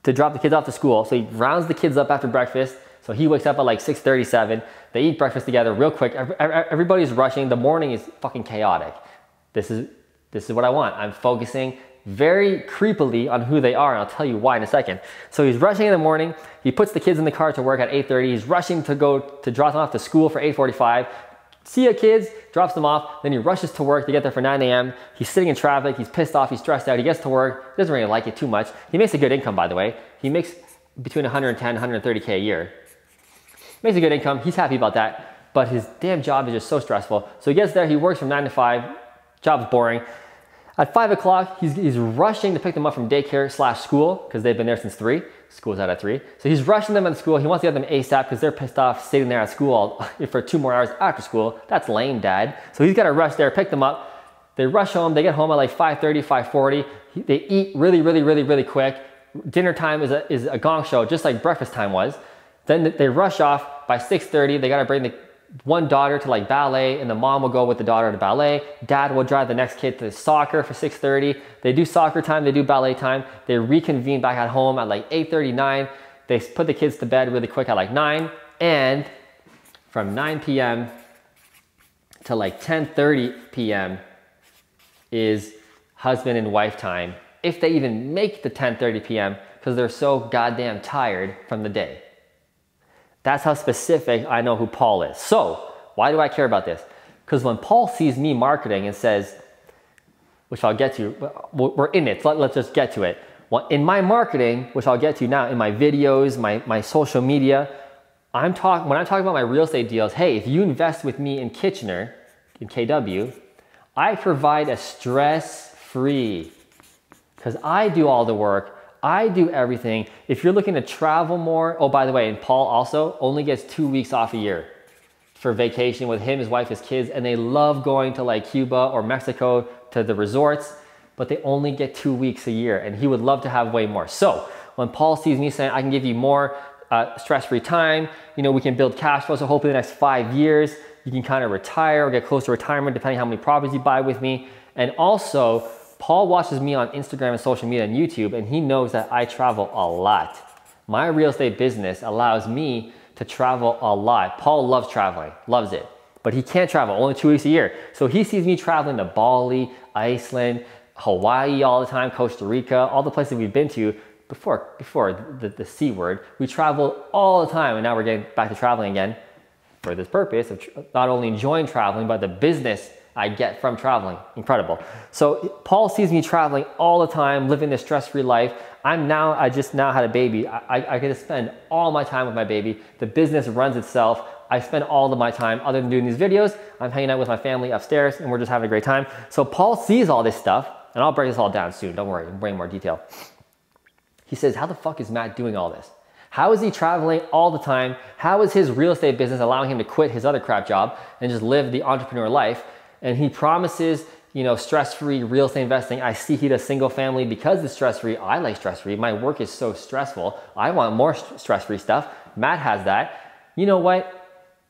to drop the kids off to school. So he rounds the kids up after breakfast. So he wakes up at like 6:30, 7. They eat breakfast together real quick. Everybody's rushing. The morning is fucking chaotic. This is what I want. I'm focusing very creepily on who they are, and I'll tell you why in a second. So he's rushing in the morning. He puts the kids in the car to work at 8:30. He's rushing to go to drop them off to school for 8:45. See ya, kids, drops them off. Then he rushes to work to get there for 9 a.m. He's sitting in traffic. He's pissed off. He's stressed out. He gets to work. Doesn't really like it too much. He makes a good income, by the way. He makes between 110, 130K a year. Makes a good income. He's happy about that. But his damn job is just so stressful. So he gets there. He works from 9 to 5. Job's boring. At 5 o'clock, he's rushing to pick them up from daycare / school because they've been there since 3. School's out at 3. So he's rushing them at school. He wants to get them ASAP because they're pissed off sitting there at school for 2 more hours after school. That's lame, Dad. So he's got to rush there, pick them up. They rush home. They get home at like 5:30, 5:40. They eat really quick. Dinner time is a gong show, just like breakfast time was. Then they rush off. By 6:30, they got to bring the one daughter to like ballet, and the mom will go with the daughter to ballet. Dad will drive the next kid to soccer for 6:30. They do soccer time, they do ballet time. They reconvene back at home at like 8:39. They put the kids to bed really quick at like 9. And from 9 p.m. to like 10:30 p.m. is husband and wife time. If they even make the 10:30 p.m. because they're so goddamn tired from the day. That's how specific I know who Paul is. So why do I care about this? Because when Paul sees me marketing and says, which I'll get to, we're in it, so let's just get to it. Well, in my marketing, which I'll get to now, in my videos, my social media, when I'm talking about my real estate deals, hey, if you invest with me in Kitchener, in KW, I provide a stress-free, because I do all the work. I do everything. If you're looking to travel more, oh, by the way, and Paul also only gets 2 weeks off a year for vacation with him, his wife, his kids, and they love going to like Cuba or Mexico to the resorts, but they only get 2 weeks a year, and he would love to have way more. So when Paul sees me saying, I can give you more stress-free time, you know, we can build cash flow, so hopefully the next 5 years, you can kind of retire or get close to retirement, depending how many properties you buy with me. And also, Paul watches me on Instagram and social media and YouTube, and he knows that I travel a lot. My real estate business allows me to travel a lot. Paul loves traveling, loves it, but he can't travel, only 2 weeks a year. So he sees me traveling to Bali, Iceland, Hawaii all the time, Costa Rica, all the places we've been to before the C word. We travel all the time, and now we're getting back to traveling again for this purpose of not only enjoying traveling, but the business I get from traveling. Incredible. So Paul sees me traveling all the time, living this stress-free life. I just now had a baby. I get to spend all my time with my baby. The business runs itself. I spend all of my time, other than doing these videos, I'm hanging out with my family upstairs, and we're just having a great time. So Paul sees all this stuff, and I'll break this all down soon. Don't worry, I'm bringing more detail. He says, how the fuck is Matt doing all this? How is he traveling all the time? How is his real estate business allowing him to quit his other crap job and just live the entrepreneur life? And he promises, you know, stress-free real estate investing. I see he does single family because it's stress-free. I like stress-free. My work is so stressful. I want more stress-free stuff. Matt has that. You know what?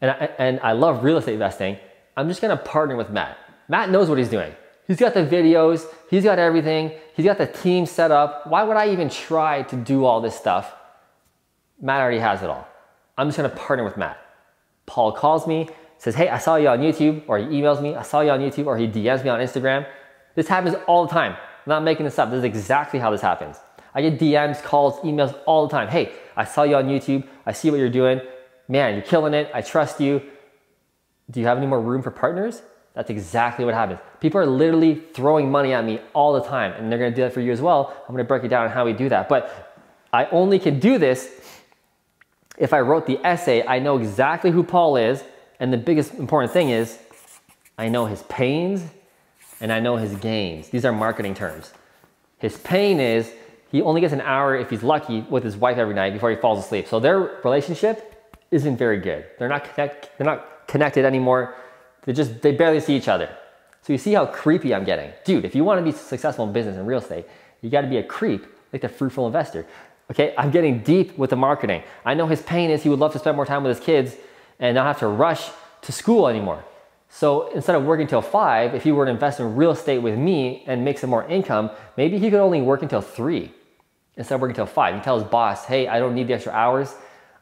And I love real estate investing. I'm just gonna partner with Matt. Matt knows what he's doing. He's got the videos. He's got everything. He's got the team set up. Why would I even try to do all this stuff? Matt already has it all. I'm just gonna partner with Matt. Paul calls me. Says, hey, I saw you on YouTube, or he emails me, I saw you on YouTube, or he DMs me on Instagram. This happens all the time. I'm not making this up. This is exactly how this happens. I get DMs, calls, emails all the time. Hey, I saw you on YouTube. I see what you're doing. Man, you're killing it. I trust you. Do you have any more room for partners? That's exactly what happens. People are literally throwing money at me all the time, and they're gonna do that for you as well. I'm gonna break it down on how we do that. But I only can do this if I wrote the essay. I know exactly who Paul is, and the biggest important thing is I know his pains and I know his gains. These are marketing terms. His pain is he only gets an hour, if he's lucky, with his wife every night before he falls asleep. So their relationship isn't very good. They're not connected anymore. They barely see each other. So you see how creepy I'm getting. Dude, if you want to be successful in business and real estate, you got to be a creep like the Fruitful Investor. Okay, I'm getting deep with the marketing. I know his pain is he would love to spend more time with his kids and not have to rush to school anymore. So instead of working till 5, if he were to invest in real estate with me and make some more income, maybe he could only work until 3 instead of working till 5. He tells his boss, hey, I don't need the extra hours.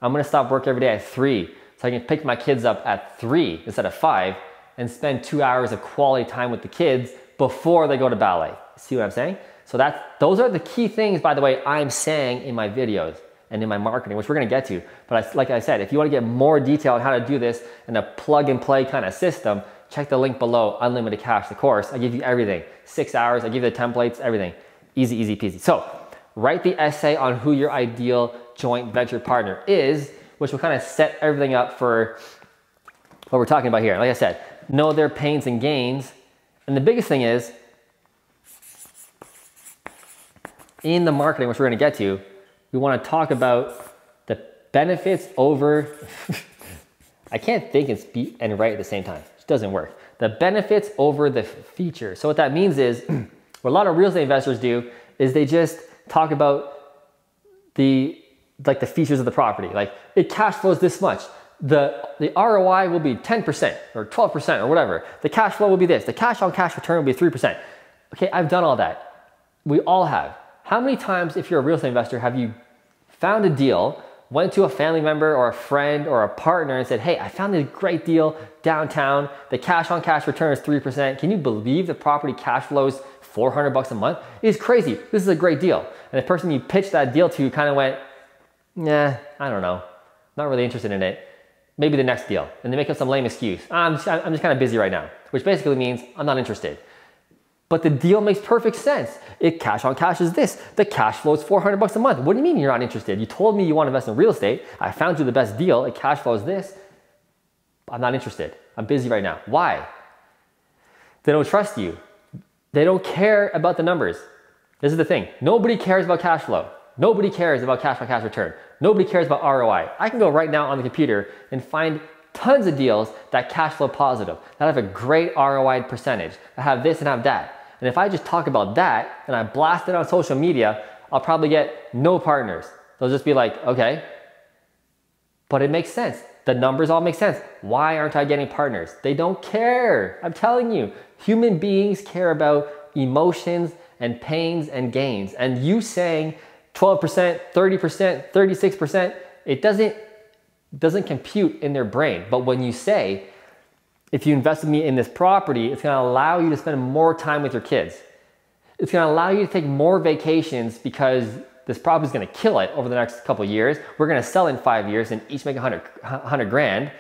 I'm gonna stop work every day at 3 so I can pick my kids up at 3 instead of 5 and spend 2 hours of quality time with the kids before they go to ballet. See what I'm saying? So those are the key things, by the way, I'm saying in my videos and in my marketing, which we're gonna get to. But like I said, if you wanna get more detail on how to do this in a plug and play kind of system, check the link below, Unlimited Cash, the course. I give you everything, 6 hours, I give you the templates, everything. Easy, easy peasy. So write the essay on who your ideal joint venture partner is, which will kind of set everything up for what we're talking about here. Like I said, know their pains and gains. And the biggest thing is, in the marketing, which we're gonna get to, we wanna talk about the benefits over, I can't think and speak and write at the same time. It doesn't work. The benefits over the feature. So what that means is, what a lot of real estate investors do is they just talk about the features of the property. Like, it cash flows this much. The ROI will be 10% or 12% or whatever. The cash flow will be this. The cash on cash return will be 3%. Okay, I've done all that. We all have. How many times, if you're a real estate investor, have you found a deal, went to a family member or a friend or a partner and said, hey, I found this great deal downtown. The cash on cash return is 3%. Can you believe the property cash flows $400 a month? It is crazy. This is a great deal. And the person you pitched that deal to kind of went, nah, I don't know. Not really interested in it. Maybe the next deal. And they make up some lame excuse. I'm just kind of busy right now, which basically means I'm not interested. But the deal makes perfect sense. It cash on cash is this. The cash flow is $400 a month. What do you mean you're not interested? You told me you want to invest in real estate. I found you the best deal. It cash flow is this. I'm not interested. I'm busy right now. Why? They don't trust you. They don't care about the numbers. This is the thing. Nobody cares about cash flow. Nobody cares about cash on cash return. Nobody cares about ROI. I can go right now on the computer and find tons of deals that cash flow positive, that have a great ROI percentage, that have this and have that. And if I just talk about that and I blast it on social media, I'll probably get no partners. They'll just be like, okay, but it makes sense. The numbers all make sense. Why aren't I getting partners? They don't care. I'm telling you, human beings care about emotions and pains and gains. And you saying 12%, 30%, 36%, it doesn't compute in their brain. But when you say, if you invest with me in this property, it's gonna allow you to spend more time with your kids. It's gonna allow you to take more vacations because this property is gonna kill it over the next couple of years. We're gonna sell in 5 years and each make 100 grand.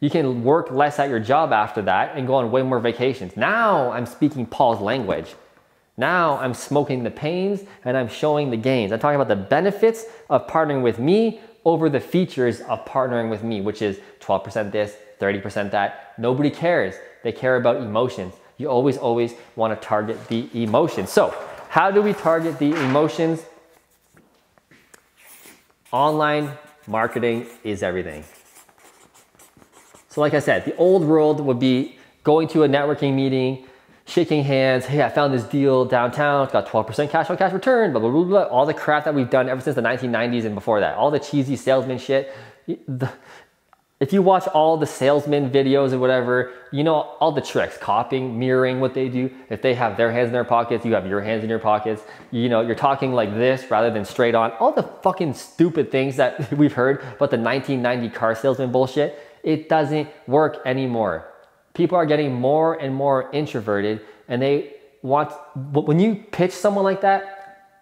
You can work less at your job after that and go on way more vacations. Now I'm speaking Paul's language. Now I'm smoking the pains and I'm showing the gains. I'm talking about the benefits of partnering with me over the features of partnering with me, which is 12% this, 30% that. Nobody cares. They care about emotions. You always want to target the emotions. So how do we target the emotions? Online marketing is everything. So like I said, the old world would be going to a networking meeting, shaking hands. Hey, I found this deal downtown. It's got 12% cash on cash return, blah, blah, blah, blah. All the crap that we've done ever since the 1990s and before that. All the cheesy salesman shit. If you watch all the salesman videos or whatever, you know all the tricks, copying, mirroring what they do. If they have their hands in their pockets, you have your hands in your pockets. You know, you're talking like this rather than straight on. All the fucking stupid things that we've heard about the 1990 car salesman bullshit. It doesn't work anymore. People are getting more and more introverted, and they want, when you pitch someone like that,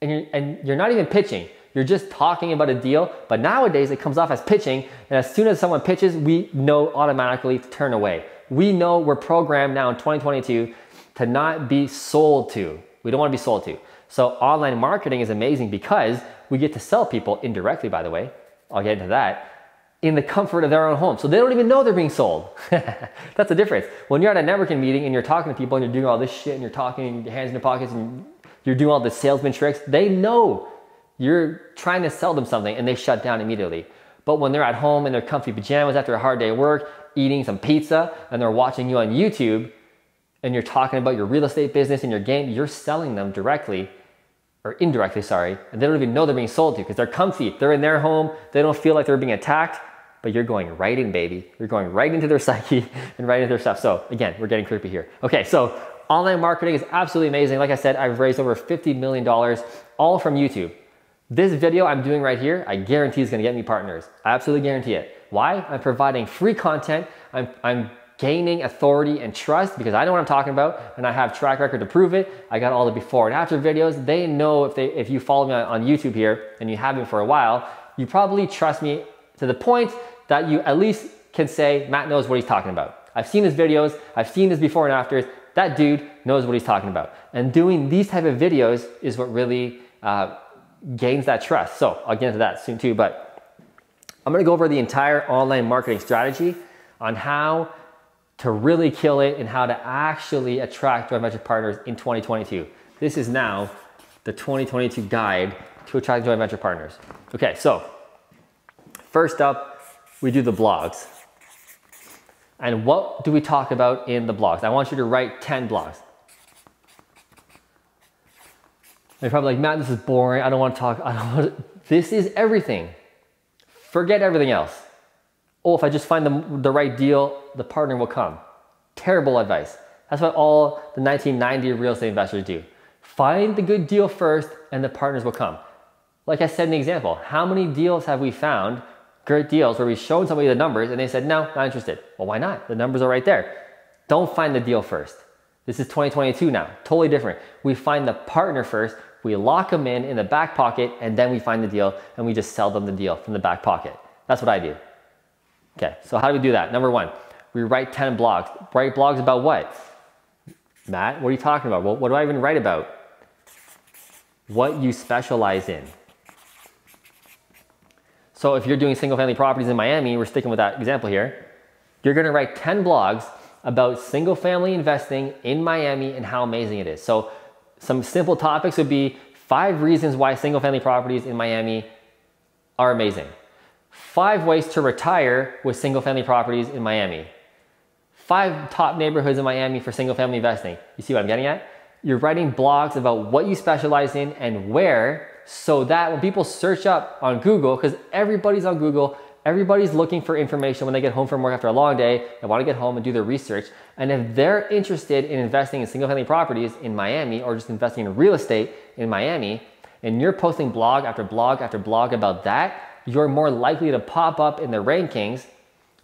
and you're not even pitching, you're just talking about a deal, but nowadays it comes off as pitching, and as soon as someone pitches, we know automatically to turn away. We know we're programmed now in 2022 to not be sold to. We don't want to be sold to. So online marketing is amazing because we get to sell people indirectly, by the way. I'll get into that. In the comfort of their own home. So they don't even know they're being sold. That's the difference. When you're at a networking meeting and you're talking to people and you're doing all this shit and you're talking and your hands in your pockets and you're doing all the salesman tricks, they know you're trying to sell them something and they shut down immediately. But when they're at home in their comfy pajamas after a hard day at work, eating some pizza and they're watching you on YouTube and you're talking about your real estate business and your game, you're selling them directly or indirectly, sorry, and they don't even know they're being sold to because they're comfy, they're in their home, they don't feel like they're being attacked. but you're going right in, baby. You're going right into their psyche and right into their stuff. So again, we're getting creepy here. Okay, so online marketing is absolutely amazing. Like I said, I've raised over $50 million, all from YouTube. This video I'm doing right here, I guarantee is gonna get me partners. I absolutely guarantee it. Why? I'm providing free content. I'm gaining authority and trust because I know what I'm talking about and I have track record to prove it. I got all the before and after videos. They know if you follow me on YouTube here and you haven't for a while, you probably trust me to the point that you at least can say, Matt knows what he's talking about. I've seen his videos, I've seen his before and afters. That dude knows what he's talking about. And doing these type of videos is what really gains that trust. So I'll get into that soon too, but I'm gonna go over the entire online marketing strategy on how to really kill it and how to actually attract direct venture partners in 2022. This is now the 2022 guide to attract joint venture partners. Okay, so first up, we do the blogs. And what do we talk about in the blogs? I want you to write 10 blogs. And you're probably like, Matt, this is boring. I don't want to talk. This is everything. Forget everything else. Oh, if I just find the right deal, the partner will come. Terrible advice. That's what all the 1990 real estate investors do. Find the good deal first and the partners will come. Like I said in the example, how many deals have we found, great deals, where we've shown somebody the numbers and they said, no, not interested. Well, why not? The numbers are right there. Don't find the deal first. This is 2022 now, totally different. We find the partner first, we lock them in the back pocket, and then we find the deal and we just sell them the deal from the back pocket. That's what I do. Okay, so how do we do that? Number one, we write 10 blogs. Write blogs about what? Matt, what are you talking about? Well, what do I even write about? What you specialize in. So if you're doing single family properties in Miami, we're sticking with that example here, you're gonna write 10 blogs about single family investing in Miami and how amazing it is. So some simple topics would be 5 reasons why single family properties in Miami are amazing. 5 ways to retire with single family properties in Miami. 5 top neighborhoods in Miami for single family investing. You see what I'm getting at? You're writing blogs about what you specialize in and where, so that when people search up on Google, because everybody's on Google, everybody's looking for information when they get home from work after a long day, they want to get home and do their research. And if they're interested in investing in single family properties in Miami or just investing in real estate in Miami, and you're posting blog after blog after blog about that, you're more likely to pop up in the rankings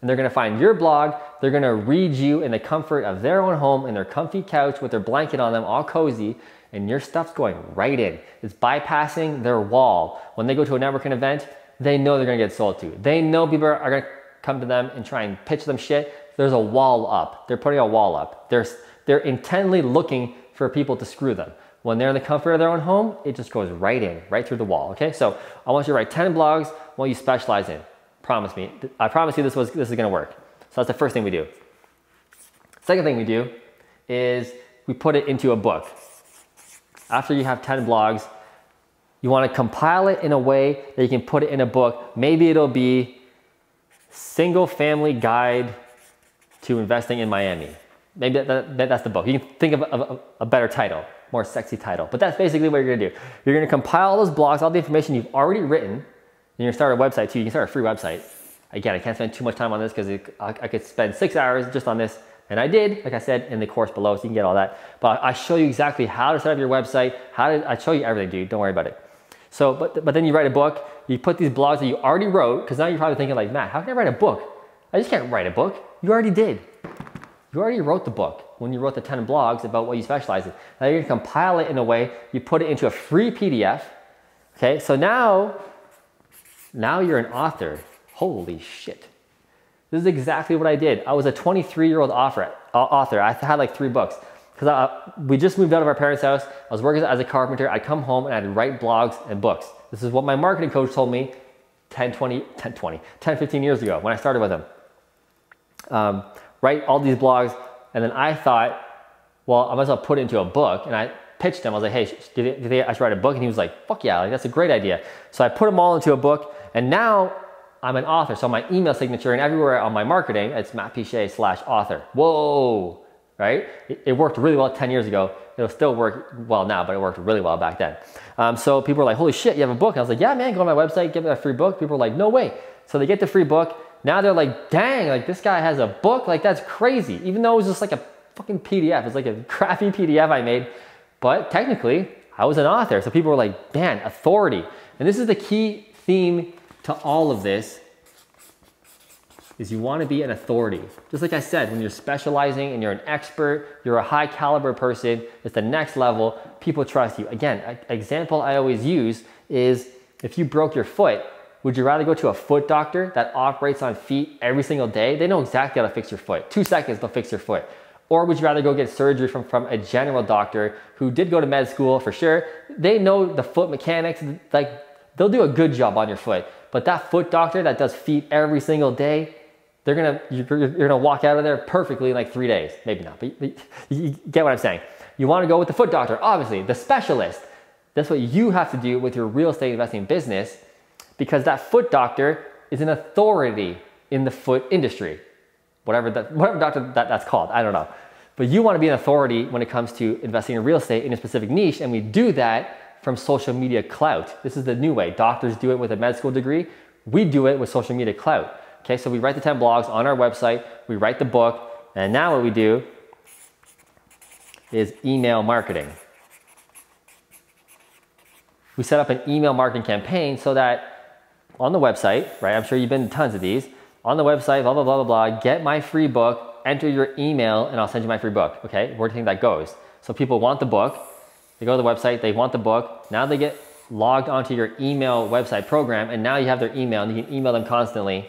and they're gonna find your blog, they're gonna read you in the comfort of their own home in their comfy couch with their blanket on them, all cozy, and your stuff's going right in. It's bypassing their wall. When they go to a networking event, they know they're gonna get sold to. They know people are gonna come to them and try and pitch them shit. There's a wall up. They're putting a wall up. They're intently looking for people to screw them. When they're in the comfort of their own home, it just goes right in, right through the wall, okay? So I want you to write 10 blogs, what you specialize in. Promise me. I promise you this is gonna work. So that's the first thing we do. Second thing we do is we put it into a book. After you have 10 blogs, you wanna compile it in a way that you can put it in a book. Maybe it'll be Single Family Guide to Investing in Miami. Maybe that's the book. You can think of a better title, more sexy title, but that's basically what you're gonna do. You're gonna compile all those blogs, all the information you've already written. And you start a website too. You can start a free website. Again, I can't spend too much time on this because I could spend 6 hours just on this. And I did, like I said, in the course below, so you can get all that. But I show you exactly how to set up your website. I show you everything, dude. Don't worry about it. So, but then you write a book. You put these blogs that you already wrote, because now you're probably thinking like, Matt, how can I write a book? I just can't write a book. You already did. You already wrote the book when you wrote the 10 blogs about what you specialize in. Now you're gonna compile it in a way, you put it into a free PDF. Okay, so now you're an author. Holy shit. This is exactly what I did. I was a 23-year-old author. I had like 3 books because we just moved out of our parents' house. I was working as a carpenter. I'd come home and I'd write blogs and books. This is what my marketing coach told me 10, 15 years ago when I started with him. Write all these blogs. And then I thought, well, I might as well put it into a book. And I pitched him. I was like, hey, I should write a book. And he was like, fuck yeah, like, that's a great idea. So I put them all into a book. And now I'm an author. So my email signature and everywhere on my marketing, it's mattpichet/author. Whoa, right? It worked really well 10 years ago. It'll still work well now, but it worked really well back then. So people were like, holy shit, you have a book. And I was like, yeah, man, go on my website, give me a free book. People were like, no way. So they get the free book. Now they're like, dang, like this guy has a book, like that's crazy. Even though it was just like a fucking PDF, it's like a crappy PDF I made, but technically I was an author. So people were like, man, authority. And this is the key theme to all of this, is you want to be an authority. Just like I said, when you're specializing and you're an expert, you're a high caliber person, it's the next level, people trust you. Again, an example I always use is if you broke your foot, would you rather go to a foot doctor that operates on feet every single day? They know exactly how to fix your foot. 2 seconds, they'll fix your foot. Or would you rather go get surgery from a general doctor who did go to med school for sure? They know the foot mechanics, like they'll do a good job on your foot. But that foot doctor that does feet every single day, they're gonna, you're gonna walk out of there perfectly in like 3 days. Maybe not, but you get what I'm saying. You wanna go with the foot doctor, obviously, the specialist. That's what you have to do with your real estate investing business, because that foot doctor is an authority in the foot industry. Whatever doctor that's called, I don't know. But you wanna be an authority when it comes to investing in real estate in a specific niche, and we do that from social media clout. This is the new way. Doctors do it with a med school degree. We do it with social media clout. Okay, so we write the 10 blogs on our website, we write the book, and now what we do is email marketing. We set up an email marketing campaign so that on the website, right, I'm sure you've been to tons of these, on the website, blah, blah, blah, blah, blah, get my free book, enter your email, and I'll send you my free book, okay? Where do you think that goes? So people want the book, they go to the website, they want the book, now they get logged onto your email website program, and now you have their email, and you can email them constantly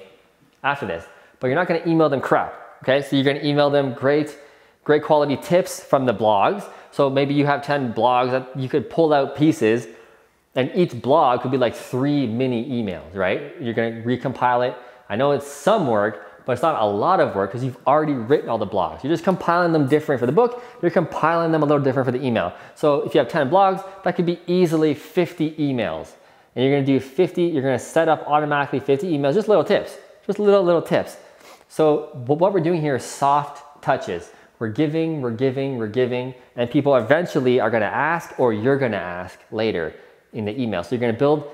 after this. But you're not gonna email them crap, okay? So you're gonna email them great quality tips from the blogs. So maybe you have 10 blogs that you could pull out pieces, and each blog could be like 3 mini emails, right? You're gonna recompile it. I know it's some work, but it's not a lot of work because you've already written all the blogs. You're just compiling them different for the book, you're compiling them a little different for the email. So if you have 10 blogs, that could be easily 50 emails. And you're gonna do 50, you're gonna set up automatically 50 emails, just little tips. Just little tips. So what we're doing here is soft touches. We're giving, and people eventually are gonna ask, or you're gonna ask later in the email. So you're gonna build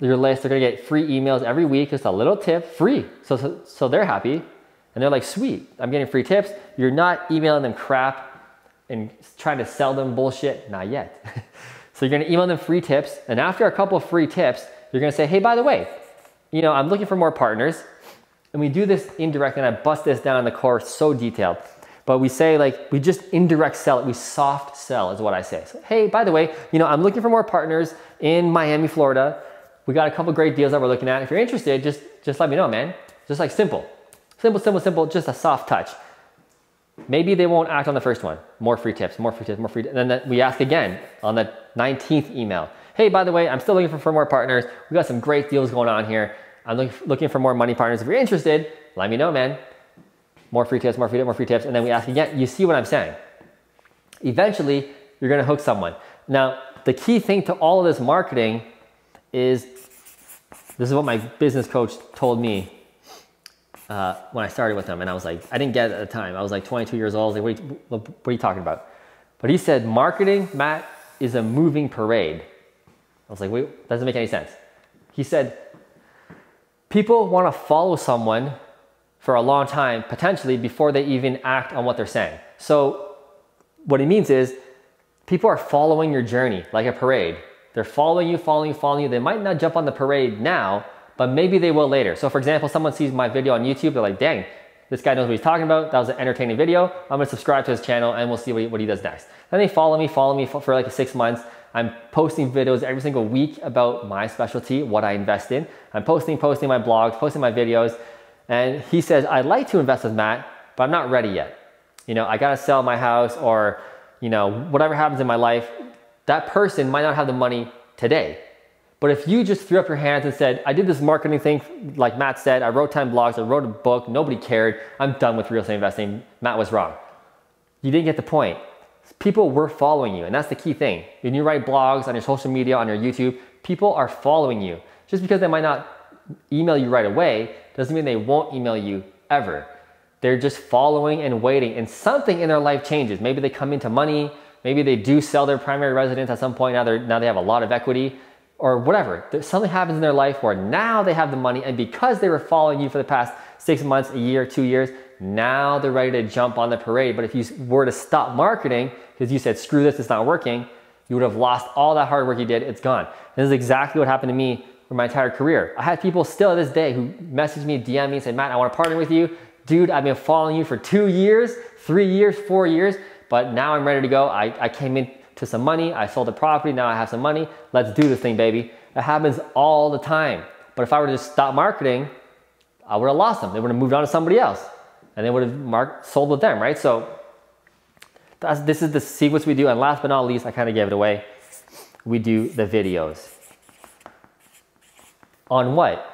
your list. They're gonna get free emails every week, just a little tip, free. So they're happy, and they're like, sweet, I'm getting free tips. You're not emailing them crap and trying to sell them bullshit, not yet. So you're gonna email them free tips, and after a couple of free tips, you're gonna say, hey, by the way, you know, I'm looking for more partners. And we do this indirect, and I bust this down in the course so detailed, but we say like, we just indirect sell it. We soft sell is what I say. So, hey, by the way, you know, I'm looking for more partners in Miami, Florida. We got a couple great deals that we're looking at. If you're interested, just let me know, man. Just like simple, just a soft touch. Maybe they won't act on the first one. More free tips. And then we ask again on the 19th email. Hey, by the way, I'm still looking for more partners. We got some great deals going on here. I'm looking for more money partners. If you're interested, let me know, man. More free tips. And then we ask again, you see what I'm saying? Eventually, you're gonna hook someone. Now, the key thing to all of this marketing is, this is what my business coach told me when I started with him. And I was like, I didn't get it at the time. I was like 22 years old. I was like, what are you talking about? But he said, marketing, Matt, is a moving parade. I was like, wait, that doesn't make any sense. He said, people want to follow someone for a long time, potentially, before they even act on what they're saying. So what he means is, people are following your journey like a parade. They're following you. They might not jump on the parade now, but maybe they will later. So for example, someone sees my video on YouTube, they're like, dang, this guy knows what he's talking about. That was an entertaining video. I'm gonna subscribe to his channel and we'll see what he does next. Then they follow me for like 6 months. I'm posting videos every single week about my specialty, what I invest in. I'm posting my blogs, posting my videos. And he says, I'd like to invest with Matt, but I'm not ready yet. You know, I gotta sell my house, or, you know, whatever happens in my life, that person might not have the money today. But if you just threw up your hands and said, I did this marketing thing, like Matt said, I wrote 10 blogs, I wrote a book, nobody cared, I'm done with real estate investing, Matt was wrong. You didn't get the point. People were following you, and that's the key thing. When you write blogs on your social media, on your YouTube, people are following you. Just because they might not email you right away doesn't mean they won't email you ever. They're just following and waiting, and something in their life changes. Maybe they come into money, maybe they do sell their primary residence at some point, now they have a lot of equity, or whatever. Something happens in their life where now they have the money, and because they were following you for the past 6 months, a year, 2 years. Now they're ready to jump on the parade. But if you were to stop marketing because you said, screw this, it's not working, you would have lost all that hard work you did. It's gone. This is exactly what happened to me for my entire career. I had people still to this day who message me, DM me and say, Matt, I want to partner with you. Dude, I've been following you for 2 years, 3 years, 4 years, but now I'm ready to go. I came into some money. I sold the property. Now I have some money. Let's do this thing, baby. It happens all the time. But if I were to just stop marketing, I would have lost them. They would have moved on to somebody else. And they would have sold with them, right? So this is the sequence we do. And last but not least, I kind of gave it away. We do the videos. On what?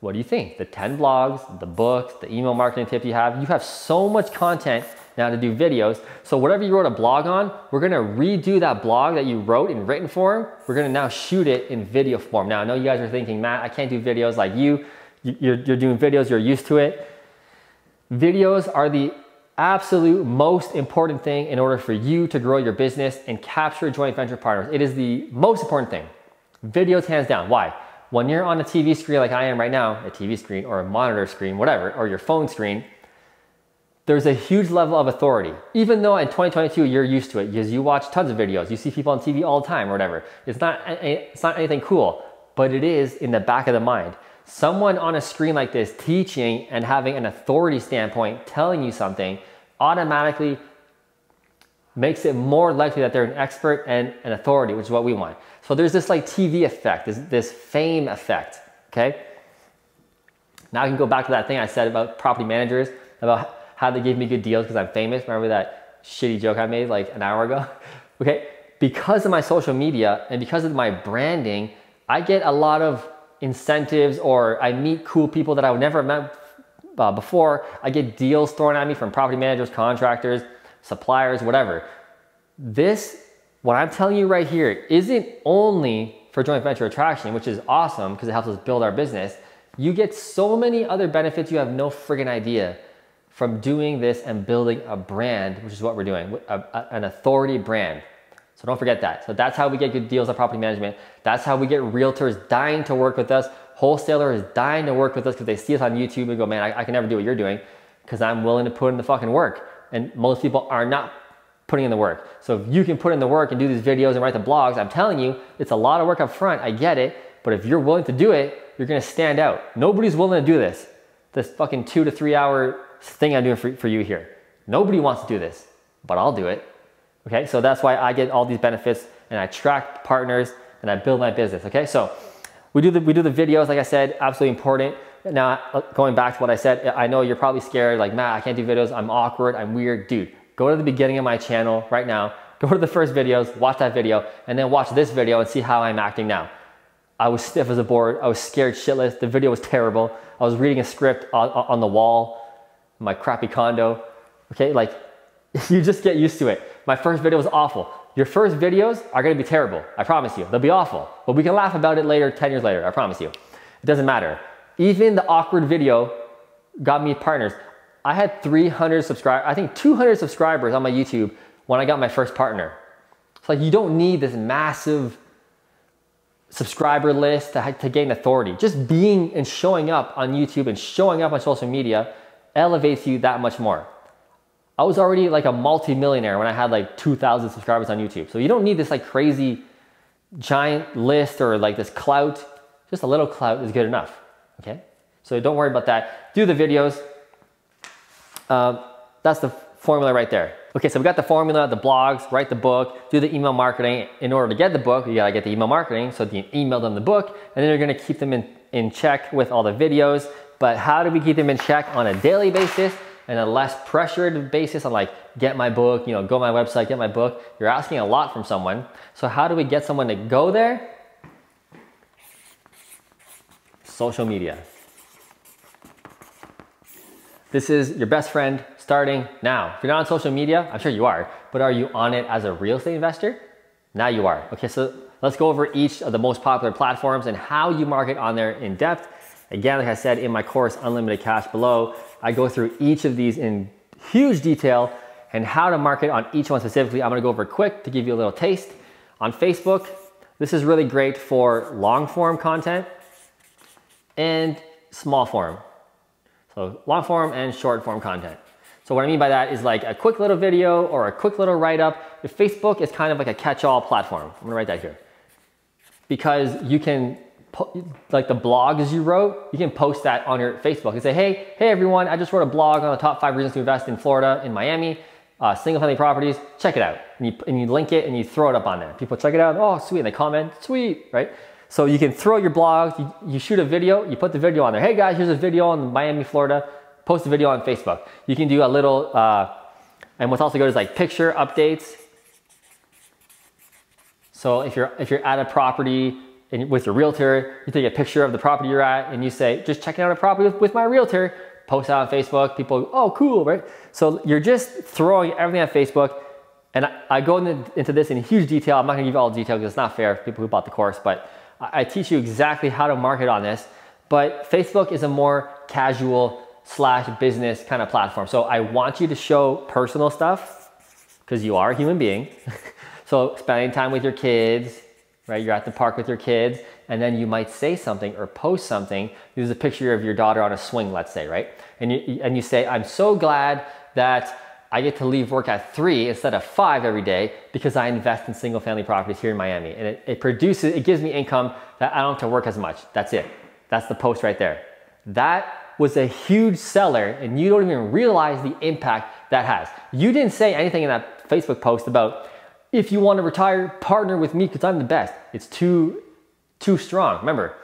What do you think? The 10 blogs, the books, the email marketing tip you have. You have so much content now to do videos. So whatever you wrote a blog on, we're going to redo that blog that you wrote in written form. We're going to now shoot it in video form. Now, I know you guys are thinking, Matt, I can't do videos like you. You're doing videos. You're used to it. Videos are the absolute most important thing in order for you to grow your business and capture joint venture partners. It is the most important thing. Videos, hands down. Why? When you're on a TV screen like I am right now, a TV screen or a monitor screen, whatever, or your phone screen, there's a huge level of authority. Even though in 2022, you're used to it because you watch tons of videos. You see people on TV all the time or whatever. It's not anything cool, but it is in the back of the mind. Someone on a screen like this teaching and having an authority standpoint telling you something automatically makes it more likely that they're an expert and an authority, which is what we want. So there's this like TV effect, this fame effect, okay? Now I can go back to that thing I said about property managers, about how they give me good deals because I'm famous. Remember that shitty joke I made like an hour ago? Okay, because of my social media and because of my branding, I get a lot of incentives, or I meet cool people that I would never met before. I get deals thrown at me from property managers, contractors, suppliers, whatever. This, what I'm telling you right here, isn't only for joint venture attraction, which is awesome because it helps us build our business. You get so many other benefits you have no friggin' idea from doing this and building a brand, which is what we're doing, an authority brand. So don't forget that. So that's how we get good deals on property management. That's how we get realtors dying to work with us, wholesalers dying to work with us because they see us on YouTube and go, man, I can never do what you're doing because I'm willing to put in the fucking work. And most people are not putting in the work. So if you can put in the work and do these videos and write the blogs, I'm telling you, it's a lot of work up front. I get it. But if you're willing to do it, you're going to stand out. Nobody's willing to do this. This fucking 2 to 3 hour thing I'm doing for you here. Nobody wants to do this, but I'll do it. Okay, so that's why I get all these benefits and I attract partners and I build my business. Okay, so we do the videos, like I said, absolutely important. Now, going back to what I said, I know you're probably scared, like, Matt, I can't do videos, I'm awkward, I'm weird. Dude, go to the beginning of my channel right now, go to the first videos, watch that video, and then watch this video and see how I'm acting now. I was stiff as a board, I was scared shitless, the video was terrible, I was reading a script on the wall, my crappy condo. Okay, like, you just get used to it. My first video was awful. Your first videos are gonna be terrible. I promise you, they'll be awful. But we can laugh about it later, 10 years later, I promise you. It doesn't matter. Even the awkward video got me partners. I had 300 subscribers, I think 200 subscribers on my YouTube when I got my first partner. It's like, you don't need this massive subscriber list to gain authority. Just being and showing up on YouTube and showing up on social media elevates you that much more. I was already like a multi-millionaire when I had like 2,000 subscribers on YouTube. So you don't need this like crazy giant list or like this clout. Just a little clout is good enough, okay? So don't worry about that. Do the videos. That's the formula right there. Okay, so we got the formula, the blogs, write the book, do the email marketing. In order to get the book, you gotta get the email marketing. So you email them the book and then you're gonna keep them in check with all the videos. But how do we keep them in check on a daily basis? And a less pressured basis on like, get my book, you know, go to my website, get my book. You're asking a lot from someone. So how do we get someone to go there? Social media. This is your best friend starting now. If you're not on social media, I'm sure you are, but are you on it as a real estate investor? Now you are. Okay, so let's go over each of the most popular platforms and how you market on there in depth. Again, like I said, in my course, Unlimited Cash Below, I go through each of these in huge detail and how to market on each one specifically. I'm gonna go over quick to give you a little taste. On Facebook, this is really great for long form content and small form. So long form and short form content. So what I mean by that is like a quick little video or a quick little write-up. Facebook is kind of like a catch-all platform. I'm gonna write that here. Because you can, like the blogs you wrote, you can post that on your Facebook and say, hey everyone, I just wrote a blog on the top 5 reasons to invest in Florida, in Miami, single-family properties, check it out. And you link it and you throw it up on there. People check it out, oh sweet, and they comment, sweet, right? So you can throw your blogs, you shoot a video, you put the video on there. Hey guys, here's a video on Miami, Florida. Post a video on Facebook. You can do a little, and what's also good is like picture updates. So if you're at a property and with your realtor, you take a picture of the property you're at and you say, just checking out a property with my realtor, post out on Facebook, people, oh cool, right? So you're just throwing everything at Facebook. And I go into this in huge detail. I'm not gonna give you all the details because it's not fair for people who bought the course, but I teach you exactly how to market on this. But Facebook is a more casual /business kind of platform. So I want you to show personal stuff because you are a human being. So spending time with your kids, right? You're at the park with your kids and then you might say something or post something. There's a picture of your daughter on a swing, let's say, right? And you say, I'm so glad that I get to leave work at 3 instead of 5 every day because I invest in single family properties here in Miami. And it gives me income that I don't have to work as much. That's it. That's the post right there. That was a huge seller and you don't even realize the impact that has. You didn't say anything in that Facebook post about, if you want to retire, partner with me because I'm the best. It's too strong. Remember,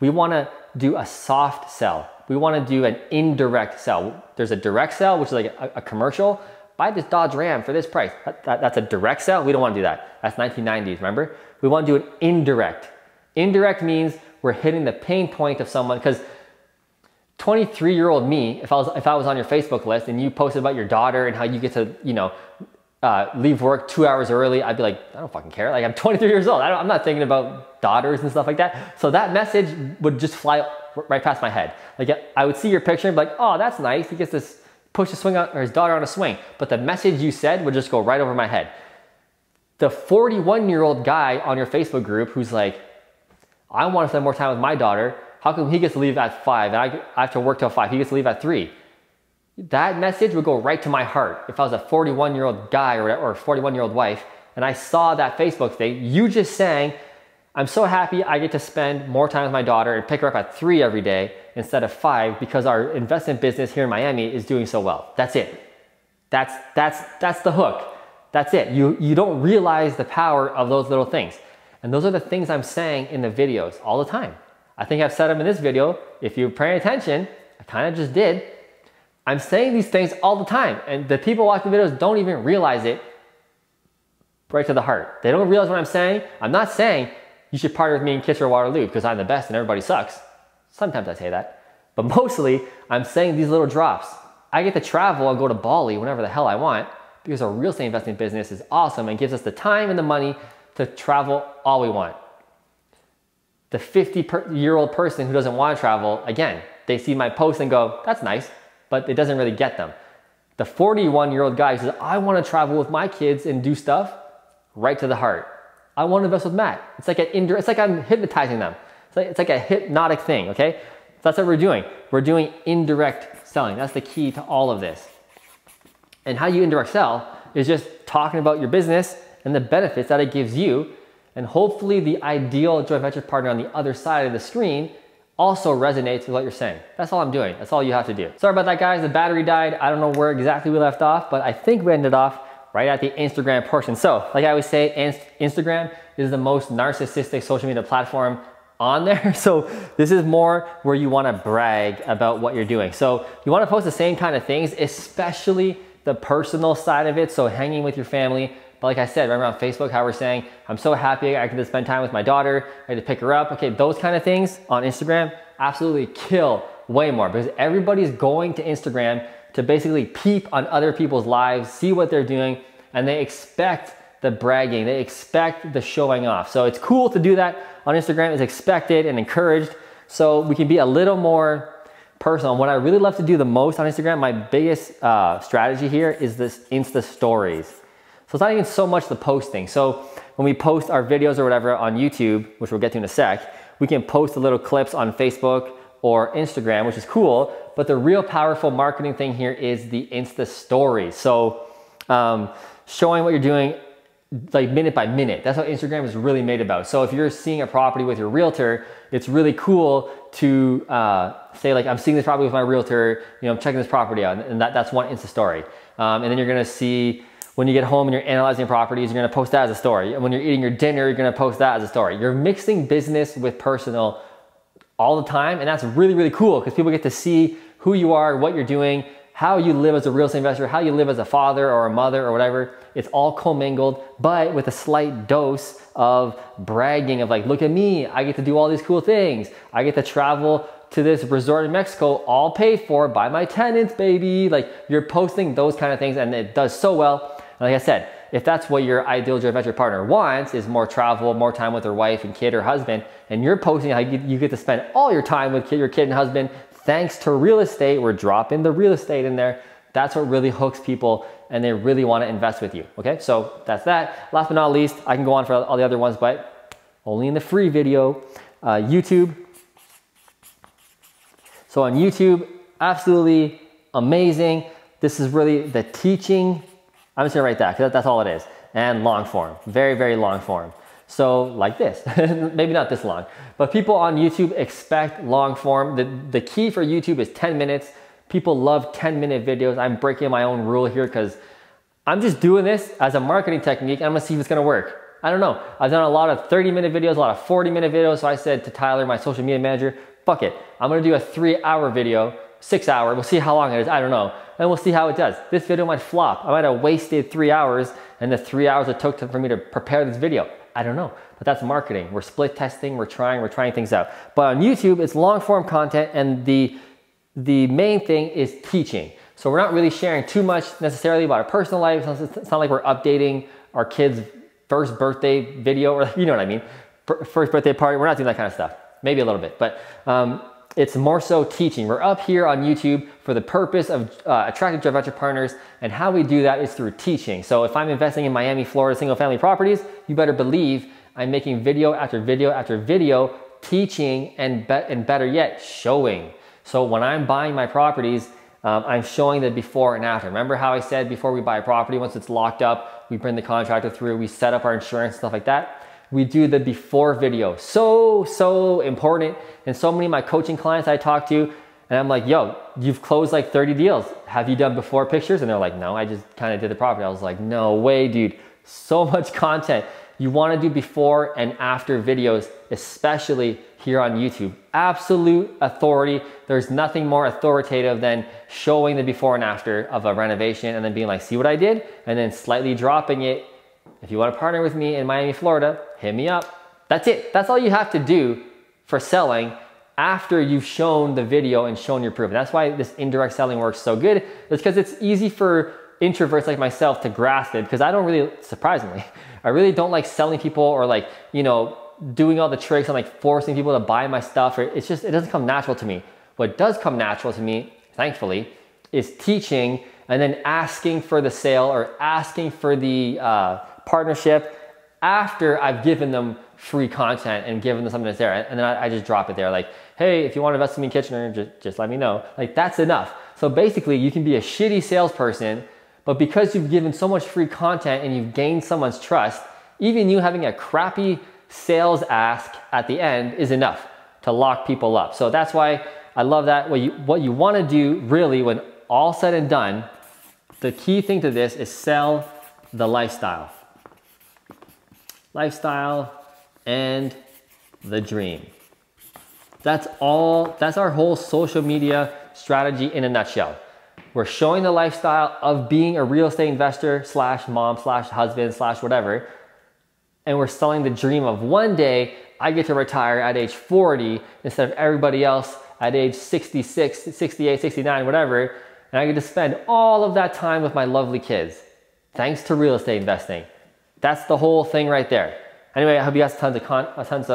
we want to do a soft sell. We want to do an indirect sell. There's a direct sell, which is like a commercial. Buy this Dodge Ram for this price. That's a direct sell. We don't want to do that. That's 1990s, remember? We want to do an indirect. Indirect means we're hitting the pain point of someone, because 23-year-old me, if I was on your Facebook list and you posted about your daughter and how you get to, leave work 2 hours early, I'd be like, I don't fucking care. Like, I'm 23 years old. I'm not thinking about daughters and stuff like that. So that message would just fly right past my head. Like, I would see your picture and be like, oh, that's nice. He gets this push his swing out, or his daughter on a swing. But the message you said would just go right over my head. The 41-year-old guy on your Facebook group who's like, I want to spend more time with my daughter. How come he gets to leave at 5 and I have to work till 5? He gets to leave at 3. That message would go right to my heart. If I was a 41-year-old guy or a 41-year-old wife and I saw that Facebook thing, you just sang, I'm so happy I get to spend more time with my daughter and pick her up at 3 every day instead of 5 because our investment business here in Miami is doing so well. That's it. That's the hook. That's it. You don't realize the power of those little things. And those are the things I'm saying in the videos all the time. I think I've said them in this video. If you're paying attention, I kind of just did. I'm saying these things all the time and the people watching the videos don't even realize it right to the heart. They don't realize what I'm saying. I'm not saying you should partner with me in Kitchener-Waterloo because I'm the best and everybody sucks. Sometimes I say that, but mostly I'm saying these little drops. I get to travel and go to Bali whenever the hell I want because our real estate investing business is awesome and gives us the time and the money to travel all we want. The 50-year-old person who doesn't want to travel, again, they see my post and go, that's nice, but it doesn't really get them. The 41-year-old guy who says, I want to travel with my kids and do stuff, right to the heart. I want to invest with Matt. It's like it's like I'm hypnotizing them. It's like a hypnotic thing, okay? That's what we're doing. We're doing indirect selling. That's the key to all of this. And how you indirect sell is just talking about your business and the benefits that it gives you. And hopefully the ideal joint venture partner on the other side of the screen also resonates with what you're saying. That's all I'm doing. That's all you have to do. Sorry about that, guys. The battery died. I don't know where exactly we left off, but I think we ended off right at the Instagram portion. So like I always say, Instagram is the most narcissistic social media platform on there. So this is more where you want to brag about what you're doing. So you want to post the same kind of things, especially the personal side of it. So hanging with your family. But like I said, remember on Facebook how we're saying, I'm so happy I get to spend time with my daughter, I get to pick her up. Okay, those kind of things on Instagram absolutely kill way more because everybody's going to Instagram to basically peep on other people's lives, see what they're doing, and they expect the bragging, they expect the showing off. So it's cool to do that on Instagram, it's expected and encouraged. So we can be a little more personal. What I really love to do the most on Instagram, my biggest strategy here is this Insta stories. So it's not even so much the posting. So when we post our videos or whatever on YouTube, which we'll get to in a sec, we can post the little clips on Facebook or Instagram, which is cool, but the real powerful marketing thing here is the Insta story. So showing what you're doing like minute by minute. That's what Instagram is really made about. So if you're seeing a property with your realtor, it's really cool to say like, I'm seeing this property with my realtor, you know, I'm checking this property out, and that's one Insta story. And then you're gonna see, when you get home and you're analyzing properties, you're gonna post that as a story. And when you're eating your dinner, you're gonna post that as a story. You're mixing business with personal all the time, and that's really, really cool because people get to see who you are, what you're doing, how you live as a real estate investor, how you live as a father or a mother or whatever. It's all commingled, but with a slight dose of bragging of like, look at me, I get to do all these cool things. I get to travel to this resort in Mexico, all paid for by my tenants, baby. Like, you're posting those kind of things and it does so well. And like I said, if that's what your ideal joint venture partner wants, is more travel, more time with their wife and kid or husband, and you're posting how you get to spend all your time with your kid and husband, thanks to real estate, we're dropping the real estate in there. That's what really hooks people and they really want to invest with you. Okay, so that's that. Last but not least, I can go on for all the other ones, but only in the free video, YouTube. So on YouTube, absolutely amazing. This is really the teaching. I'm just gonna write that because that's all it is. And long form, very, very long form. So like this, maybe not this long, but people on YouTube expect long form. The key for YouTube is 10 minutes. People love 10-minute videos. I'm breaking my own rule here because I'm just doing this as a marketing technique. And I'm gonna see if it's gonna work. I don't know. I've done a lot of 30-minute videos, a lot of 40-minute videos. So I said to Tyler, my social media manager, fuck it, I'm gonna do a 3-hour video, 6-hour, we'll see how long it is, I don't know. And we'll see how it does. This video might flop. I might have wasted 3 hours and the 3 hours it took for me to prepare this video. I don't know, but that's marketing. We're split testing, we're trying things out. But on YouTube, it's long form content, and the main thing is teaching. So we're not really sharing too much necessarily about our personal life. It's not like we're updating our kids' first birthday video, or you know what I mean, first birthday party. We're not doing that kind of stuff. Maybe a little bit, but it's more so teaching. We're up here on YouTube for the purpose of attracting joint venture partners, and how we do that is through teaching. So if I'm investing in Miami, Florida, single family properties, you better believe I'm making video after video after video, teaching and better yet, showing. So when I'm buying my properties, I'm showing the before and after. Remember how I said before we buy a property, once it's locked up, we bring the contractor through, we set up our insurance, stuff like that. We do the before video. So important. And so many of my coaching clients I talk to, and I'm like, yo, you've closed like 30 deals. Have you done before pictures? And they're like, no, I just kind of did the property. I was like, no way, dude. So much content. You want to do before and after videos, especially here on YouTube. Absolute authority. There's nothing more authoritative than showing the before and after of a renovation and then being like, see what I did? And then slightly dropping it. If you want to partner with me in Miami, Florida, hit me up. That's it. That's all you have to do for selling after you've shown the video and shown your proof. And that's why this indirect selling works so good. It's because it's easy for introverts like myself to grasp it, because I don't really, surprisingly, I really don't like selling people or like, you know, doing all the tricks and like forcing people to buy my stuff. Or it's just, it doesn't come natural to me. What does come natural to me, thankfully, is teaching and then asking for the sale or asking for the, partnership after I've given them free content and given them something that's there. And then I just drop it there. Like, hey, if you want to invest in me in Kitchener, just let me know. Like, that's enough. So basically you can be a shitty salesperson, but because you've given so much free content and you've gained someone's trust, even you having a crappy sales ask at the end is enough to lock people up. So that's why I love that. What you want to do really when all said and done, the key thing to this is sell the lifestyle. Lifestyle and the dream. That's all, that's our whole social media strategy in a nutshell. We're showing the lifestyle of being a real estate investor slash mom slash husband slash whatever. And we're selling the dream of one day I get to retire at age 40 instead of everybody else at age 66, 68, 69, whatever. And I get to spend all of that time with my lovely kids, thanks to real estate investing. That's the whole thing right there. Anyway, I hope you guys have tons of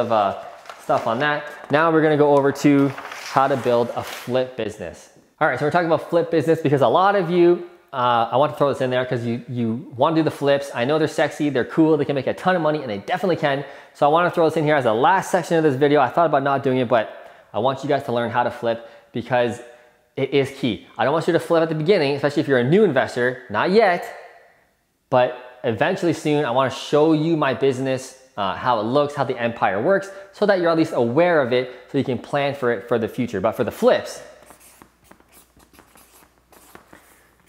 stuff on that. Now we're gonna go over to how to build a flip business. All right, so we're talking about flip business because a lot of you, I want to throw this in there because you want to do the flips. I know they're sexy, they're cool, they can make a ton of money, and they definitely can. So I want to throw this in here as the last section of this video. I thought about not doing it, but I want you guys to learn how to flip because it is key. I don't want you to flip at the beginning, especially if you're a new investor, not yet, but eventually soon, I wanna show you my business, how it looks, how the empire works, so that you're at least aware of it, so you can plan for it for the future. But for the flips,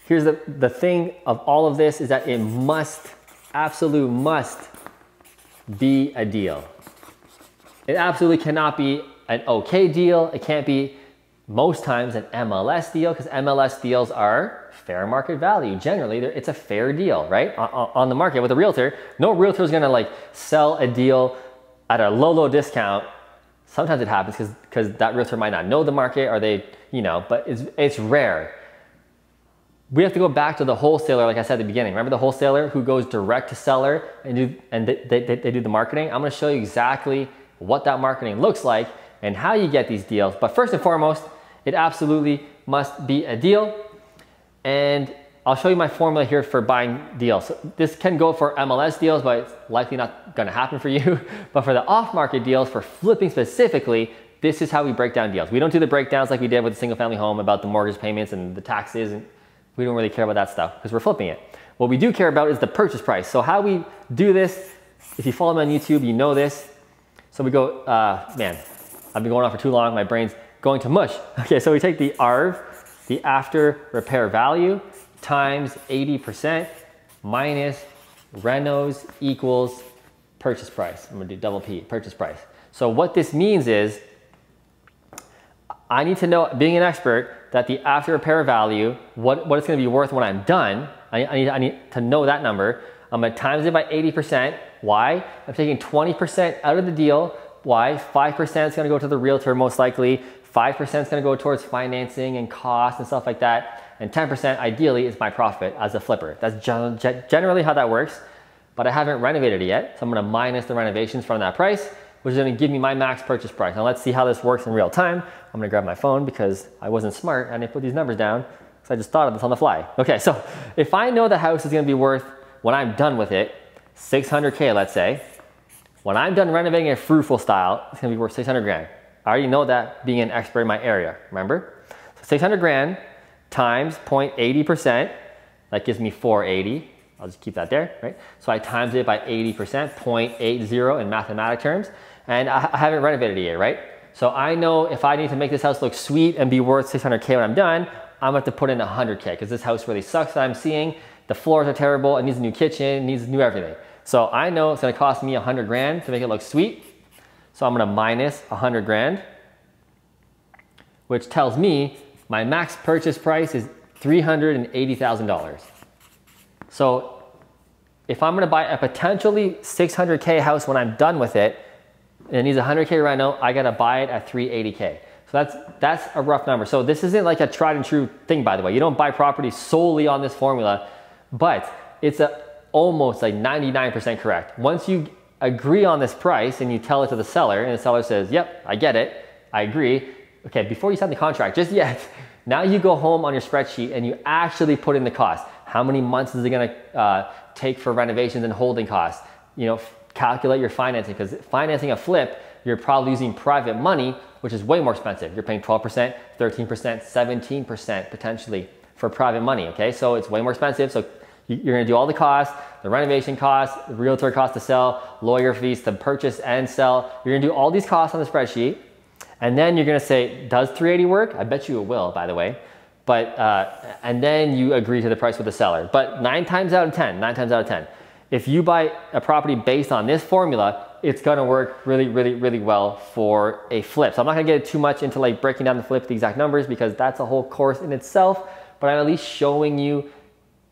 here's the thing of all of this is that it must, absolute must be a deal. It absolutely cannot be an okay deal. It can't be most times an MLS deal, because MLS deals are fair market value. Generally, it's a fair deal, right? On the market with a realtor, no realtor is gonna like sell a deal at a low discount. Sometimes it happens because that realtor might not know the market, or they, you know, but it's rare. We have to go back to the wholesaler, like I said at the beginning. Remember the wholesaler who goes direct to seller and they do the marketing? I'm gonna show you exactly what that marketing looks like and how you get these deals. But first and foremost, it absolutely must be a deal. And I'll show you my formula here for buying deals. So this can go for MLS deals, but it's likely not gonna happen for you. But for the off-market deals, for flipping specifically, this is how we break down deals. We don't do the breakdowns like we did with the single family home about the mortgage payments and the taxes, and we don't really care about that stuff because we're flipping it. What we do care about is the purchase price. So how we do this, if you follow me on YouTube, you know this. So we go, man, I've been going on for too long. My brain's going to mush. Okay, so we take the ARV, the after repair value, times 80% minus renos equals purchase price. I'm gonna do double P, purchase price. So what this means is I need to know, being an expert, that the after repair value, what it's gonna be worth when I'm done, I need to know that number. I'm gonna times it by 80%. Why? I'm taking 20% out of the deal. Why? 5% is gonna go to the realtor most likely. 5% is gonna go towards financing and costs and stuff like that. And 10% ideally is my profit as a flipper. That's generally how that works, but I haven't renovated it yet. So I'm gonna minus the renovations from that price, which is gonna give me my max purchase price. Now let's see how this works in real time. I'm gonna grab my phone because I wasn't smart and I put these numbers down because I just thought of this on the fly. Okay, so if I know the house is gonna be worth, when I'm done with it, 600K, let's say. When I'm done renovating it fruitful style, it's gonna be worth 600 grand. I already know that being an expert in my area, remember? So 600 grand times 0.80%, that gives me 480. I'll just keep that there, right? So I times it by 80%, 0.80 in mathematic terms, and I haven't renovated it yet, right? So I know if I need to make this house look sweet and be worth 600K when I'm done, I'm gonna have to put in 100K because this house really sucks that I'm seeing. The floors are terrible, it needs a new kitchen, it needs new everything. So I know it's gonna cost me 100 grand to make it look sweet. So I'm gonna minus 100 grand, which tells me my max purchase price is $380,000. So if I'm gonna buy a potentially 600K house when I'm done with it, and it needs 100K reno, I gotta buy it at 380K. So that's a rough number. So this isn't like a tried and true thing, by the way. You don't buy property solely on this formula, but it's a almost like 99% correct. Once you agree on this price and you tell it to the seller and the seller says, yep, I get it, I agree. Okay, before you sign the contract, just yet, now you go home on your spreadsheet and you actually put in the cost. How many months is it gonna take for renovations and holding costs? You know, calculate your financing, because financing a flip, you're probably using private money, which is way more expensive. You're paying 12%, 13%, 17% potentially for private money, okay? So it's way more expensive. So you're gonna do all the costs, the renovation costs, the realtor costs to sell, lawyer fees to purchase and sell. You're gonna do all these costs on the spreadsheet, and then you're gonna say, does 380 work? I bet you it will, by the way. But, and then you agree to the price with the seller. But nine times out of 10, if you buy a property based on this formula, it's gonna work really, really, really well for a flip. So I'm not gonna get too much into like breaking down the flip, the exact numbers, because that's a whole course in itself, but I'm at least showing you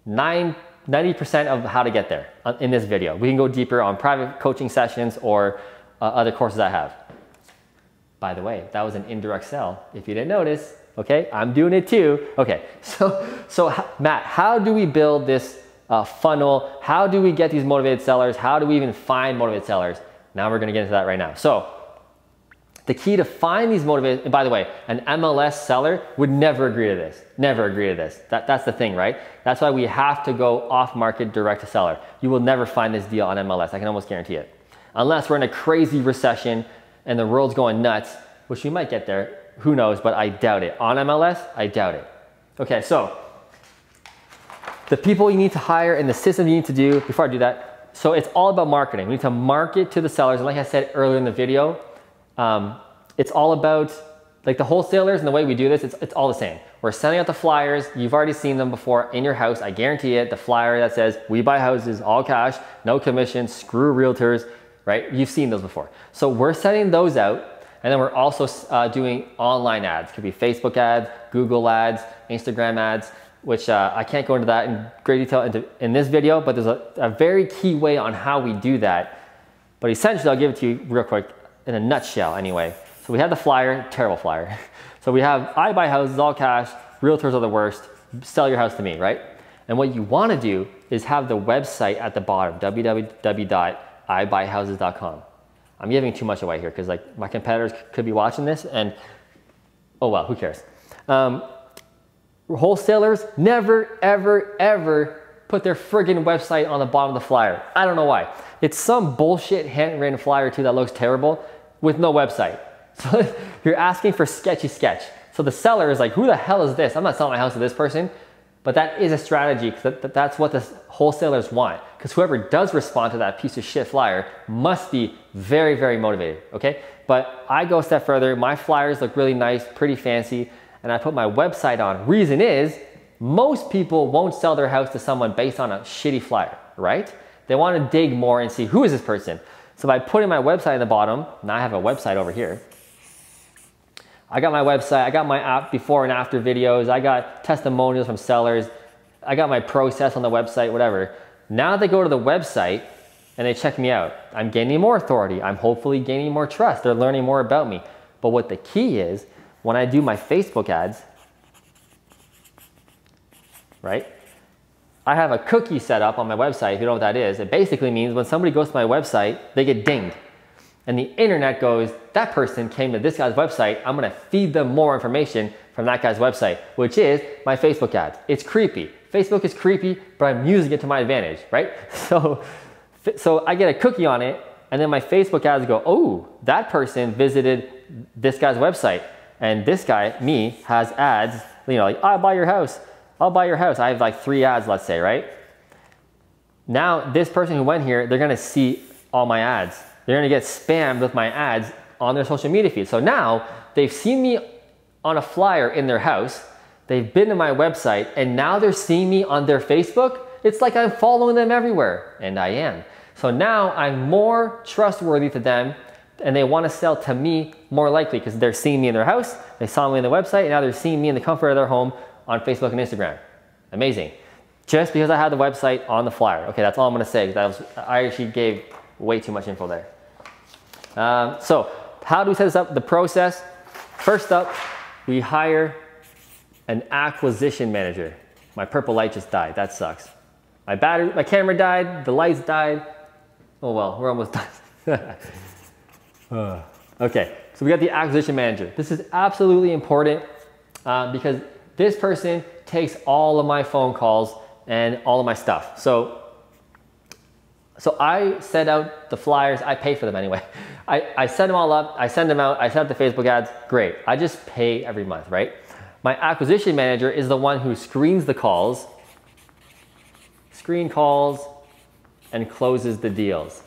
90% of how to get there in this video. We can go deeper on private coaching sessions or other courses I have. By the way, that was an indirect sell, if you didn't notice. Okay, I'm doing it too. Okay, so Matt, how do we build this funnel? How do we get these motivated sellers? How do we even find motivated sellers? Now we're gonna get into that right now. So the key to find these motivated, and by the way, an MLS seller would never agree to this. Never agree to this. That's the thing, right? That's why we have to go off market direct to seller. You will never find this deal on MLS. I can almost guarantee it. Unless we're in a crazy recession and the world's going nuts, which we might get there Who knows, but I doubt it. On MLS, I doubt it. Okay, so the people you need to hire and the system you need to do, before I do that, so it's all about marketing. We need to market to the sellers. And like I said earlier in the video, it's all about like the wholesalers and the way we do this, it's all the same. We're sending out the flyers. You've already seen them before in your house. I guarantee it. The flyer that says, we buy houses, all cash, no commission, screw realtors, right? You've seen those before. So we're sending those out. And then we're also doing online ads. It could be Facebook ads, Google ads, Instagram ads, which I can't go into that in great detail in this video, but there's a very key way on how we do that. But essentially, I'll give it to you real quick in a nutshell anyway. So we have the flyer, terrible flyer. So we have, I buy houses, all cash, realtors are the worst, sell your house to me, right? And what you wanna do is have the website at the bottom, www.ibuyhouses.com. I'm giving too much away here because like my competitors could be watching this and oh well, who cares? Wholesalers never, ever, ever put their friggin' website on the bottom of the flyer. I don't know why. It's some bullshit handwritten flyer too that looks terrible with no website. So you're asking for sketchy sketch. So the seller is like, who the hell is this? I'm not selling my house to this person. But that is a strategy because that's what the wholesalers want. Because whoever does respond to that piece of shit flyer must be very, very motivated, okay? But I go a step further. My flyers look really nice, pretty fancy, and I put my website on. Reason is, most people won't sell their house to someone based on a shitty flyer, right? They want to dig more and see who is this person. So by putting my website at the bottom, now I have a website over here. I got my website, I got my app before and after videos, I got testimonials from sellers, I got my process on the website, whatever. Now they go to the website and they check me out. I'm gaining more authority, I'm hopefully gaining more trust, they're learning more about me. But what the key is, when I do my Facebook ads, right? I have a cookie set up on my website, if you know what that is. It basically means when somebody goes to my website, they get dinged. And the internet goes, that person came to this guy's website, I'm gonna feed them more information from that guy's website, which is my Facebook ads. It's creepy. Facebook is creepy, but I'm using it to my advantage, right? So I get a cookie on it, and then my Facebook ads go, oh, that person visited this guy's website, and this guy, me, has ads, you know, like, I'll buy your house, I'll buy your house. I have like 3 ads, let's say, right? Now, this person who went here, they're gonna see all my ads. They're gonna get spammed with my ads on their social media feed. So now they've seen me on a flyer in their house, they've been to my website, and now they're seeing me on their Facebook. It's like I'm following them everywhere, and I am. So now I'm more trustworthy to them, and they wanna sell to me more likely because they're seeing me in their house, they saw me on the website, and now they're seeing me in the comfort of their home on Facebook and Instagram. Amazing. Just because I had the website on the flyer. Okay, that's all I'm gonna say because I actually gave way too much info there. So how do we set this up? The process. First up, we hire an acquisition manager. My purple light just died. That sucks. My camera died. The lights died. Oh well, we're almost done. Okay, so we got the acquisition manager. This is absolutely important because this person takes all of my phone calls and all of my stuff. So I send out the flyers. I pay for them anyway. I set them all up, I send them out, I set up the Facebook ads, great. I just pay every month, right? My acquisition manager is the one who screens the calls, and closes the deals.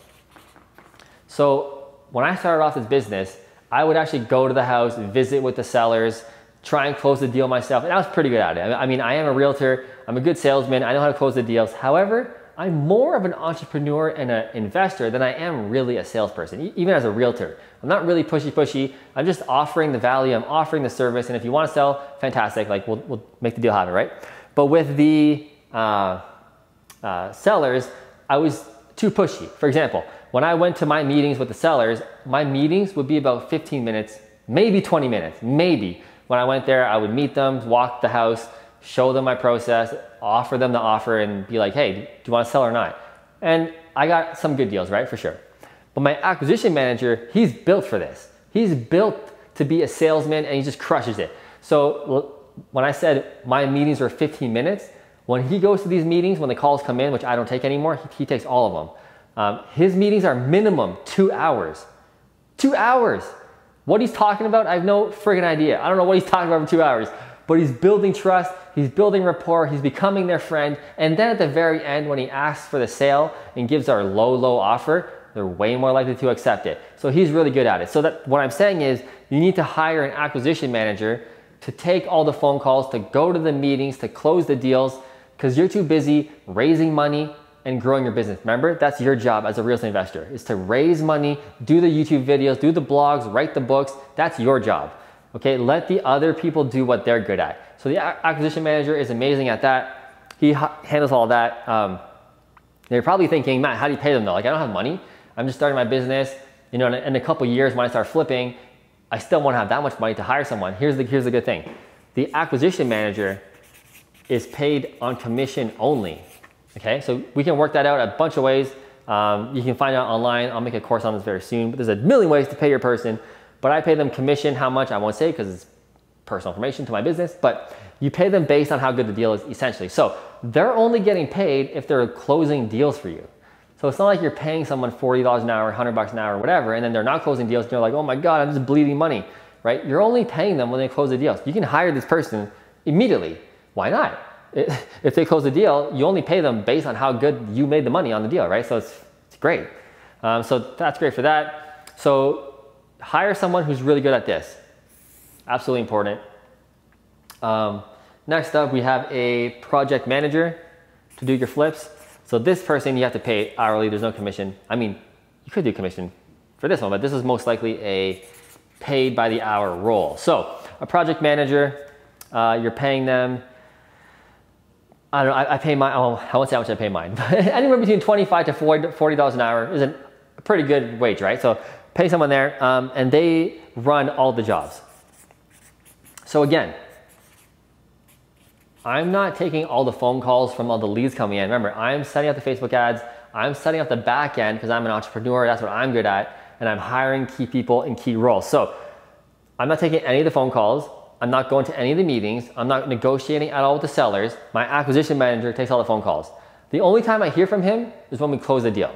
So when I started off this business, I would actually go to the house, visit with the sellers, try and close the deal myself, and I was pretty good at it. I mean, I am a realtor, I'm a good salesman, I know how to close the deals. However, I'm more of an entrepreneur and an investor than I am really a salesperson, even as a realtor. I'm not really pushy. I'm just offering the value, I'm offering the service, and if you want to sell, fantastic, like we'll make the deal happen, right? But with the sellers, I was too pushy. For example, when I went to my meetings with the sellers, my meetings would be about 15 minutes, maybe 20 minutes, maybe. When I went there, I would meet them, walk the house, show them my process, offer them the offer and be like, hey, do you want to sell or not? And I got some good deals, right? For sure. But my acquisition manager, he's built for this. He's built to be a salesman and he just crushes it. So when I said my meetings are 15 minutes, when he goes to these meetings, when the calls come in, which I don't take anymore, he takes all of them. His meetings are minimum 2 hours. 2 hours. What he's talking about, I have no friggin' idea. I don't know what he's talking about for 2 hours, but he's building trust, he's building rapport, he's becoming their friend, and then at the very end, when he asks for the sale and gives our low, low offer, they're way more likely to accept it. So he's really good at it. So that what I'm saying is you need to hire an acquisition manager to take all the phone calls, to go to the meetings, to close the deals, because you're too busy raising money and growing your business. Remember, that's your job as a real estate investor, is to raise money, do the YouTube videos, do the blogs, write the books. That's your job. Okay, let the other people do what they're good at. So the acquisition manager is amazing at that. He handles all that. They're probably thinking, Matt, how do you pay them though? Like, I don't have money. I'm just starting my business, you know, in a couple years when I start flipping, I still won't have that much money to hire someone. Here's the good thing. The acquisition manager is paid on commission only. Okay, so we can work that out a bunch of ways. You can find out online. I'll make a course on this very soon, but there's a million ways to pay your person, but I pay them commission. How much I won't say because it's personal information to my business, but you pay them based on how good the deal is essentially. So they're only getting paid if they're closing deals for you. So it's not like you're paying someone $40 an hour, 100 bucks an hour, whatever, and then they're not closing deals and you're like, oh my God, I'm just bleeding money, right? You're only paying them when they close the deals. You can hire this person immediately. Why not? If they close the deal, you only pay them based on how good you made the money on the deal, right? So it's great. So that's great for that. So hire someone who's really good at this. Absolutely important. Next up, we have a project manager to do your flips. So this person you have to pay hourly, there's no commission. I mean, you could do commission for this one, but this is most likely a paid by the hour role. So a project manager, you're paying them, I don't know, I pay mine, oh, I won't say how much I pay mine, but anywhere between $25 to $40 an hour is a pretty good wage, right? So pay someone there and they run all the jobs. So again, I'm not taking all the phone calls from all the leads coming in. Remember, I'm setting up the Facebook ads. I'm setting up the back end because I'm an entrepreneur. That's what I'm good at. And I'm hiring key people in key roles. So I'm not taking any of the phone calls. I'm not going to any of the meetings. I'm not negotiating at all with the sellers. My acquisition manager takes all the phone calls. The only time I hear from him is when we close the deal.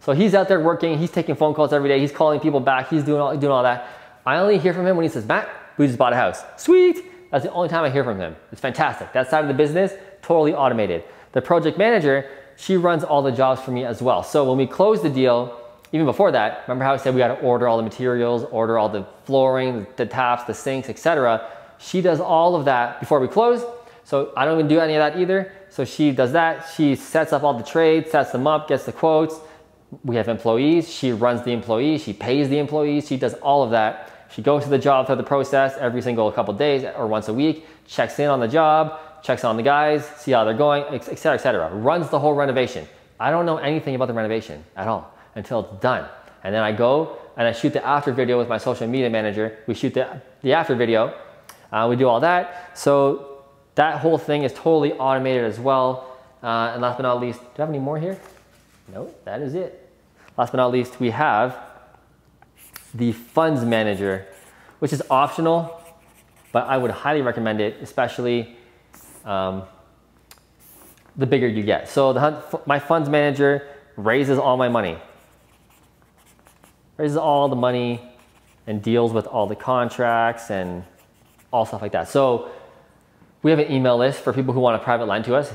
So he's out there working. He's taking phone calls every day. He's calling people back. He's doing all that. I only hear from him when he says, Matt, we just bought a house. Sweet. That's the only time I hear from him. It's fantastic. That side of the business, totally automated. The project manager, she runs all the jobs for me as well. So when we close the deal, even before that, remember how I said we got to order all the materials, order all the flooring, the taps, the sinks, etc. She does all of that before we close. So I don't even do any of that either. So she does that. She sets up all the trades, sets them up, gets the quotes. We have employees. She runs the employees. She pays the employees. She does all of that. She goes to the job through the process every single couple of days or once a week, checks in on the job, checks on the guys, see how they're going, etc., etc. Runs the whole renovation. I don't know anything about the renovation at all until it's done. And then I go and I shoot the after video with my social media manager. We shoot the after video. We do all that. So that whole thing is totally automated as well. And last but not least, do I have any more here? No, that is it. Last but not least, we have the funds manager, which is optional, but I would highly recommend it, especially the bigger you get. So my funds manager raises all my money, raises all the money and deals with all the contracts and all stuff like that. So we have an email list for people who want a private line to us.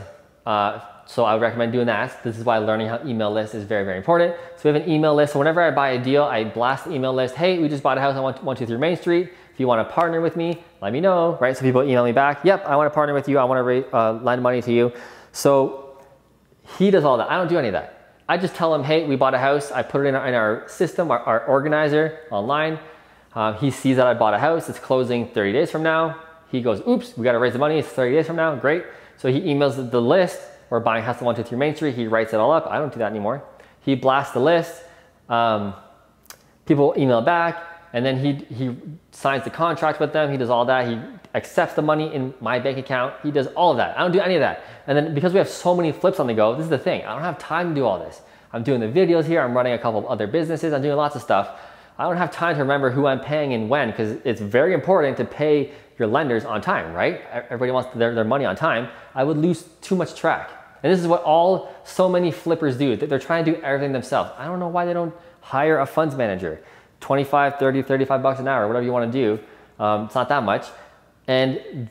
So I would recommend doing that. This is why learning how email list is very, very important. So we have an email list. So whenever I buy a deal, I blast the email list. Hey, we just bought a house on 123 Main Street. If you want to partner with me, let me know, right? So people email me back. Yep, I want to partner with you. I want to lend money to you. So he does all that. I don't do any of that. I just tell him, hey, we bought a house. I put it in our system, our organizer online. He sees that I bought a house. It's closing 30 days from now. He goes, oops, we got to raise the money. It's 30 days from now. Great. So he emails the list. We're buying house on 123 Main Street. He writes it all up. I don't do that anymore. He blasts the list. People email back and then he signs the contract with them. He does all that. He accepts the money in my bank account. He does all of that. I don't do any of that. And then because we have so many flips on the go, this is the thing. I don't have time to do all this. I'm doing the videos here. I'm running a couple of other businesses. I'm doing lots of stuff. I don't have time to remember who I'm paying and when, because it's very important to pay your lenders on time, right? Everybody wants their money on time. I would lose too much track. And this is what so many flippers do. They're trying to do everything themselves. I don't know why they don't hire a funds manager 25, 30, 35 bucks an hour, whatever you want to do. It's not that much. And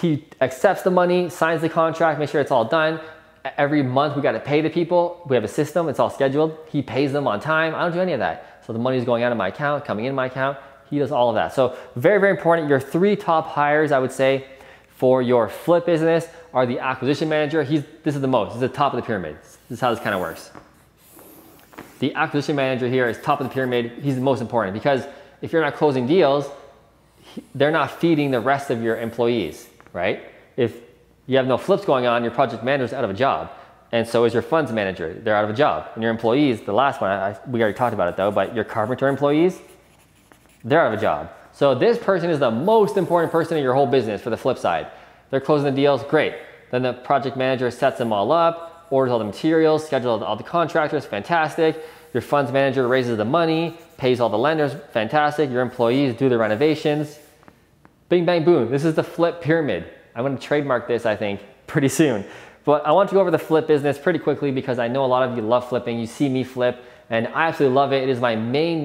he accepts the money, signs the contract, make sure it's all done. Every month we got to pay the people. We have a system, it's all scheduled. He pays them on time. I don't do any of that. So the money's going out of my account, coming in my account. He does all of that. So very, very important. Your three top hires, I would say, for your flip business are the acquisition manager. This is the most, this is the top of the pyramid. This is how this kind of works. The acquisition manager here is top of the pyramid. He's the most important because if you're not closing deals, they're not feeding the rest of your employees, right? If you have no flips going on, your project manager's out of a job. And so is your funds manager, they're out of a job. And your employees, the last one, we already talked about it though, but your carpenter employees, they're out of a job. So this person is the most important person in your whole business for the flip side. They're closing the deals, great. Then the project manager sets them all up, orders all the materials, schedules all the contractors, fantastic. Your funds manager raises the money, pays all the lenders, fantastic. Your employees do the renovations, bing, bang, boom. This is the flip pyramid. I'm gonna trademark this, I think, pretty soon. But I want to go over the flip business pretty quickly because I know a lot of you love flipping. You see me flip and I absolutely love it. It is my main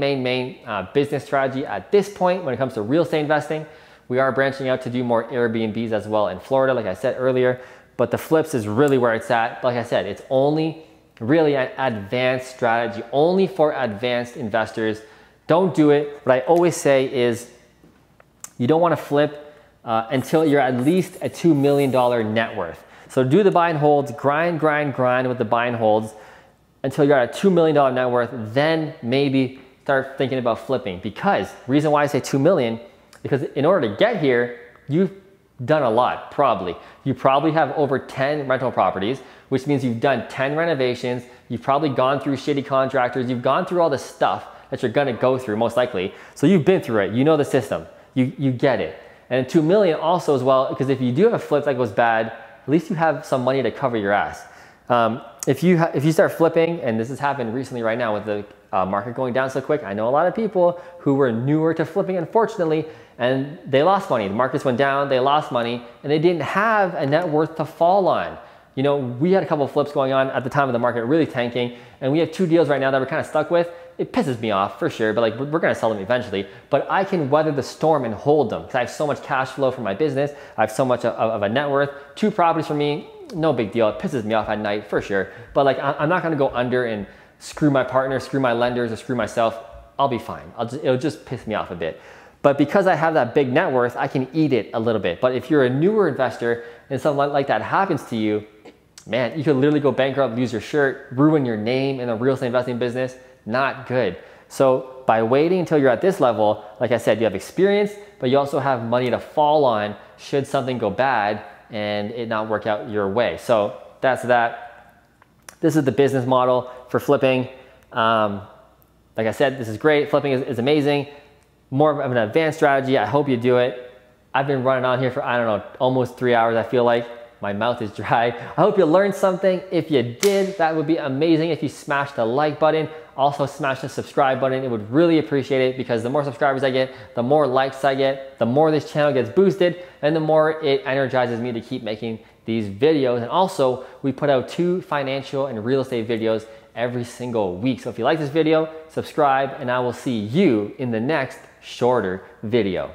business strategy at this point when it comes to real estate investing. We are branching out to do more Airbnbs as well in Florida, like I said earlier, but the flips is really where it's at. Like I said, it's only really an advanced strategy, only for advanced investors. Don't do it. What I always say is you don't want to flip until you're at least a $2 million net worth. So do the buy and holds, grind with the buy and holds until you're at a $2 million net worth, then maybe start thinking about flipping. Because, reason why I say 2 million, because in order to get here, you've done a lot, probably. You probably have over 10 rental properties, which means you've done 10 renovations, you've probably gone through shitty contractors, you've gone through all the stuff that you're gonna go through most likely. So you've been through it, you know the system, you get it. And 2 million also as well, because if you do have a flip that goes bad, at least you have some money to cover your ass. If you start flipping, and this has happened recently right now with the market going down so quick, I know a lot of people who were newer to flipping, unfortunately, and they lost money. The markets went down, they lost money, and they didn't have a net worth to fall on. You know, we had a couple of flips going on at the time of the market really tanking, and we have two deals right now that we're kind of stuck with. It pisses me off for sure, but like we're gonna sell them eventually, but I can weather the storm and hold them because I have so much cash flow from my business. I have so much of a net worth. Two properties for me, no big deal. It pisses me off at night for sure, but like I'm not gonna go under and screw my partner, screw my lenders, or screw myself. I'll be fine. It'll just piss me off a bit. But because I have that big net worth, I can eat it a little bit. But if you're a newer investor and something like that happens to you, man, you could literally go bankrupt, lose your shirt, ruin your name in the real estate investing business. Not good. So by waiting until you're at this level, like I said, you have experience, but you also have money to fall on should something go bad and it not work out your way. So that's that. This is the business model for flipping. Like I said, this is great. Flipping is amazing. More of an advanced strategy. I hope you do it. I've been running on here for, I don't know, almost 3 hours. I feel like my mouth is dry. I hope you learned something. If you did, that would be amazing. If you smash the like button, also smash the subscribe button. It would really appreciate it because the more subscribers I get, the more likes I get, the more this channel gets boosted, and the more it energizes me to keep making these videos. And also, we put out 2 financial and real estate videos every single week. So if you like this video, subscribe, and I will see you in the next shorter video.